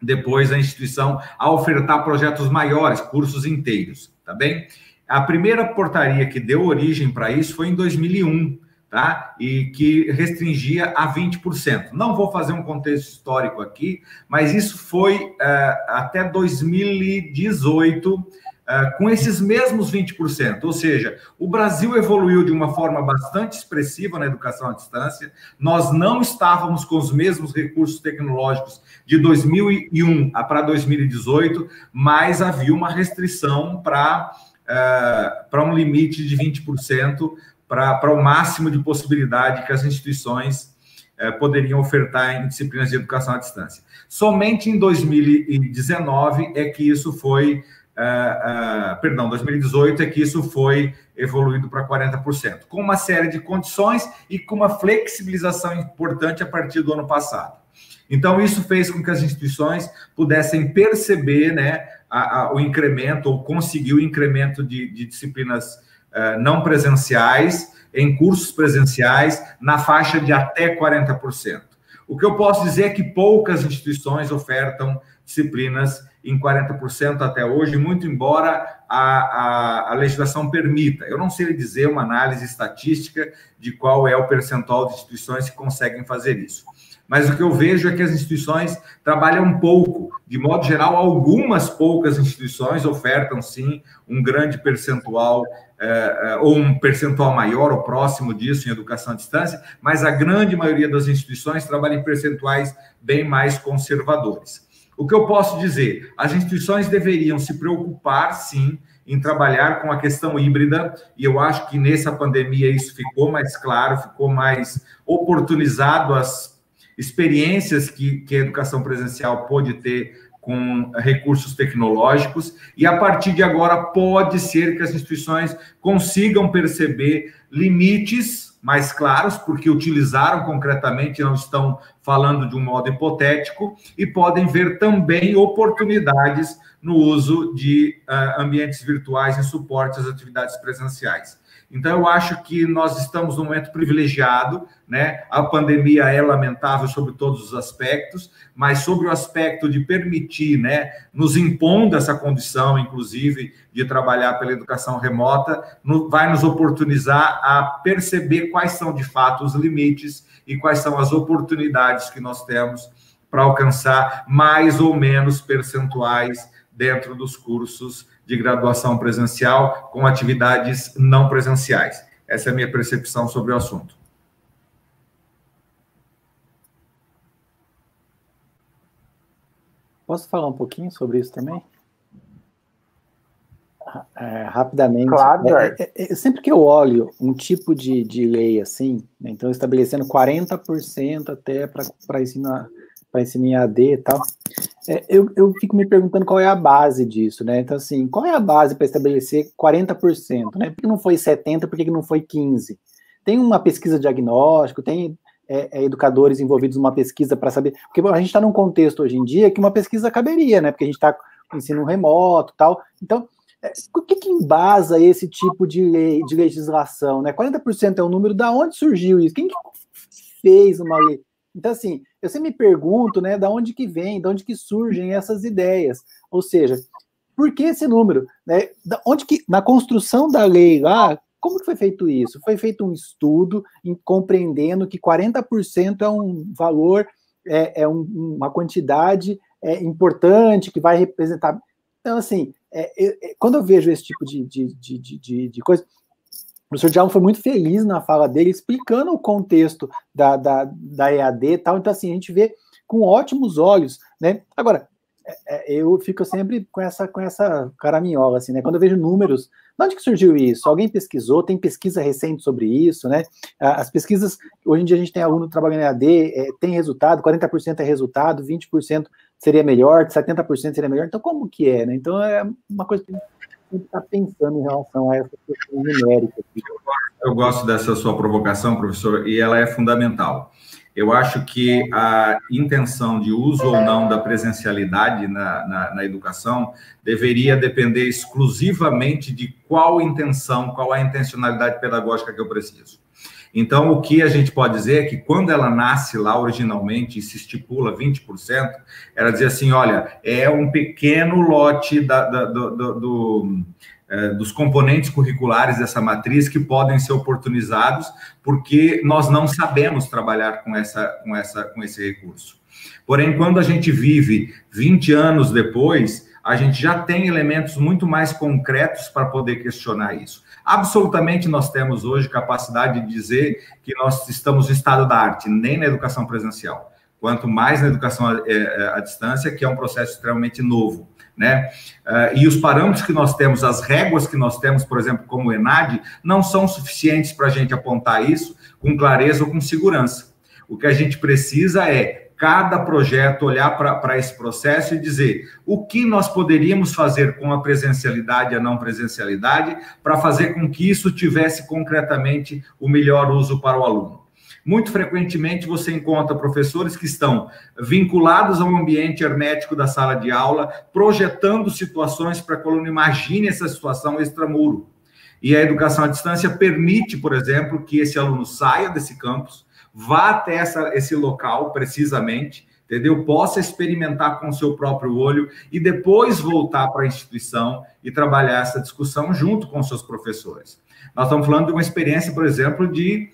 depois a instituição a ofertar projetos maiores, cursos inteiros, tá bem? A primeira portaria que deu origem para isso foi em 2001, tá? E que restringia a 20%. Não vou fazer um contexto histórico aqui, mas isso foi até 2018, com esses mesmos 20%. Ou seja, o Brasil evoluiu de uma forma bastante expressiva na educação à distância. Nós não estávamos com os mesmos recursos tecnológicos de 2001 para 2018, mas havia uma restrição para um limite de 20%, para o máximo de possibilidade que as instituições poderiam ofertar em disciplinas de educação à distância. Somente em 2019 é que isso foi, 2018 é que isso foi evoluído para 40%, com uma série de condições e com uma flexibilização importante a partir do ano passado. Então, isso fez com que as instituições pudessem perceber, né, o incremento, ou conseguir o incremento de disciplinas não presenciais, em cursos presenciais, na faixa de até 40%. O que eu posso dizer é que poucas instituições ofertam disciplinas em 40% até hoje, muito embora a legislação permita. Eu não sei dizer uma análise estatística de qual é o percentual de instituições que conseguem fazer isso. Mas o que eu vejo é que as instituições trabalham pouco. De modo geral, algumas poucas instituições ofertam, sim, um grande percentual, ou um percentual maior ou próximo disso em educação à distância, mas a grande maioria das instituições trabalha em percentuais bem mais conservadores. O que eu posso dizer? As instituições deveriam se preocupar, sim, em trabalhar com a questão híbrida, e eu acho que nessa pandemia isso ficou mais claro, ficou mais oportunizado as experiências que a educação presencial pode ter com recursos tecnológicos, e a partir de agora pode ser que as instituições consigam perceber limites mais claros, porque utilizaram concretamente, não estão falando de um modo hipotético, e podem ver também oportunidades no uso de ambientes virtuais em suporte às atividades presenciais. Então, eu acho que nós estamos num momento privilegiado, né? A pandemia é lamentável sobre todos os aspectos, mas sobre o aspecto de permitir, né, nos impondo essa condição, inclusive, de trabalhar pela educação remota, vai nos oportunizar a perceber quais são, de fato, os limites e quais são as oportunidades que nós temos para alcançar mais ou menos percentuais dentro dos cursos de graduação presencial, com atividades não presenciais. Essa é a minha percepção sobre o assunto. Posso falar um pouquinho sobre isso também? Rapidamente. Claro. Sempre que eu olho um tipo de lei assim, né, então estabelecendo 40% até para ensinar... para ensino em EAD e tal, eu fico me perguntando qual é a base disso, né? Então, assim, qual é a base para estabelecer 40%, né? Por que não foi 70%, por que não foi 15%? Tem uma pesquisa diagnóstico, tem educadores envolvidos numa pesquisa para saber, porque a gente está num contexto hoje em dia que uma pesquisa caberia, né? Porque a gente está com ensino remoto e tal, então... O que embasa esse tipo de lei, de legislação, né? 40% é o número, da onde surgiu isso? Quem que fez uma lei? Então, assim, eu sempre me pergunto, né, da onde que vem, da onde que surgem essas ideias, ou seja, por que esse número, né, da onde que, na construção da lei lá, como que foi feito isso? Foi feito um estudo compreendendo que 40% é um valor, uma quantidade importante, que vai representar, então, assim, quando eu vejo esse tipo de coisa... O professor Djalma foi muito feliz na fala dele, explicando o contexto da EAD e tal. Então, assim, a gente vê com ótimos olhos, né? Agora, eu fico sempre com essa caraminhola, assim, né? Quando eu vejo números, de onde que surgiu isso? Alguém pesquisou? Tem pesquisa recente sobre isso, né? As pesquisas, hoje em dia a gente tem aluno trabalhando em EAD, tem resultado, 40% é resultado, 20% seria melhor, 70% seria melhor, então como que é, né? Então é uma coisa que a gente está pensando em relação a essa questão numérica. Eu gosto dessa sua provocação, professor, e ela é fundamental. Eu acho que a intenção de uso ou não da presencialidade na educação deveria depender exclusivamente de qual intenção, qual a intencionalidade pedagógica que eu preciso. Então, o que a gente pode dizer é que quando ela nasce lá originalmente e se estipula 20%, ela diz assim, olha, é um pequeno lote dos componentes curriculares dessa matriz que podem ser oportunizados, porque nós não sabemos trabalhar com esse recurso. Porém, quando a gente vive 20 anos depois, a gente já tem elementos muito mais concretos para poder questionar isso. Absolutamente nós temos hoje capacidade de dizer que nós estamos no estado da arte, nem na educação presencial, quanto mais na educação à distância, que é um processo extremamente novo, né? E os parâmetros que nós temos, as réguas que nós temos, por exemplo, como o ENAD, não são suficientes para a gente apontar isso com clareza ou com segurança. O que a gente precisa é, cada projeto, olhar para esse processo e dizer o que nós poderíamos fazer com a presencialidade e a não presencialidade para fazer com que isso tivesse concretamente o melhor uso para o aluno. Muito frequentemente você encontra professores que estão vinculados ao ambiente hermético da sala de aula, projetando situações para que o aluno imagine essa situação extramuro. E a educação à distância permite, por exemplo, que esse aluno saia desse campus, vá até esse local precisamente, entendeu? Possa experimentar com o seu próprio olho e depois voltar para a instituição e trabalhar essa discussão junto com seus professores. Nós estamos falando de uma experiência, por exemplo, de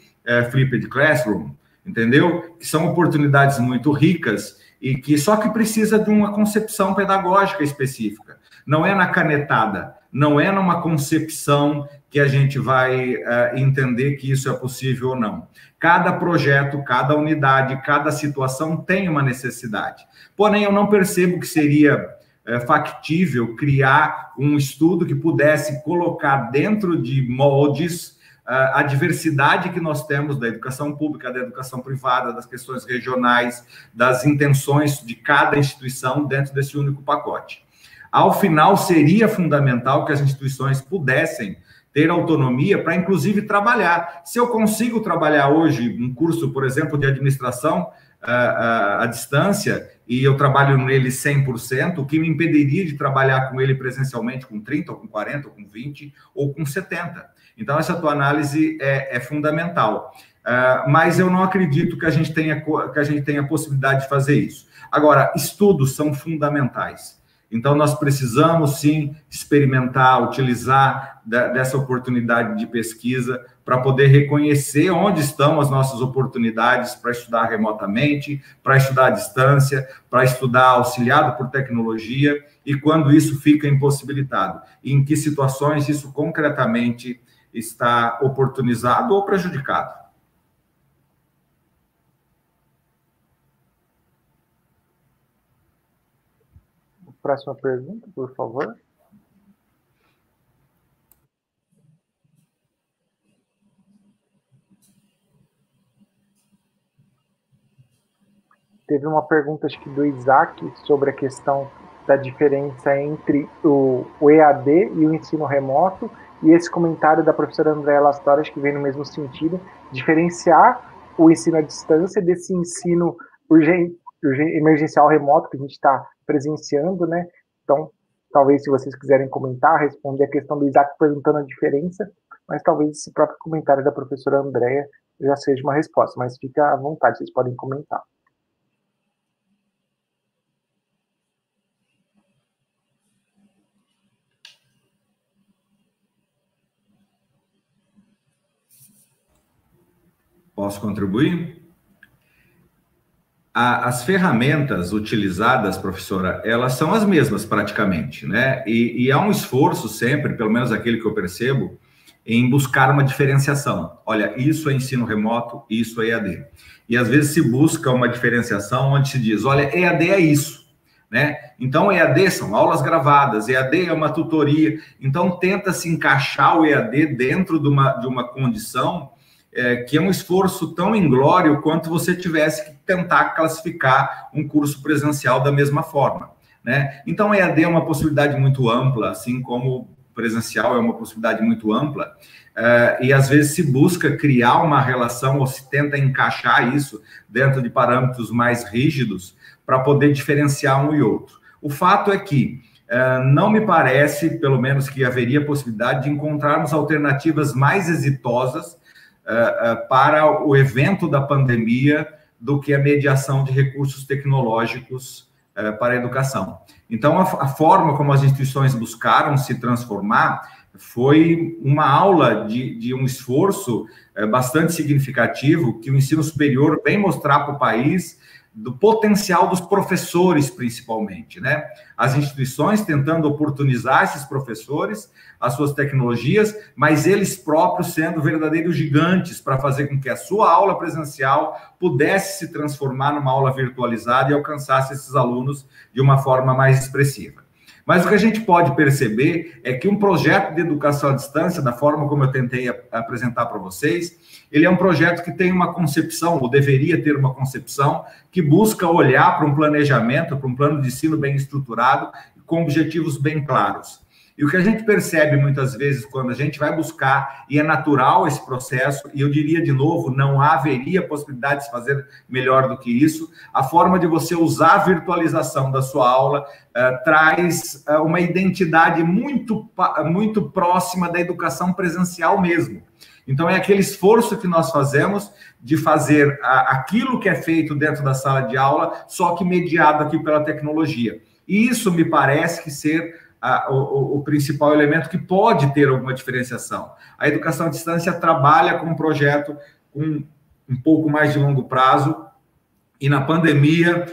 Flipped Classroom, entendeu? Que são oportunidades muito ricas e que só que precisa de uma concepção pedagógica específica. Não é na canetada, não é numa concepção que a gente vai entender que isso é possível ou não. Cada projeto, cada unidade, cada situação tem uma necessidade. Porém, eu não percebo que seria factível criar um estudo que pudesse colocar dentro de moldes a diversidade que nós temos da educação pública, da educação privada, das questões regionais, das intenções de cada instituição dentro desse único pacote. Ao final, seria fundamental que as instituições pudessem ter autonomia para, inclusive, trabalhar. Se eu consigo trabalhar hoje um curso, por exemplo, de administração à distância, e eu trabalho nele 100%, o que me impediria de trabalhar com ele presencialmente com 30, ou com 40, ou com 20, ou com 70%. Então, essa tua análise é fundamental. Mas eu não acredito que a gente tenha possibilidade de fazer isso. Agora, estudos são fundamentais. Então, nós precisamos, sim, experimentar, utilizar dessa oportunidade de pesquisa para poder reconhecer onde estão as nossas oportunidades para estudar remotamente, para estudar à distância, para estudar auxiliado por tecnologia, e quando isso fica impossibilitado, e em que situações isso concretamente está oportunizado ou prejudicado. Próxima pergunta, por favor. Teve uma pergunta, acho que do Isaac, sobre a questão da diferença entre o EAD e o ensino remoto, e esse comentário da professora Andréa Lastora, acho que vem no mesmo sentido, diferenciar o ensino à distância desse ensino emergencial remoto que a gente está presenciando, né? Então, talvez se vocês quiserem comentar, responder a questão do Isaac perguntando a diferença, mas talvez esse próprio comentário da professora Andréa já seja uma resposta, mas fica à vontade, vocês podem comentar. Posso contribuir? As ferramentas utilizadas, professora, elas são as mesmas praticamente, né? E há um esforço sempre, pelo menos aquele que eu percebo, em buscar uma diferenciação. Olha, isso é ensino remoto, isso é EAD. E às vezes se busca uma diferenciação onde se diz, olha, EAD é isso, né? Então, EAD são aulas gravadas, EAD é uma tutoria. Então, tenta-se encaixar o EAD dentro de uma condição que é um esforço tão inglório quanto você tivesse que tentar classificar um curso presencial da mesma forma, né? Então, EAD é uma possibilidade muito ampla, assim como presencial é uma possibilidade muito ampla, e às vezes se busca criar uma relação ou se tenta encaixar isso dentro de parâmetros mais rígidos para poder diferenciar um e outro. O fato é que não me parece, pelo menos, que haveria possibilidade de encontrarmos alternativas mais exitosas para o evento da pandemia do que a mediação de recursos tecnológicos para a educação. Então, a forma como as instituições buscaram se transformar foi uma aula de um esforço bastante significativo que o ensino superior vem mostrar para o país do potencial dos professores, principalmente, né? As instituições tentando oportunizar esses professores, as suas tecnologias, mas eles próprios sendo verdadeiros gigantes para fazer com que a sua aula presencial pudesse se transformar numa aula virtualizada e alcançasse esses alunos de uma forma mais expressiva. Mas o que a gente pode perceber é que um projeto de educação à distância, da forma como eu tentei apresentar para vocês, ele é um projeto que tem uma concepção, ou deveria ter uma concepção, que busca olhar para um planejamento, para um plano de ensino bem estruturado, com objetivos bem claros. E o que a gente percebe muitas vezes quando a gente vai buscar, e é natural esse processo, e eu diria de novo, não haveria possibilidade de se fazer melhor do que isso, a forma de você usar a virtualização da sua aula traz uma identidade muito próxima da educação presencial mesmo. Então, é aquele esforço que nós fazemos de fazer aquilo que é feito dentro da sala de aula, só que mediado aqui pela tecnologia. E isso me parece que ser o principal elemento que pode ter alguma diferenciação. A educação à distância trabalha com um projeto com um pouco mais de longo prazo, e na pandemia,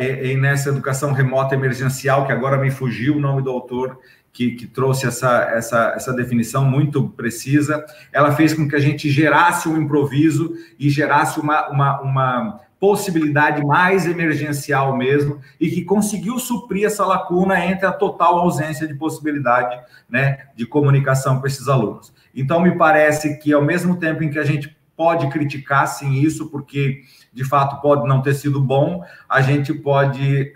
e nessa educação remota emergencial, que agora me fugiu o nome do autor que trouxe essa definição muito precisa, ela fez com que a gente gerasse um improviso e gerasse uma possibilidade mais emergencial mesmo, e que conseguiu suprir essa lacuna entre a total ausência de possibilidade, né, de comunicação com esses alunos. Então, me parece que, ao mesmo tempo em que a gente pode criticar, sim, isso, porque, de fato, pode não ter sido bom, a gente pode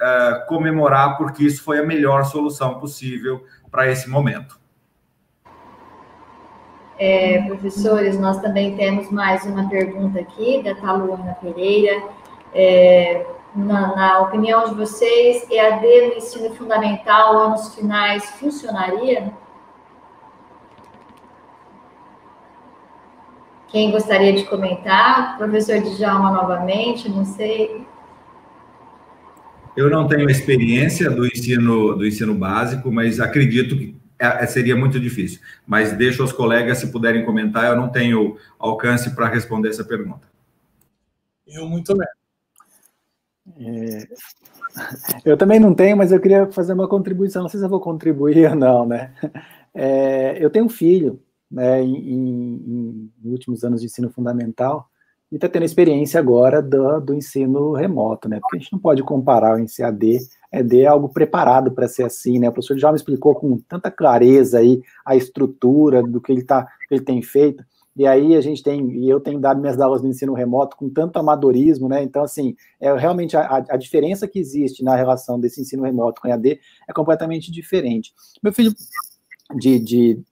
comemorar, porque isso foi a melhor solução possível para esse momento. Professores, nós também temos mais uma pergunta aqui, da Taluana Pereira. Na opinião de vocês, EAD no ensino fundamental, anos finais, funcionaria? Quem gostaria de comentar? Professor Djalma novamente, não sei. Eu não tenho experiência do ensino básico, mas acredito que seria muito difícil, mas deixo aos colegas, se puderem comentar, eu não tenho alcance para responder essa pergunta. Eu muito bem. Eu também não tenho, mas eu queria fazer uma contribuição, não sei se eu vou contribuir ou não, né? Eu tenho um filho, né, em últimos anos de ensino fundamental, e está tendo experiência agora do ensino remoto, né? Porque a gente não pode comparar o ensino AD, EAD é algo preparado para ser assim, né? O professor já me explicou com tanta clareza aí a estrutura do que ele tem feito, e aí eu tenho dado minhas aulas no ensino remoto com tanto amadorismo, né? Então, assim, realmente a diferença que existe na relação desse ensino remoto com a EAD é completamente diferente. Meu filho de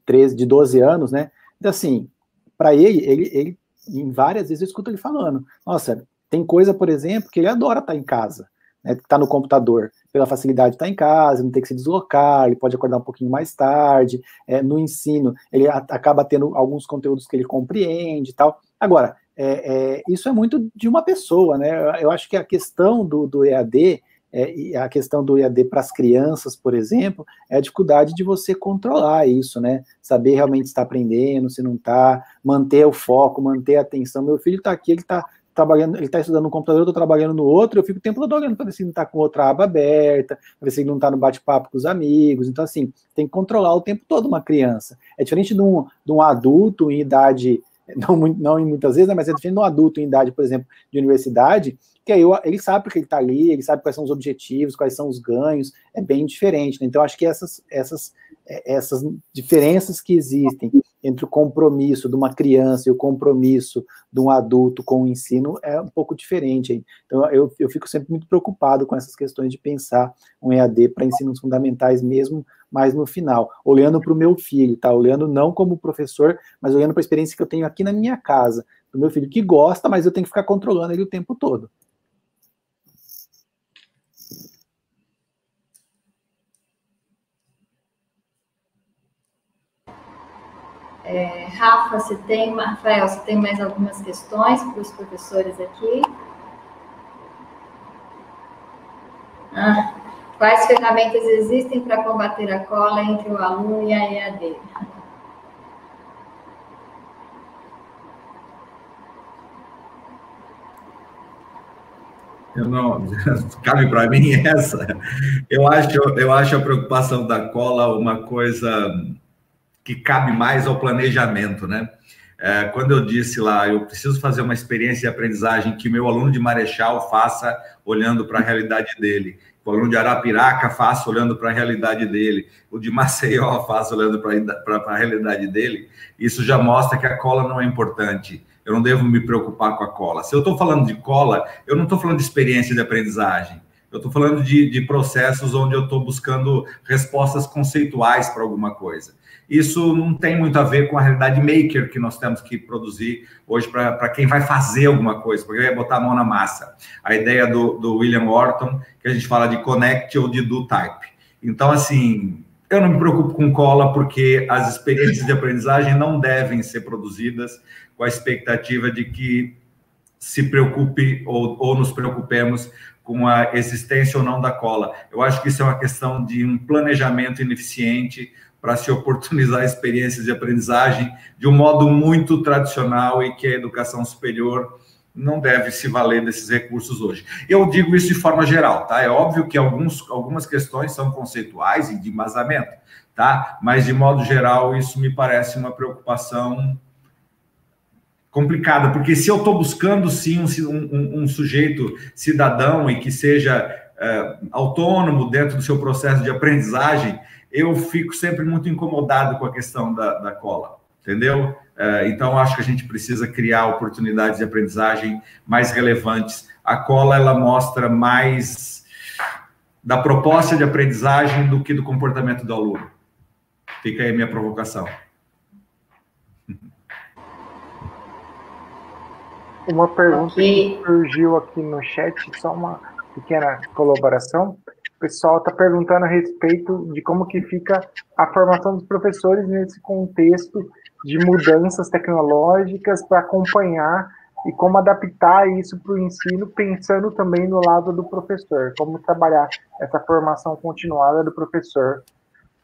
12 anos, né? Então, assim, para ele, em várias vezes eu escuto ele falando, nossa, tem coisa, por exemplo, que ele adora estar em casa, né, tá no computador, pela facilidade de estar em casa, não ter que se deslocar, ele pode acordar um pouquinho mais tarde, no ensino, ele acaba tendo alguns conteúdos que ele compreende e tal. Agora, isso é muito de uma pessoa, né? Eu acho que a questão do EAD, a questão do EAD para as crianças, por exemplo, é a dificuldade de você controlar isso, né? Saber realmente se está aprendendo, se não está, manter o foco, manter a atenção. Meu filho está aqui, ele está trabalhando, ele está estudando no computador, eu estou trabalhando no outro, eu fico o tempo todo olhando para ver se ele não está com outra aba aberta, para ver se ele não está no bate-papo com os amigos. Então, assim, tem que controlar o tempo todo uma criança. É diferente de um adulto em idade, não em muitas vezes, né, mas é diferente de um adulto em idade, por exemplo, de universidade, que aí ele sabe que ele está ali, ele sabe quais são os objetivos, quais são os ganhos, é bem diferente, né? Então, acho que essas diferenças que existem entre o compromisso de uma criança e o compromisso de um adulto com o ensino é um pouco diferente. Hein? Então, eu fico sempre muito preocupado com essas questões de pensar um EAD para ensinos fundamentais mesmo, mas no final, olhando para o meu filho, tá? Olhando não como professor, mas olhando para a experiência que eu tenho aqui na minha casa, do meu filho que gosta, mas eu tenho que ficar controlando ele o tempo todo. Rafa, Rafael, você tem mais algumas questões para os professores aqui? Quais ferramentas existem para combater a cola entre o aluno e a EAD? Cabe para mim essa. Eu acho a preocupação da cola uma coisa que cabe mais ao planejamento, né? Quando eu disse lá, eu preciso fazer uma experiência de aprendizagem que meu aluno de Marechal faça olhando para a realidade dele, o aluno de Arapiraca faça olhando para a realidade dele, o de Maceió faça olhando para a realidade dele, isso já mostra que a cola não é importante, eu não devo me preocupar com a cola. Se eu estou falando de cola, eu não estou falando de experiência de aprendizagem, eu estou falando de processos onde eu estou buscando respostas conceituais para alguma coisa. Isso não tem muito a ver com a realidade maker que nós temos que produzir hoje para quem vai fazer alguma coisa, para quem vai botar a mão na massa. A ideia do William Horton, que a gente fala de connect ou de do type. Então, assim, eu não me preocupo com cola porque as experiências de aprendizagem não devem ser produzidas com a expectativa de que se preocupe ou nos preocupemos com a existência ou não da cola. Eu acho que isso é uma questão de um planejamento ineficiente para se oportunizar experiências de aprendizagem de um modo muito tradicional e que a educação superior não deve se valer desses recursos hoje. Eu digo isso de forma geral, tá? É óbvio que algumas questões são conceituais e de embasamento, tá? Mas, de modo geral, isso me parece uma preocupação complicada, porque se eu estou buscando, sim, um sujeito cidadão e que seja autônomo dentro do seu processo de aprendizagem, eu fico sempre muito incomodado com a questão da cola, entendeu? Então, acho que a gente precisa criar oportunidades de aprendizagem mais relevantes. A cola, ela mostra mais da proposta de aprendizagem do que do comportamento do aluno. Fica aí a minha provocação. Uma pergunta que surgiu aqui no chat, só uma pequena colaboração. O pessoal está perguntando a respeito de como que fica a formação dos professores nesse contexto de mudanças tecnológicas para acompanhar e como adaptar isso para o ensino, pensando também no lado do professor, como trabalhar essa formação continuada do professor,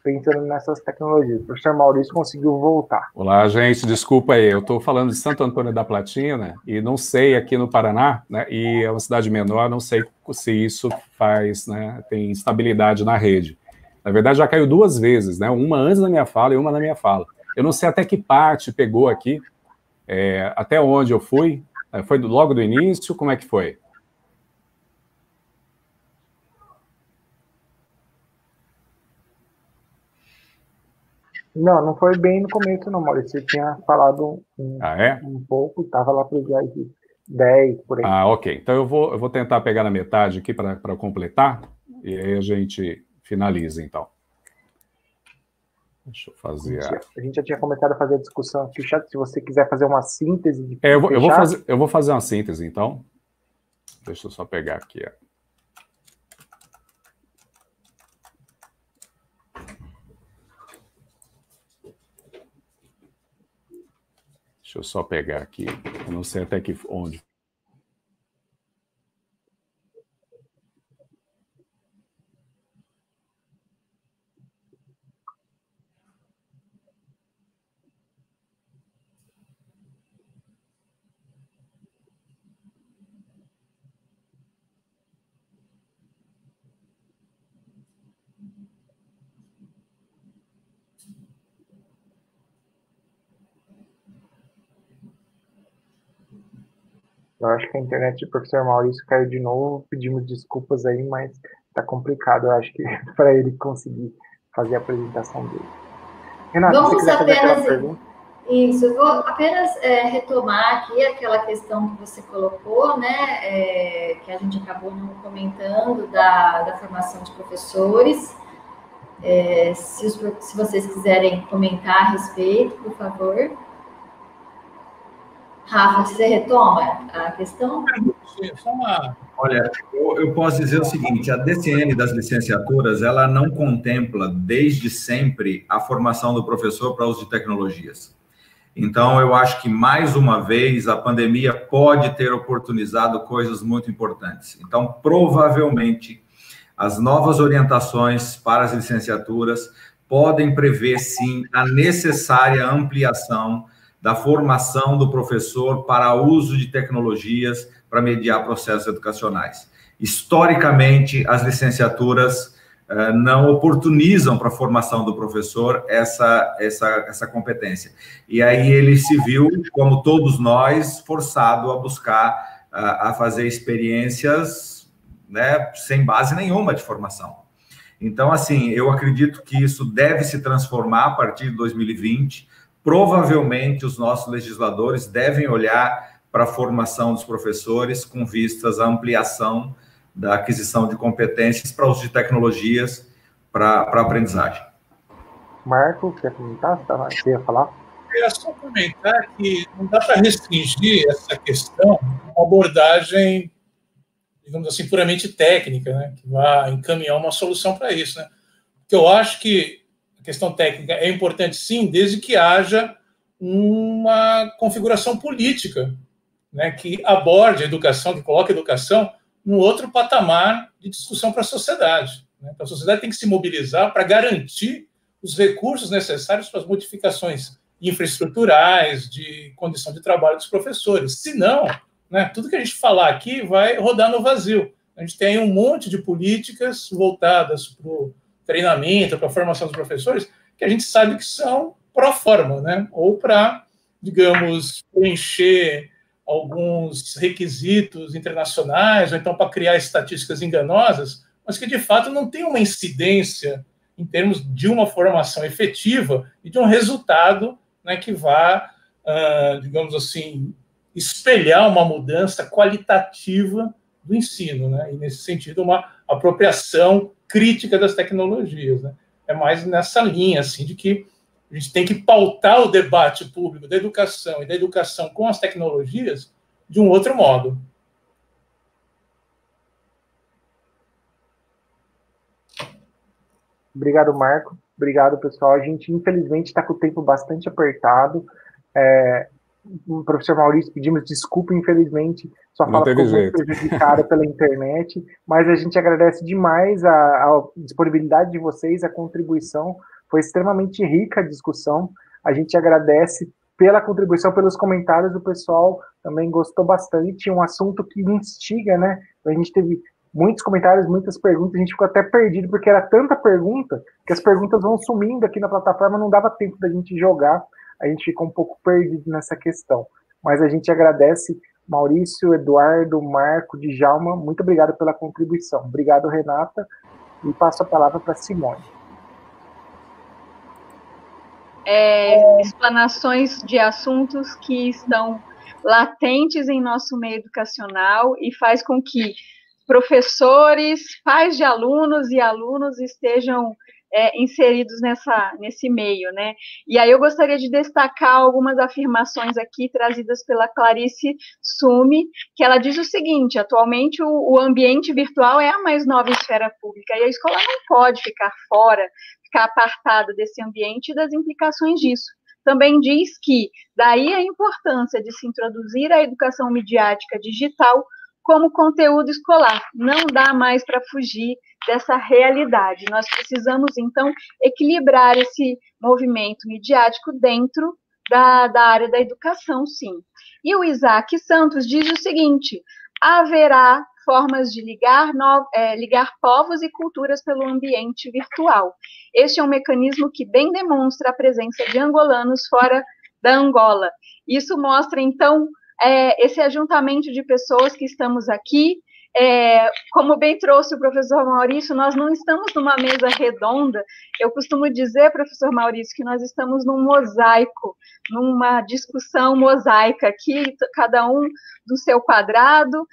pensando nessas tecnologias. O professor Maurício conseguiu voltar. Olá, gente, desculpa aí, eu estou falando de Santo Antônio da Platina, e não sei aqui no Paraná, né, e é uma cidade menor, não sei se isso faz, né, tem estabilidade na rede. Na verdade, já caiu duas vezes, né, uma antes da minha fala e uma na minha fala. Eu não sei até que parte pegou aqui, até onde eu fui, foi logo do início, como é que foi? Não foi bem no começo, não, Maurício. Você tinha falado um pouco, estava lá para o dia de 10, por aí. Ah, ok. Então eu vou tentar pegar na metade aqui para completar, e aí a gente finaliza, então. Deixa eu fazer... A gente já tinha começado a fazer a discussão aqui, chat, se você quiser fazer uma síntese... De... Eu vou fazer uma síntese, então. Deixa eu só pegar aqui, Deixa eu só pegar aqui, eu não sei até que onde. Eu acho que a internet do professor Maurício caiu de novo, pedimos desculpas aí, mas tá complicado, eu acho que para ele conseguir fazer a apresentação dele. Renata, você quiser fazer aquela pergunta? Isso, eu vou apenas retomar aqui aquela questão que você colocou, né, que a gente acabou não comentando, da formação de professores. Se vocês quiserem comentar a respeito, por favor. Rafa, você retoma a questão? Olha, eu posso dizer o seguinte, a DCN das licenciaturas, ela não contempla desde sempre a formação do professor para uso de tecnologias. Então, eu acho que, mais uma vez, a pandemia pode ter oportunizado coisas muito importantes. Então, provavelmente, as novas orientações para as licenciaturas podem prever, sim, a necessária ampliação da formação do professor para uso de tecnologias para mediar processos educacionais. Historicamente, as licenciaturas não oportunizam para a formação do professor essa competência. E aí ele se viu, como todos nós, forçado a buscar, a fazer experiências, né, sem base nenhuma de formação. Então, assim, eu acredito que isso deve se transformar a partir de 2020. Provavelmente os nossos legisladores devem olhar para a formação dos professores com vistas à ampliação da aquisição de competências para uso de tecnologias para aprendizagem. Marco, quer comentar? Você ia falar? É só comentar que não dá para restringir essa questão a uma abordagem, digamos assim, puramente técnica, né, que vai encaminhar uma solução para isso, né? Porque eu acho que a questão técnica é importante, sim, desde que haja uma configuração política, né, que aborde a educação, que coloque a educação num outro patamar de discussão para a sociedade, né? Então, a sociedade tem que se mobilizar para garantir os recursos necessários para as modificações infraestruturais, de condição de trabalho dos professores. Senão, né, tudo que a gente falar aqui vai rodar no vazio. A gente tem aí um monte de políticas voltadas para o treinamento, para a formação dos professores, que a gente sabe que são pro forma, né? Ou para, digamos, preencher alguns requisitos internacionais, ou então para criar estatísticas enganosas, mas que, de fato, não tem uma incidência em termos de uma formação efetiva e de um resultado, né, que vá, digamos assim, espelhar uma mudança qualitativa do ensino, né? E, nesse sentido, uma apropriação crítica das tecnologias, né? É mais nessa linha, assim, de que a gente tem que pautar o debate público da educação e da educação com as tecnologias de um outro modo. Obrigado, Marco. Obrigado, pessoal. A gente, infelizmente, está com o tempo bastante apertado. O professor Maurício, pedimos desculpa, infelizmente, sua fala ficou muito prejudicada pela internet, mas a gente agradece demais a disponibilidade de vocês, a contribuição. Foi extremamente rica a discussão. A gente agradece pela contribuição, pelos comentários do pessoal. Também gostou bastante. Um assunto que instiga, né? A gente teve muitos comentários, muitas perguntas. A gente ficou até perdido, porque era tanta pergunta que as perguntas vão sumindo aqui na plataforma. Não dava tempo da gente jogar. A gente ficou um pouco perdido nessa questão. Mas a gente agradece Maurício, Eduardo, Marco, Djalma. Muito obrigado pela contribuição. Obrigado, Renata. E passo a palavra para Simone. Explanações de assuntos que estão latentes em nosso meio educacional e faz com que professores, pais de alunos e alunos estejam inseridos nesse meio, né? E aí eu gostaria de destacar algumas afirmações aqui trazidas pela Clarice Sume, que ela diz o seguinte: atualmente o ambiente virtual é a mais nova esfera pública e a escola não pode ficar fora, ficar apartada desse ambiente e das implicações disso. Também diz que daí a importância de se introduzir a educação midiática digital como conteúdo escolar. Não dá mais para fugir dessa realidade. Nós precisamos, então, equilibrar esse movimento midiático dentro da área da educação, sim. E o Isaac Santos diz o seguinte: haverá formas de ligar povos e culturas pelo ambiente virtual. Este é um mecanismo que bem demonstra a presença de angolanos fora da Angola. Isso mostra, então, esse ajuntamento de pessoas que estamos aqui. Como bem trouxe o professor Maurício, nós não estamos numa mesa redonda. Eu costumo dizer, professor Maurício, que nós estamos num mosaico, numa discussão mosaica aqui, cada um do seu quadrado,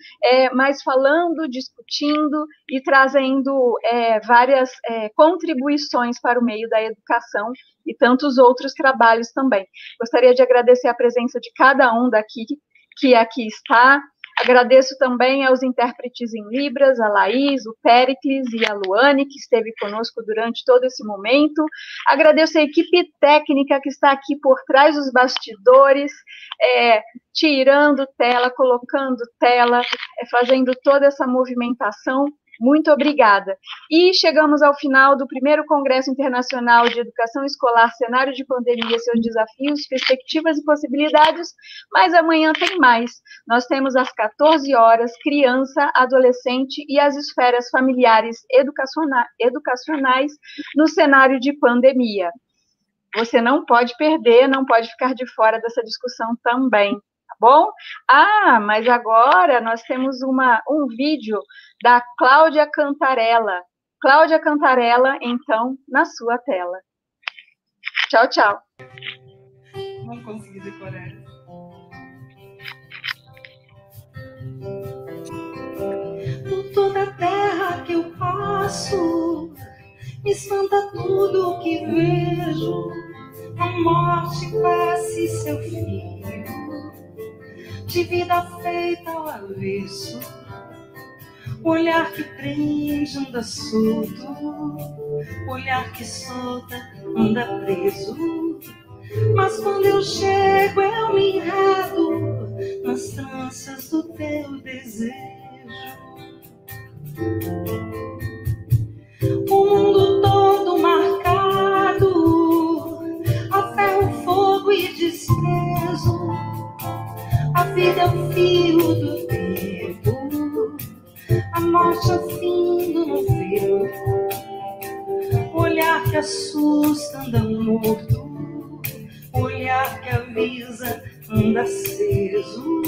mas falando, discutindo e trazendo várias contribuições para o meio da educação e tantos outros trabalhos também. Gostaria de agradecer a presença de cada um daqui que aqui está. Agradeço também aos intérpretes em Libras, a Laís, o Péricles e a Luane, que esteve conosco durante todo esse momento. Agradeço a equipe técnica que está aqui por trás dos bastidores, tirando tela, colocando tela, fazendo toda essa movimentação. Muito obrigada. E chegamos ao final do primeiro Congresso Internacional de Educação Escolar, Cenário de Pandemia, Seus Desafios, Perspectivas e Possibilidades, mas amanhã tem mais. Nós temos às 14 horas, criança, adolescente e as esferas familiares educacionais no cenário de pandemia. Você não pode perder, não pode ficar de fora dessa discussão também. Bom, mas agora nós temos um vídeo da Cláudia Cantarella. Cláudia Cantarella, então, na sua tela. Tchau, tchau. Não consegui decorar. Por toda a terra que eu passo, me espanta tudo o que vejo. A morte passe seu filho, de vida feita ao avesso, olhar que prende anda solto, olhar que solta anda preso. Mas quando eu chego eu me enredo nas tranças do teu desejo. O mundo todo marcado a ferro, fogo e desprezo. A vida é o fio do tempo, a morte é o fim do novelo. Olhar que assusta anda morto, olhar que avisa anda aceso.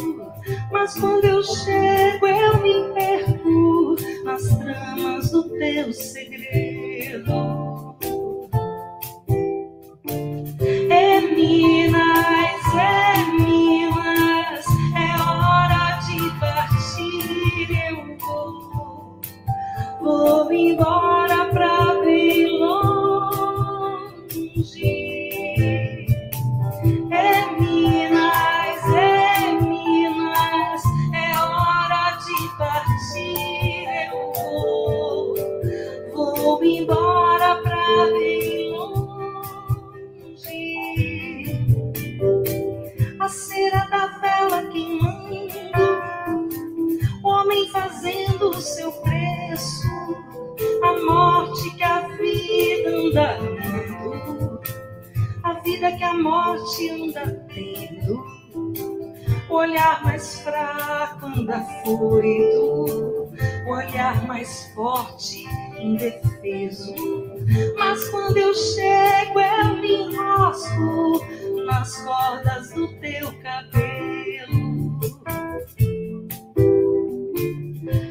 Mas quando eu chego eu me perco nas tramas do teu segredo. É Minas, é Minas, vou embora pra bem longe. É Minas, é hora de partir. Eu vou embora pra bem longe. A cera da vela queimando, o homem fazendo o seu preço. A morte que a vida anda dando, a vida que a morte anda tendo. O olhar mais fraco anda forido, o olhar mais forte indefeso. Mas quando eu chego eu me enrosco nas cordas do teu cabelo.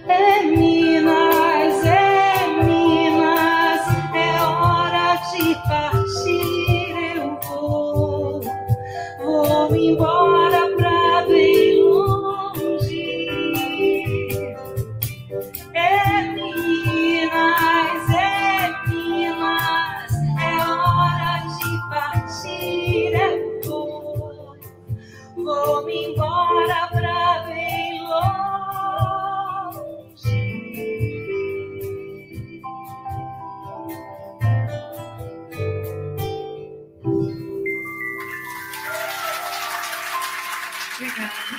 É Minas, é Minas, é hora de partir. Eu vou embora pra bem longe. É Minas, é hora de partir. Eu vou embora pra bem longe.